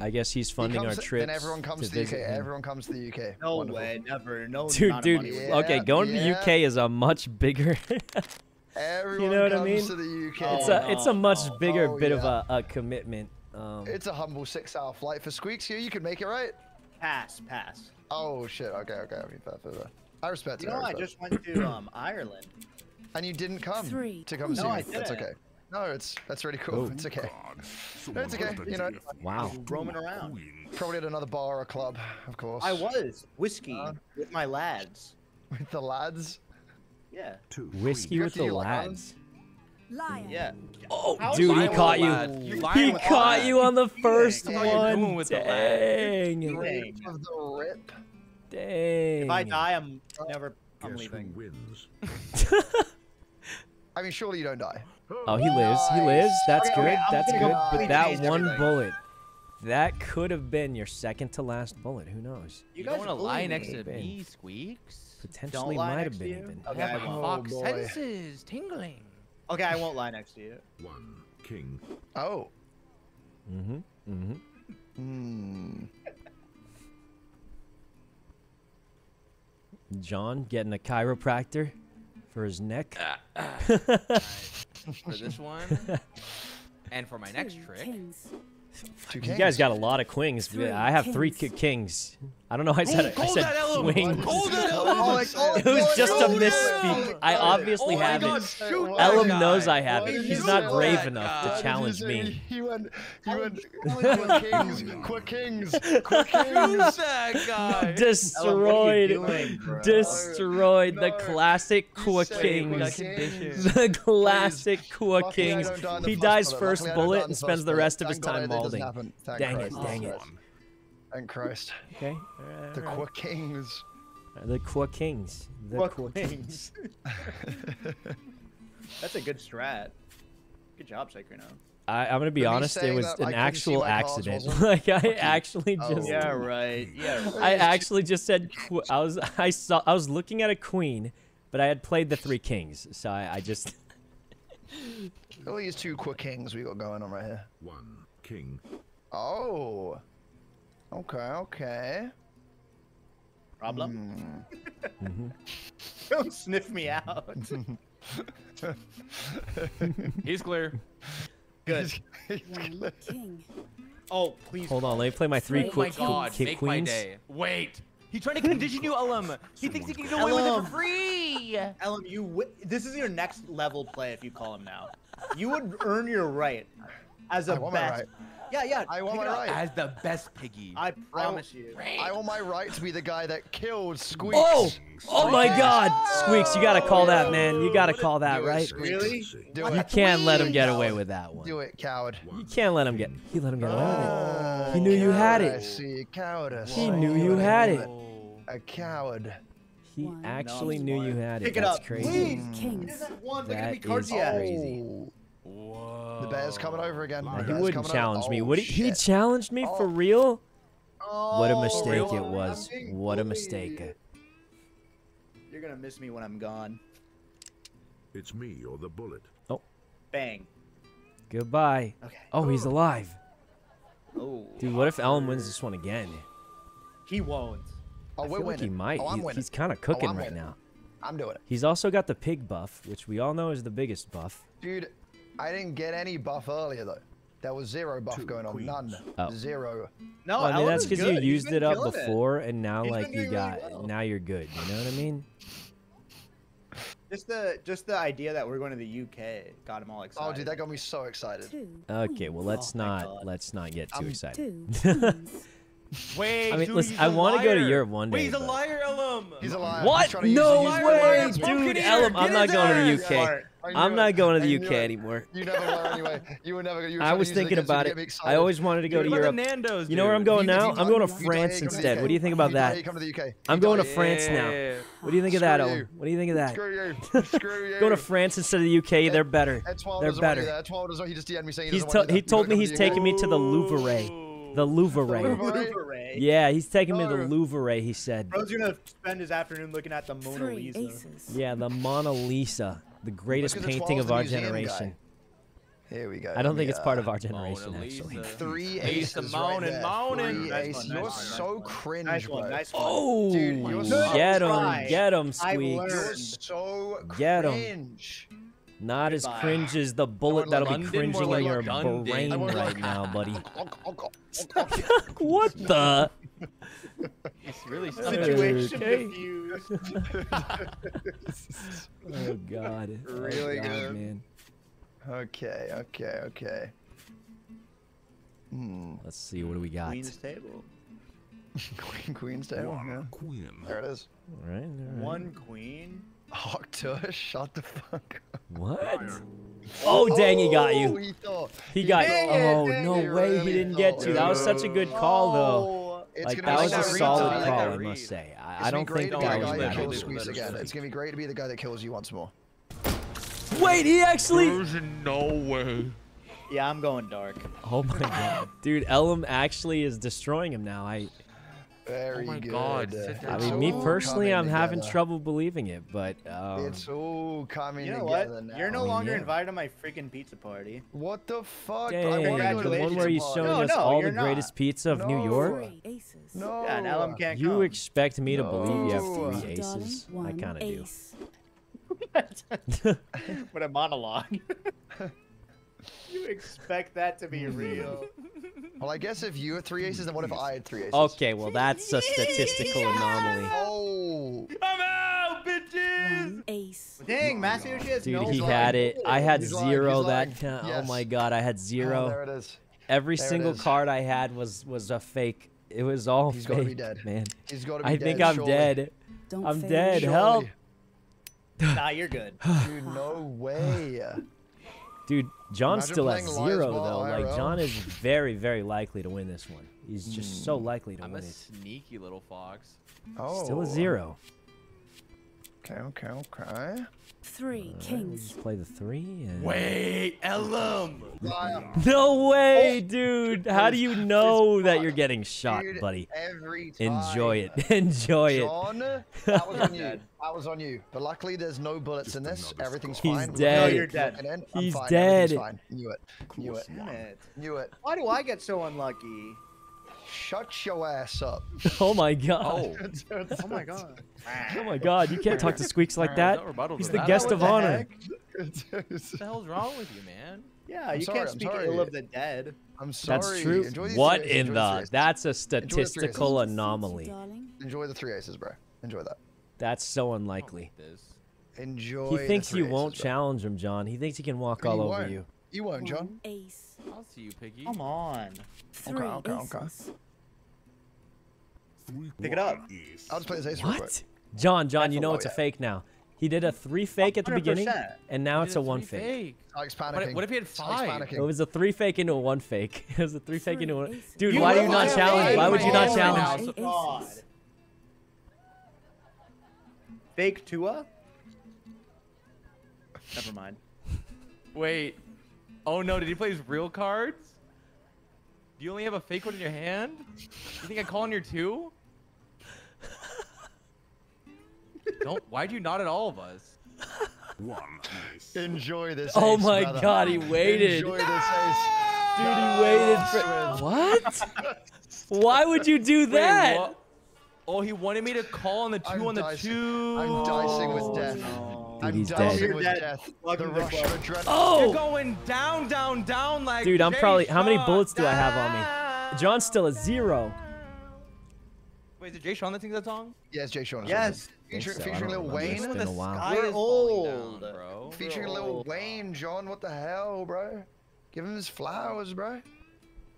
I guess he's funding our trips. Then everyone comes to the UK. Everyone comes to the UK. No way, never. No. Dude. Yeah, okay, going to the UK is a much bigger. Everyone comes to the UK. It's a much bigger bit of a commitment. It's a humble 6-hour flight for Squeex here. You can make it, right? Pass. Oh shit. Okay. I mean, I respect it. I just went to Ireland. And you didn't come to come see me. That's okay. No, that's really cool. Oh, it's okay. No, it's okay. You know. Wow. Roaming around. Probably at another bar or club, of course. I was whiskey with my lads. With the lads? Yeah. Whiskey with the lads. Lion. Yeah. Oh, dude, he caught you. He caught you on the first one. Dang. Dang. If I die, I'm leaving. Wins. I mean, surely you don't die. Oh, he lives. He lives. That's good. That's good. But that one bullet, that could have been your second to last bullet. Who knows? You don't want to lie next to me, Squeex. Potentially might have been. Okay. Fox senses tingling. Okay, I won't lie next to you. One king. Oh. John getting a chiropractor for his neck. For this one, and for my next trick. You guys got a lot of quings. I have 3 kings. I don't know. I said swings. It was just a misspeak. I obviously have it. Ellum knows I have it. He's not brave enough to challenge me. Quick kings. Destroyed the classic quick kings. The classic quick kings. He dies first bullet and spends the rest of his time mauling. Dang it. Thank Christ. Okay. The Quick Kings. The Quick Kings. The Quick Kings. That's a good strat. Good job, Sykkuno. I'm gonna be honest. It was an actual accident. Like I actually just said I was looking at a queen, but I had played the 3 kings, so I just. At least 2 quick kings we got going on right here. 1 king. Oh. Okay. Problem? Don't sniff me out. He's clear. Good. He's king. Oh, please. Hold on, let me play my 3 quick kings. Oh my god, make my day. Wait. He's trying to condition you, Ellum. He thinks he can get away with it for free. Ellum, this is your next level play if you call him now. You would earn your right as a best. Yeah. I want my right. As the best piggy. I promise you. I want my right to be the guy that killed Squeex. Oh my god. Squeex, you gotta call that, man. You gotta call that, right? Really? You can't let him get away with that one. Do it, coward. You can't let him get... He let him get away with it. He knew you had it. I see. Cowardice. He knew you had it. A coward. He actually knew you had it. Pick it up. That's crazy. That is crazy. Whoa. The bear's coming over again. He wouldn't challenge me. Would he? He challenged me for real? What a mistake it was. What a mistake. You're gonna miss me when I'm gone. It's me or the bullet. Oh. Bang. Goodbye. Okay. Oh, he's alive. Oh. Dude, what if Ellum wins this one again? He won't. Oh, we're winning. He might. He's kind of cooking right now. I'm doing it. He's also got the pig buff, which we all know is the biggest buff. Dude. I didn't get any buff earlier though. There was 0 buff going on, none. Oh. 0. No, well, I mean that's because you used it up before, and now like you got, now you're good. You know what I mean? Just the idea that we're going to the UK got him all excited. Oh, dude, that got me so excited. Okay, well let's not get too excited. Wait, I mean, dude, listen, I want to go to Europe one day. Wait, he's a liar, Ellum. He's a liar. What? No way, dude, Ellum. I'm not going to the UK. I'm not going to the UK anymore. You never were anyway. You were never going to I was thinking about it. I always wanted to go to Europe. Nando's, you know where I'm going now? I'm going to France instead. What do you think about that? I'm going to France now. What do you think of that, Ellum? What do you think of that? Screw you. Screw you. Going to France instead of the UK, they're better. They're better. He told me he's taking me to the Louvre. The Louvre. Yeah, he's taking me to the Louvre, he said. Bro's gonna spend his afternoon looking at the Mona Lisa. Yeah, the Mona Lisa. The greatest painting of our generation. Here we go. I don't think it's part of our generation, actually. Three aces right there. You're so cringe, nice one, bro. Nice one. Oh, dude, get him. Get him, Squeex. You're so cringe. Not as cringe as the bullet that'll be cringing in your brain right now, buddy. What the? It's really situation confused. Oh god. Really good, man. Okay, okay, okay. Let's see, what do we got? Queen's table. Queen's table. Yeah. Queen. There it is. All right. One queen. Octush, shut the fuck up. What? Oh, dang, he got you. He got you. Oh, no way he didn't get you. That was such a good call, though. Like, that was a solid call, I must say. I don't think that was bad. It's going to be great to be the guy that kills you once more. Wait, he actually... There's no way. Yeah, I'm going dark. Oh, my God. Dude, Ellum actually is destroying him now. Very good. God. I mean, me personally, I'm having trouble believing it, but it's all coming together now. You're no longer invited to my freaking pizza party. What the fuck? Dang, the one where you showed us all the greatest pizza of New York? No. Yeah, now I can't come. You expect me to believe you have 3 aces? I kind of do. What a monologue. You expect that to be real. Well, I guess if you had 3 aces, then what if I had 3 aces? Okay, well, that's a statistical anomaly. Oh. I'm out, bitches! 1 ace. Dang, Masayoshi has no... Dude, he had it. I had 0. That count. Yes. Oh, my God. I had 0. Oh, there it is. Every single card I had was a fake. It was all fake. He's got to be dead. Man. He's got to be dead, I think I'm dead. I'm dead. Help. Nah, you're good. Dude, no way. Dude, John's still at 0, though. Like, John is very, very likely to win this one. He's just so likely to win it. I'm a sneaky little fox. Oh. Still a 0. Okay, okay, okay. 3 kings. Just play the 3. And... Wait, Ellum! No way, dude! How do you know that you're getting shot, dude, buddy? Every time. Enjoy it. Enjoy John, it. That was on you. That was on you. But luckily, there's no bullets in this. Everything's fine. He's dead. No, you're dead. He's fine. Dead. Fine. Knew it. Knew it. Knew it. Why do I get so unlucky? Shut your ass up. Oh my god. Oh, oh my god. Oh my god, you can't talk to Squeex like that. He's the guest of honor. What the hell's wrong with you, man? Yeah, you can't speak ill of the dead. I'm sorry. That's true. What in the... That's a statistical anomaly. Enjoy the 3 aces, bro. Enjoy that. That's so unlikely. Enjoy. He thinks you won't challenge him, John. He thinks he can walk all over you. You won't, John. Ace. I'll see you, Piggy. Come on. Okay, okay, okay. Pick it up. I'll just play this ace real quick. John, you know it's a fake now. He did a 3 fake at the beginning, and now it's a 1 fake. What if he had 5? It was a 3 fake into a 1 fake. It was a 3 fake into a... Dude, why do you not challenge? Why would you not challenge? Fake Tua? Never mind. Wait. Oh no, did he play his real cards? Do you only have a fake one in your hand? You think I call on your 2? Why'd you nod at all of us? 1. Enjoy this ace, oh my brother. God, he waited. Enjoy this ace. Dude, he waited for... What? Why would you do that? Wait, oh, he wanted me to call on the 2 on dicing. The 2. I'm dicing with death. No. Dude, he's dead. Oh! You're going down, down, down like... Dude, I'm probably... How many bullets do I have on me? John's still a 0. Wait, is it Jay Sean that sings that song? Yes, Jay Sean. Yes. Featuring Lil Wayne. It's been a while. We're old, bro. Featuring Lil Wayne, John. What the hell, bro? Give him his flowers, bro.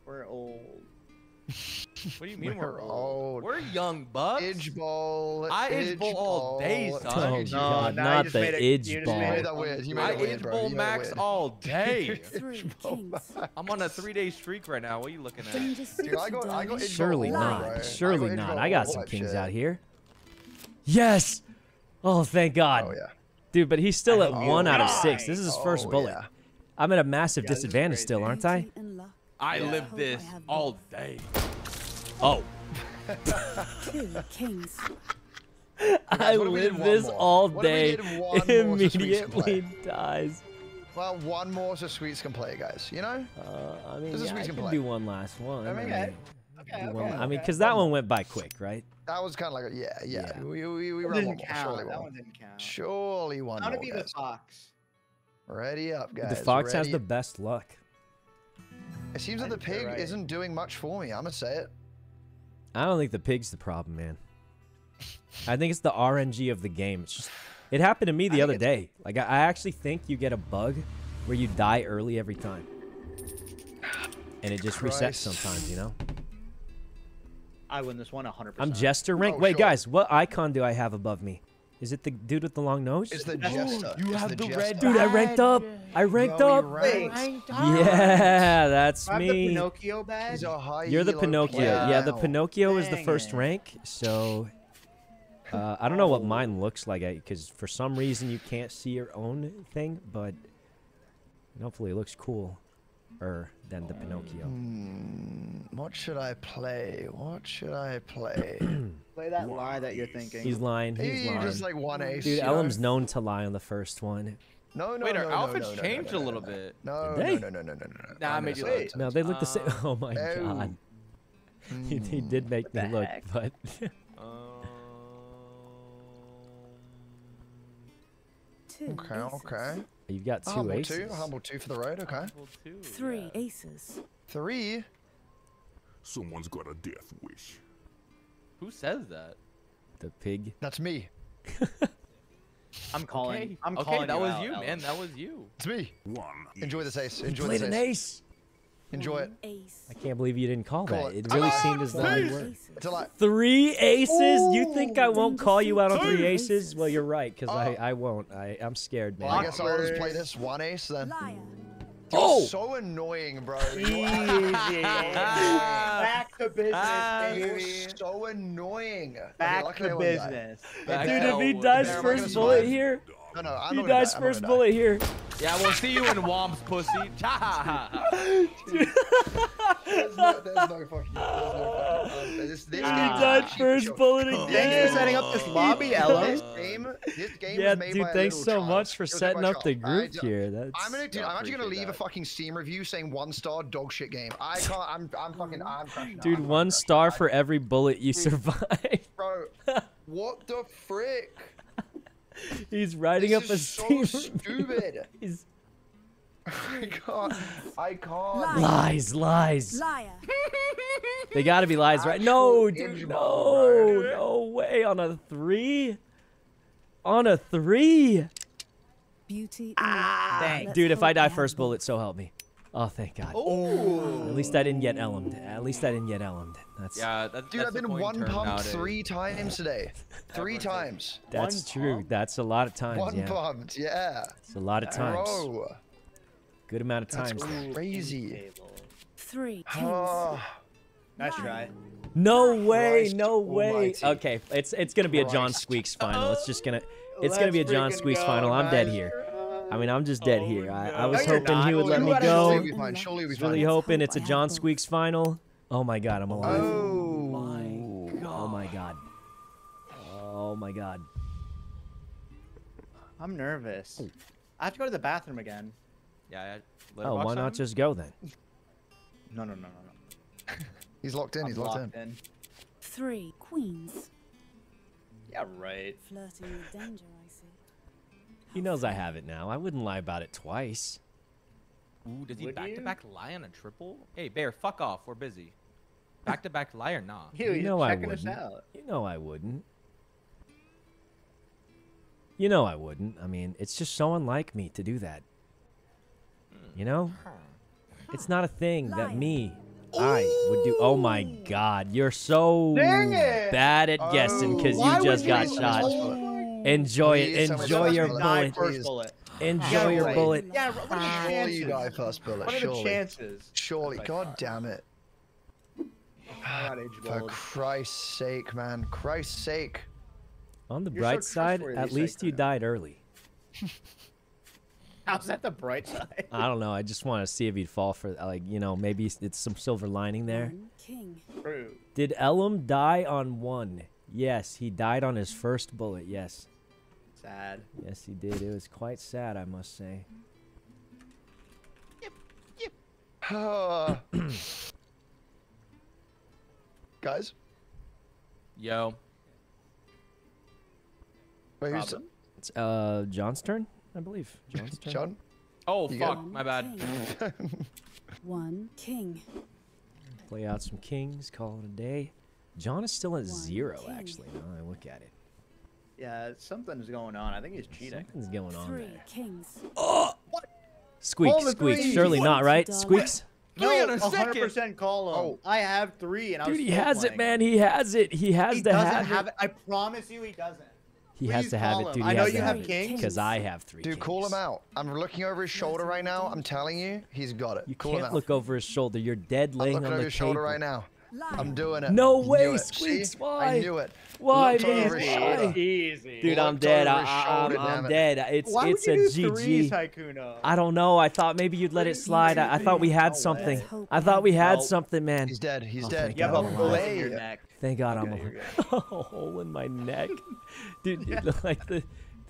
We're old. What do you mean we're old? We're young bucks. Idgeball. I idgeball all day, son. Oh, God, no, not the idgeball. I idgeball max all day. I'm on a 3-day streak right now. What are you looking at? Dude, I go surely not. Right? Surely not. I got some kings out here. Yes. Oh, thank God. Oh, yeah. Dude, but he's still at 1 out of 6. This is his first bullet. Yeah. I'm at a massive disadvantage still, aren't I? I live this all day. Oh. I live this all day. Immediately dies. Well, one more so Squeex can play, guys. You know? I mean, yeah, I can do one last one. I mean, because that one went by quick, right? That was kind of like, yeah. We ran one more. Surely one. That one didn't count. Surely one more. I'm gonna be the fox. Ready up, guys. The fox has the best luck. It seems that the pig isn't doing much for me. I'm gonna say it. I don't think the pig's the problem, man. I think it's the RNG of the game. It's just, it happened to me the other day. Like, I actually think you get a bug where you die early every time, and it just resets sometimes, you know. I win this one 100%. I'm Jester rank. Wait, guys, what icon do I have above me? Is it the dude with the long nose? It's the Jester. You have the red. Dude, I ranked up. I ranked up. Yeah, that's me. Pinocchio badge. You're the Pinocchio. Yeah, the Pinocchio is the first rank. So, I don't know what mine looks like because for some reason you can't see your own thing, but hopefully it looks cool. Than the Pinocchio. What should I play? What should I play? Play that lie that you're thinking. He's lying. He's lying. Just like one ace. Dude, Ellum's known to lie on the first one. No, no, wait, our outfits changed a little bit. No. Nah, I made you look. No, they look the same. Oh my God. He did make me look, but. Okay. You've got two aces. Humble two for the road, okay. Three aces. Three? Someone's got a death wish. Who says that? The pig. That's me. I'm calling. Okay. I'm calling. Okay, that was you, man. That was you. It's me. One. Enjoy this ace. Enjoy this ace. Played an ace. Enjoy it. I can't believe you didn't call that. It really seemed as though you were. It's a lot. Three aces? Ooh, you think I won't call you out on three aces? Well, you're right, because I won't. I'm scared, man. Well, I guess I'll just play this one ace then. Oh! You're so annoying, bro. Easy. Back to business, baby. You're so annoying. Back to business. Back dude, if he dies first bullet here. No, he dies first bullet here. Yeah, we'll see you in Womp's pussy. He died first bullet again. Thanks for setting up this lobby, Ella. Yeah, dude, thanks so much for setting up the group here. That's dude, I'm actually gonna leave a fucking Steam review saying 1-star dog shit game. I can't. I'm fucking. I'm crashing. Dude, 1 star for every bullet you survive. Bro, what the frick? He's riding up a steam. This is so stupid. I can't. Lies. Liar. They gotta be lies, right? No, dude. No. No way. On a 3? On a 3? Beauty. Dude, if I die first bullet, so help me. Oh, thank God. Oh. At least I didn't get Ellumed. That's, yeah, dude, I've been one pump 3 times today. 3 times. That's true. That's a lot of times. One pumped, yeah. It's a lot of times. Oh. Good amount of times. That's crazy. 3. Oh. Nice try. No way. Christ almighty. Okay, it's gonna be a John Squeex final. It's gonna be a John Squeex final. I'm dead here. I mean, I'm just dead here. I was hoping he would let me go. I was really hoping it's a John Squeex final. Oh my God, I'm alive. Oh my God. I'm nervous. I have to go to the bathroom again. Yeah. Oh, why not just go then? No. He's locked in. He's locked in. 3 queens. Yeah, right. Flirting with danger, I see. He knows I have it now. I wouldn't lie about it twice. Ooh, does he back-to-back lie on a triple? Hey, Bear, fuck off. We're busy. Back-to-back lie or not? You know I wouldn't. You know I wouldn't. I mean, it's just so unlike me to do that. You know? It's not a thing that me, I would do. Oh my God, you're so bad at guessing because you just got shot. Enjoy it. Enjoy your bullet. Enjoy your bullet. Yeah, what are the chances? You die first bullet. What are the chances? Surely, God damn it. For Christ's sake, man. Christ's sake. On the bright side, at least you died early. How's that the bright side? I don't know. I just want to see if he'd fall for, like, you know, maybe it's some silver lining there. King. True. Did Ellum die on one? Yes, he died on his first bullet. Yes. Sad. Yes, he did. It was quite sad, I must say. Yep. Yep. Guys. Yo. Wait, who's it's John's turn? I believe. John's turn. John? Oh, you fuck. My bad. One king. Play out some kings, call it a day. John is still at zero, actually, now that I look at it. Yeah, something's going on. I think he's cheating. Something's going on there. Kings. Oh! What? Squeaks, Squeaks. Surely not, right? Squeaks? No, 100% call him. Oh. I have three, and I was Dude, he has it, man. He has it. He has the hat. He doesn't have it. I promise you he doesn't. He has to have it, dude. I know you have kings. Because I have three kings. Dude, call him out. I'm looking over his shoulder right now. I'm telling you, he's got it. You can't look over his shoulder. You're dead laying on the table. I'm looking over his shoulder right now. I'm doing it. No way, Squeaks. Why? I knew it. Why, man? Why? Dude, I'm dead. I'm dead. It's a GG. I don't know. I thought maybe you'd let it slide. I thought we had something. I thought we had something, man. He's dead. He's dead. You have a bullet in your neck. Thank God I'm alive. A hole in my neck. Dude, like the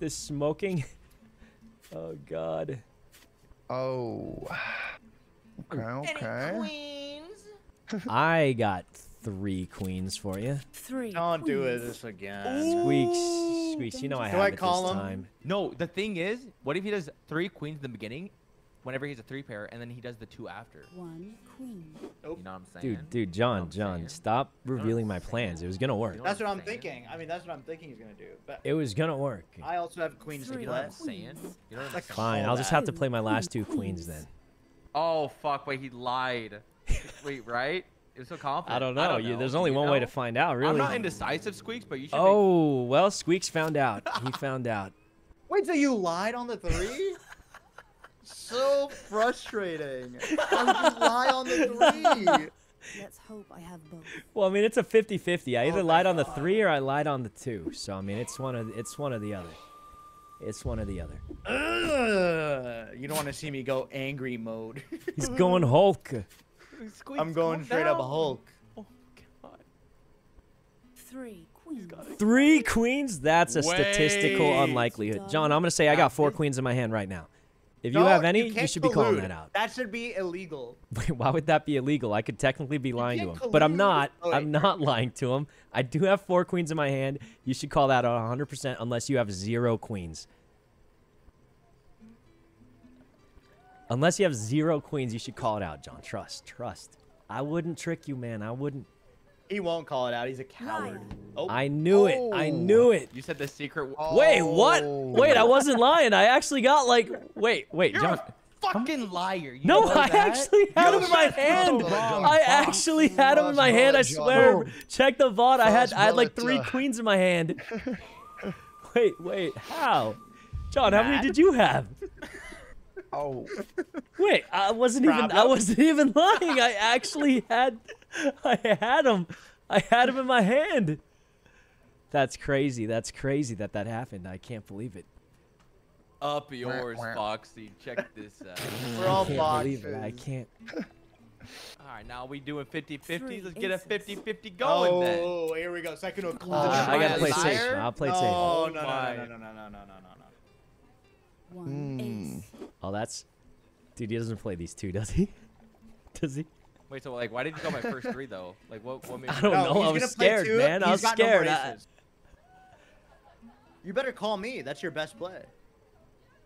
smoking. Oh, God. Oh. Okay, okay. I got three queens for you. Three. Don't do this again. Squeaks. Squeaks, you know I have it this time. No, the thing is, what if he does three queens in the beginning? Whenever he's a three pair, and then he does the two after. One queen. Nope. You know what I'm saying? Dude, John, stop revealing my plans. It was gonna work. That's what I'm thinking. I mean, that's what I'm thinking he's gonna do. But it was gonna work. I also have queens to get left. Fine, I'll just have to play my last two queens then. Oh fuck! Wait, he lied. Wait, right? It was so confident. I don't know. There's only one way to find out, really. I'm not indecisive, Squeaks, but you should. Oh well, Squeaks found out. He found out. Wait, so you lied on the three? So frustrating. I would just lie on the three. Let's hope I have both. Well, I mean, it's a 50-50. I either lied on the three or I lied on the two. So I mean, it's one or the other. It's one or the other. You don't want to see me go angry mode. He's going Hulk. I'm going straight up Hulk. Oh God. Three. Three queens? That's a statistical unlikelihood. John, I'm gonna say I got four queens in my hand right now. If you have any, you should be calling that out. That should be illegal. Wait, why would that be illegal? I could technically be lying to him, but I'm not. I'm not lying to him. I do have four queens in my hand. You should call that out 100% unless you have zero queens. Unless you have zero queens, you should call it out, John. Trust. I wouldn't trick you, man. I wouldn't. He won't call it out. He's a coward. Oh. I knew it. I knew it. You said the secret. Wait, what? Wait, I wasn't lying. I actually got like. Wait, You're John. A fucking liar. You no, I actually had him in my hand. I actually had him in my hand. I swear. Check the VOD. I had like three queens in my hand. Wait. How? John, how many did you have? Oh. Wait, I wasn't even lying. I actually had. I had him in my hand. That's crazy that happened. I can't believe it. Up yours, Foxy. Check this out. We're all Foxy. I can't. All right, now we doing 50-50s. Let's get a 50-50 going then. Oh, here we go. Second of class. I gotta play safe. I'll play safe. Oh no. One ace. Oh, that's. Dude, he doesn't play these two, does he? Does he? Wait, so like, why did you call my first three though? Like, what made you... I don't know. I was scared, man. I was scared. You better call me. That's your best play.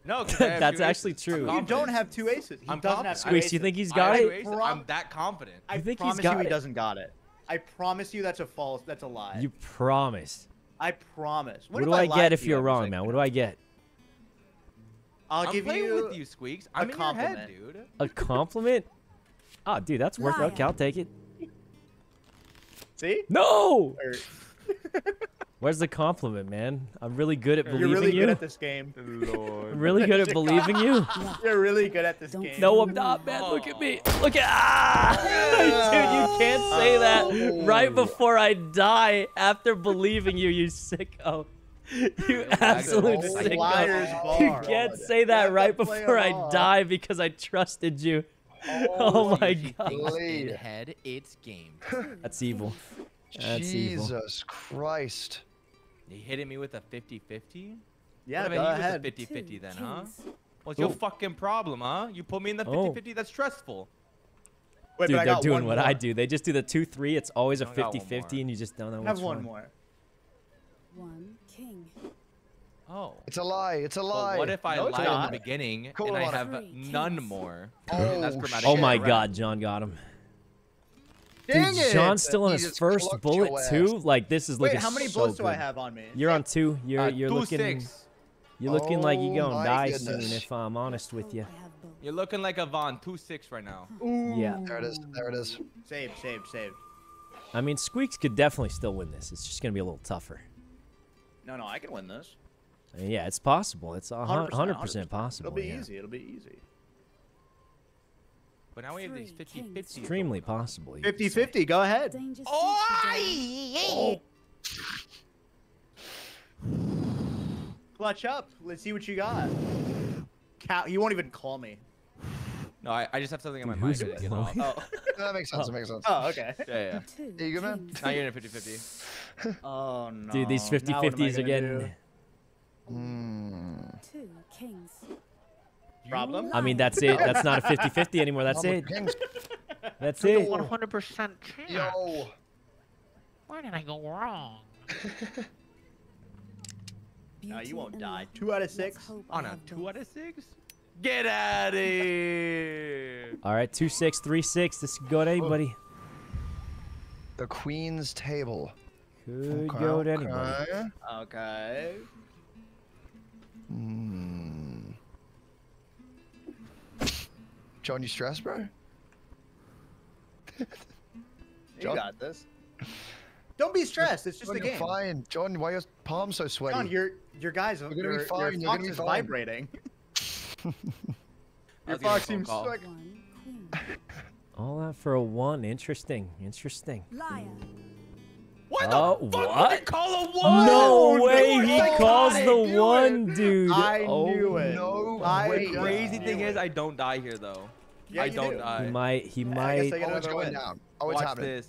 No, that's actually true. You don't have two aces. He doesn't have two aces. Squeaks, you think he's got it? I'm that confident. I promise you he doesn't got it. I promise you that's a false. That's a lie. You promise. I promise. What do I get if you're wrong, man? What do I get? I'll give you. I'm playing with you, Squeaks. I'm in your head, dude. A compliment. Oh, dude, that's worth it. Okay, I'll take it. See? No! Where's the compliment, man? I'm really good at believing you. You're really good at this game. Lord. I'm really good at believing you. You're really good at this game. No, I'm not, man. Look at me. Look at... Ah! Dude, you can't say that right before I die after believing you, you sicko. You absolute sicko. You can't say that right before I die because I trusted you. Oh my god. Head, it's game. That's evil. That's Jesus evil. Christ. He hitting me with a 50-50? Yeah, go ahead. 50-50 then, huh? What's your fucking problem, huh? You put me in the 50-50? That's stressful. Wait, dude, they're doing what I do. They just do the 2-3. It's always a 50-50, and you just don't know what's wrong. I have one more. One king. Oh. It's a lie. It's a lie. Well, what if I lie in the beginning and I have none more? Oh my god, John got him. Dude, John's still on his first bullet too. Like this is looking so good. Wait, how many bullets do I have on me? You're on 2. You're looking. You're looking like you're gonna die soon. If I'm honest with you. You're looking like a Vaughn 2-6 right now. Ooh. Yeah. There it is. There it is. Save. Save. Save. I mean, Squeex could definitely still win this. It's just gonna be a little tougher. No, no, I can win this. Yeah, it's possible. It's 100% possible. It'll be easy. It'll be easy. But now we have these 50-50. Extremely possible. 50-50, go ahead. Oh! Clutch up. Let's see what you got. Cow, you won't even call me. No, I just have something in my mind. Oh. That makes sense. That makes sense. Oh, okay. Yeah, yeah. There you go, man. Now you're in a 50-50. Oh, no. Dude, these 50-50s are getting... Two kings. Problem? I mean, that's it. That's not a 50-50 anymore. That's it. That's it. 100% chance. Yo. Where did I go wrong? No, you won't die. 2 out of 6. On a 2 out of 6? Get out of here. All right, 2-6, 3-6. This could go to anybody. The queen's table. Could go to anybody. Okay. John, you stressed, bro? John? You got this. Don't be stressed. It's just a game. Fine, John. Why are your palms so sweaty? John, your guys are going to be fine. Your fox is vibrating. Your fox seems like. All that for a 1. Interesting. Interesting. Liar. What the fuck did he call a 1? No way he calls the 1, dude. I knew it. No way. The crazy thing is I don't die here, though. Yeah, I don't die. He might. He might. Oh, it's going down. Oh, it's happening.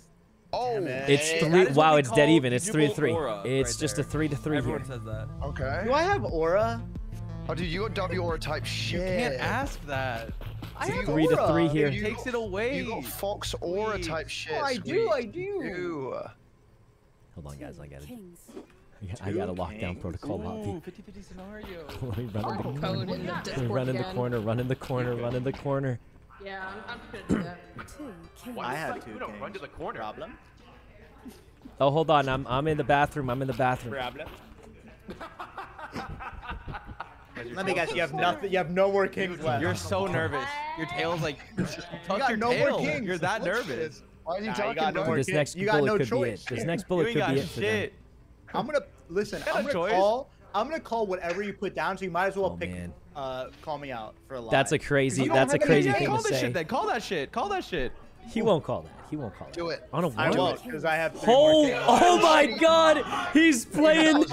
Oh, it's 3. Wow, it's dead even. It's 3-3. It's just a 3-3. Everyone says that. Okay. Do I have aura? Oh, dude, you got W aura type shit. You can't ask that. I have 3-3 here. It takes it away. You got Fox aura type shit. I do. I do. Hold on, guys. I got it. I got a lockdown protocol lobby. 50-50 scenario. Let me run in the corner. Run in the corner. Run in the corner. Yeah, I'm good for that. Why have like, 2 don't run to the corner, problem? Oh, hold on. I'm in the bathroom. I'm in the bathroom. Problem. Let me guess. You have nothing. You have no more kings left. You're so nervous. Your tail's like. Tuck your tail. You're that nervous. Why are you talking about this next bullet could be it. This next bullet could be it for them. I'm gonna listen. I'm gonna call. I'm gonna call whatever you put down. So you might as well pick. Call me out for a lie. That's a crazy. That's a crazy thing to say. Call that shit. Call that shit. He won't call that. He won't call that. Do it. On a 1. I won't because I have. Oh my god! He's playing.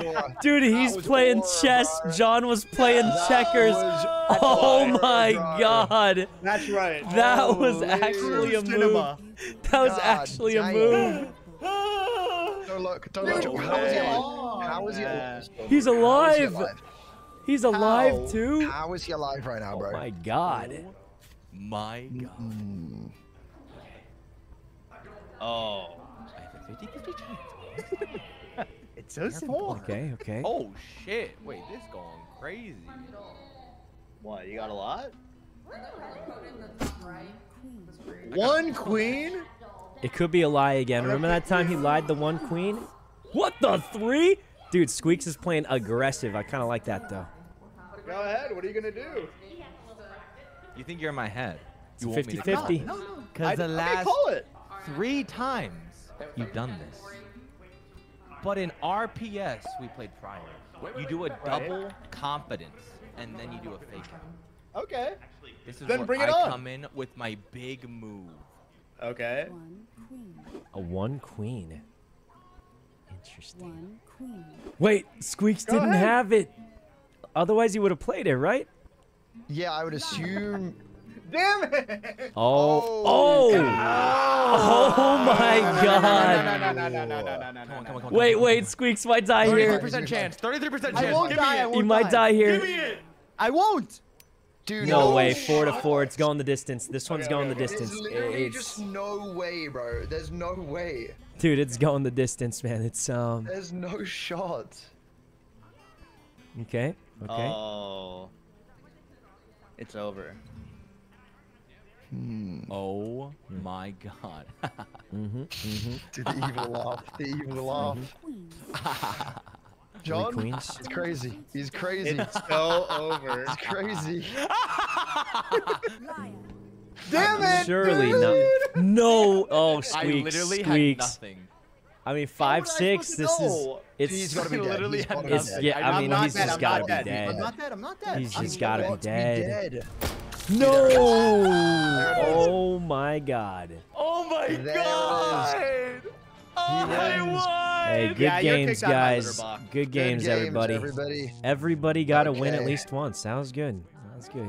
Dude, he's playing chess. John was playing checkers. Oh my god. That's right. That was actually a move. That was actually a move. Don't look. Don't look. How is he alive? He's alive. He's alive too. How is he alive right now, bro? Oh my god. My god. Oh. I have a 50-50 chance. It's so simple. Okay, okay. Oh shit. Wait, this is going crazy. What, you got a lot? 1 queen? It could be a lie again. Remember that time he lied the 1 queen? What the 3? Dude, Squeex is playing aggressive. I kind of like that though. Go ahead. What are you going to do? You think you're in my head. You want me to 50-50. No, no. because the last three times you've done this. But in RPS, we played prior. You do a double confidence, and then you do a fake out. Okay. This is then where I come in with my big move. Okay. A one queen. Interesting. Wait, Squeex didn't have it. Otherwise, you would have played it, right? Yeah, I would assume. Damn it! Oh my god! No, Wait, Squeex might die here. 33% chance. 33% chance. I won't die. He might die here. Give me it. I won't. Dude, no way. 4-4. It's going the distance. This one's going the distance. There's literally just no way, bro. There's no way. Dude, it's going the distance, man. It's there's no shot. Okay. Okay. Oh. It's over. Oh my god. Dude, the evil laugh. The evil laugh. John, it's crazy. He's crazy. It's so over. It's crazy. Damn it! Surely not. No. Oh, Squeex. I literally had nothing. I mean, 5-6. This is. He's gotta be dead. Yeah, I mean, he's just gotta be dead. I'm not dead. I'm not dead. He's just gotta be dead. No! Oh my god. Oh my god! Oh, hey, good games, guys. Good games, everybody. Everybody got to win at least once. Sounds good. Sounds good.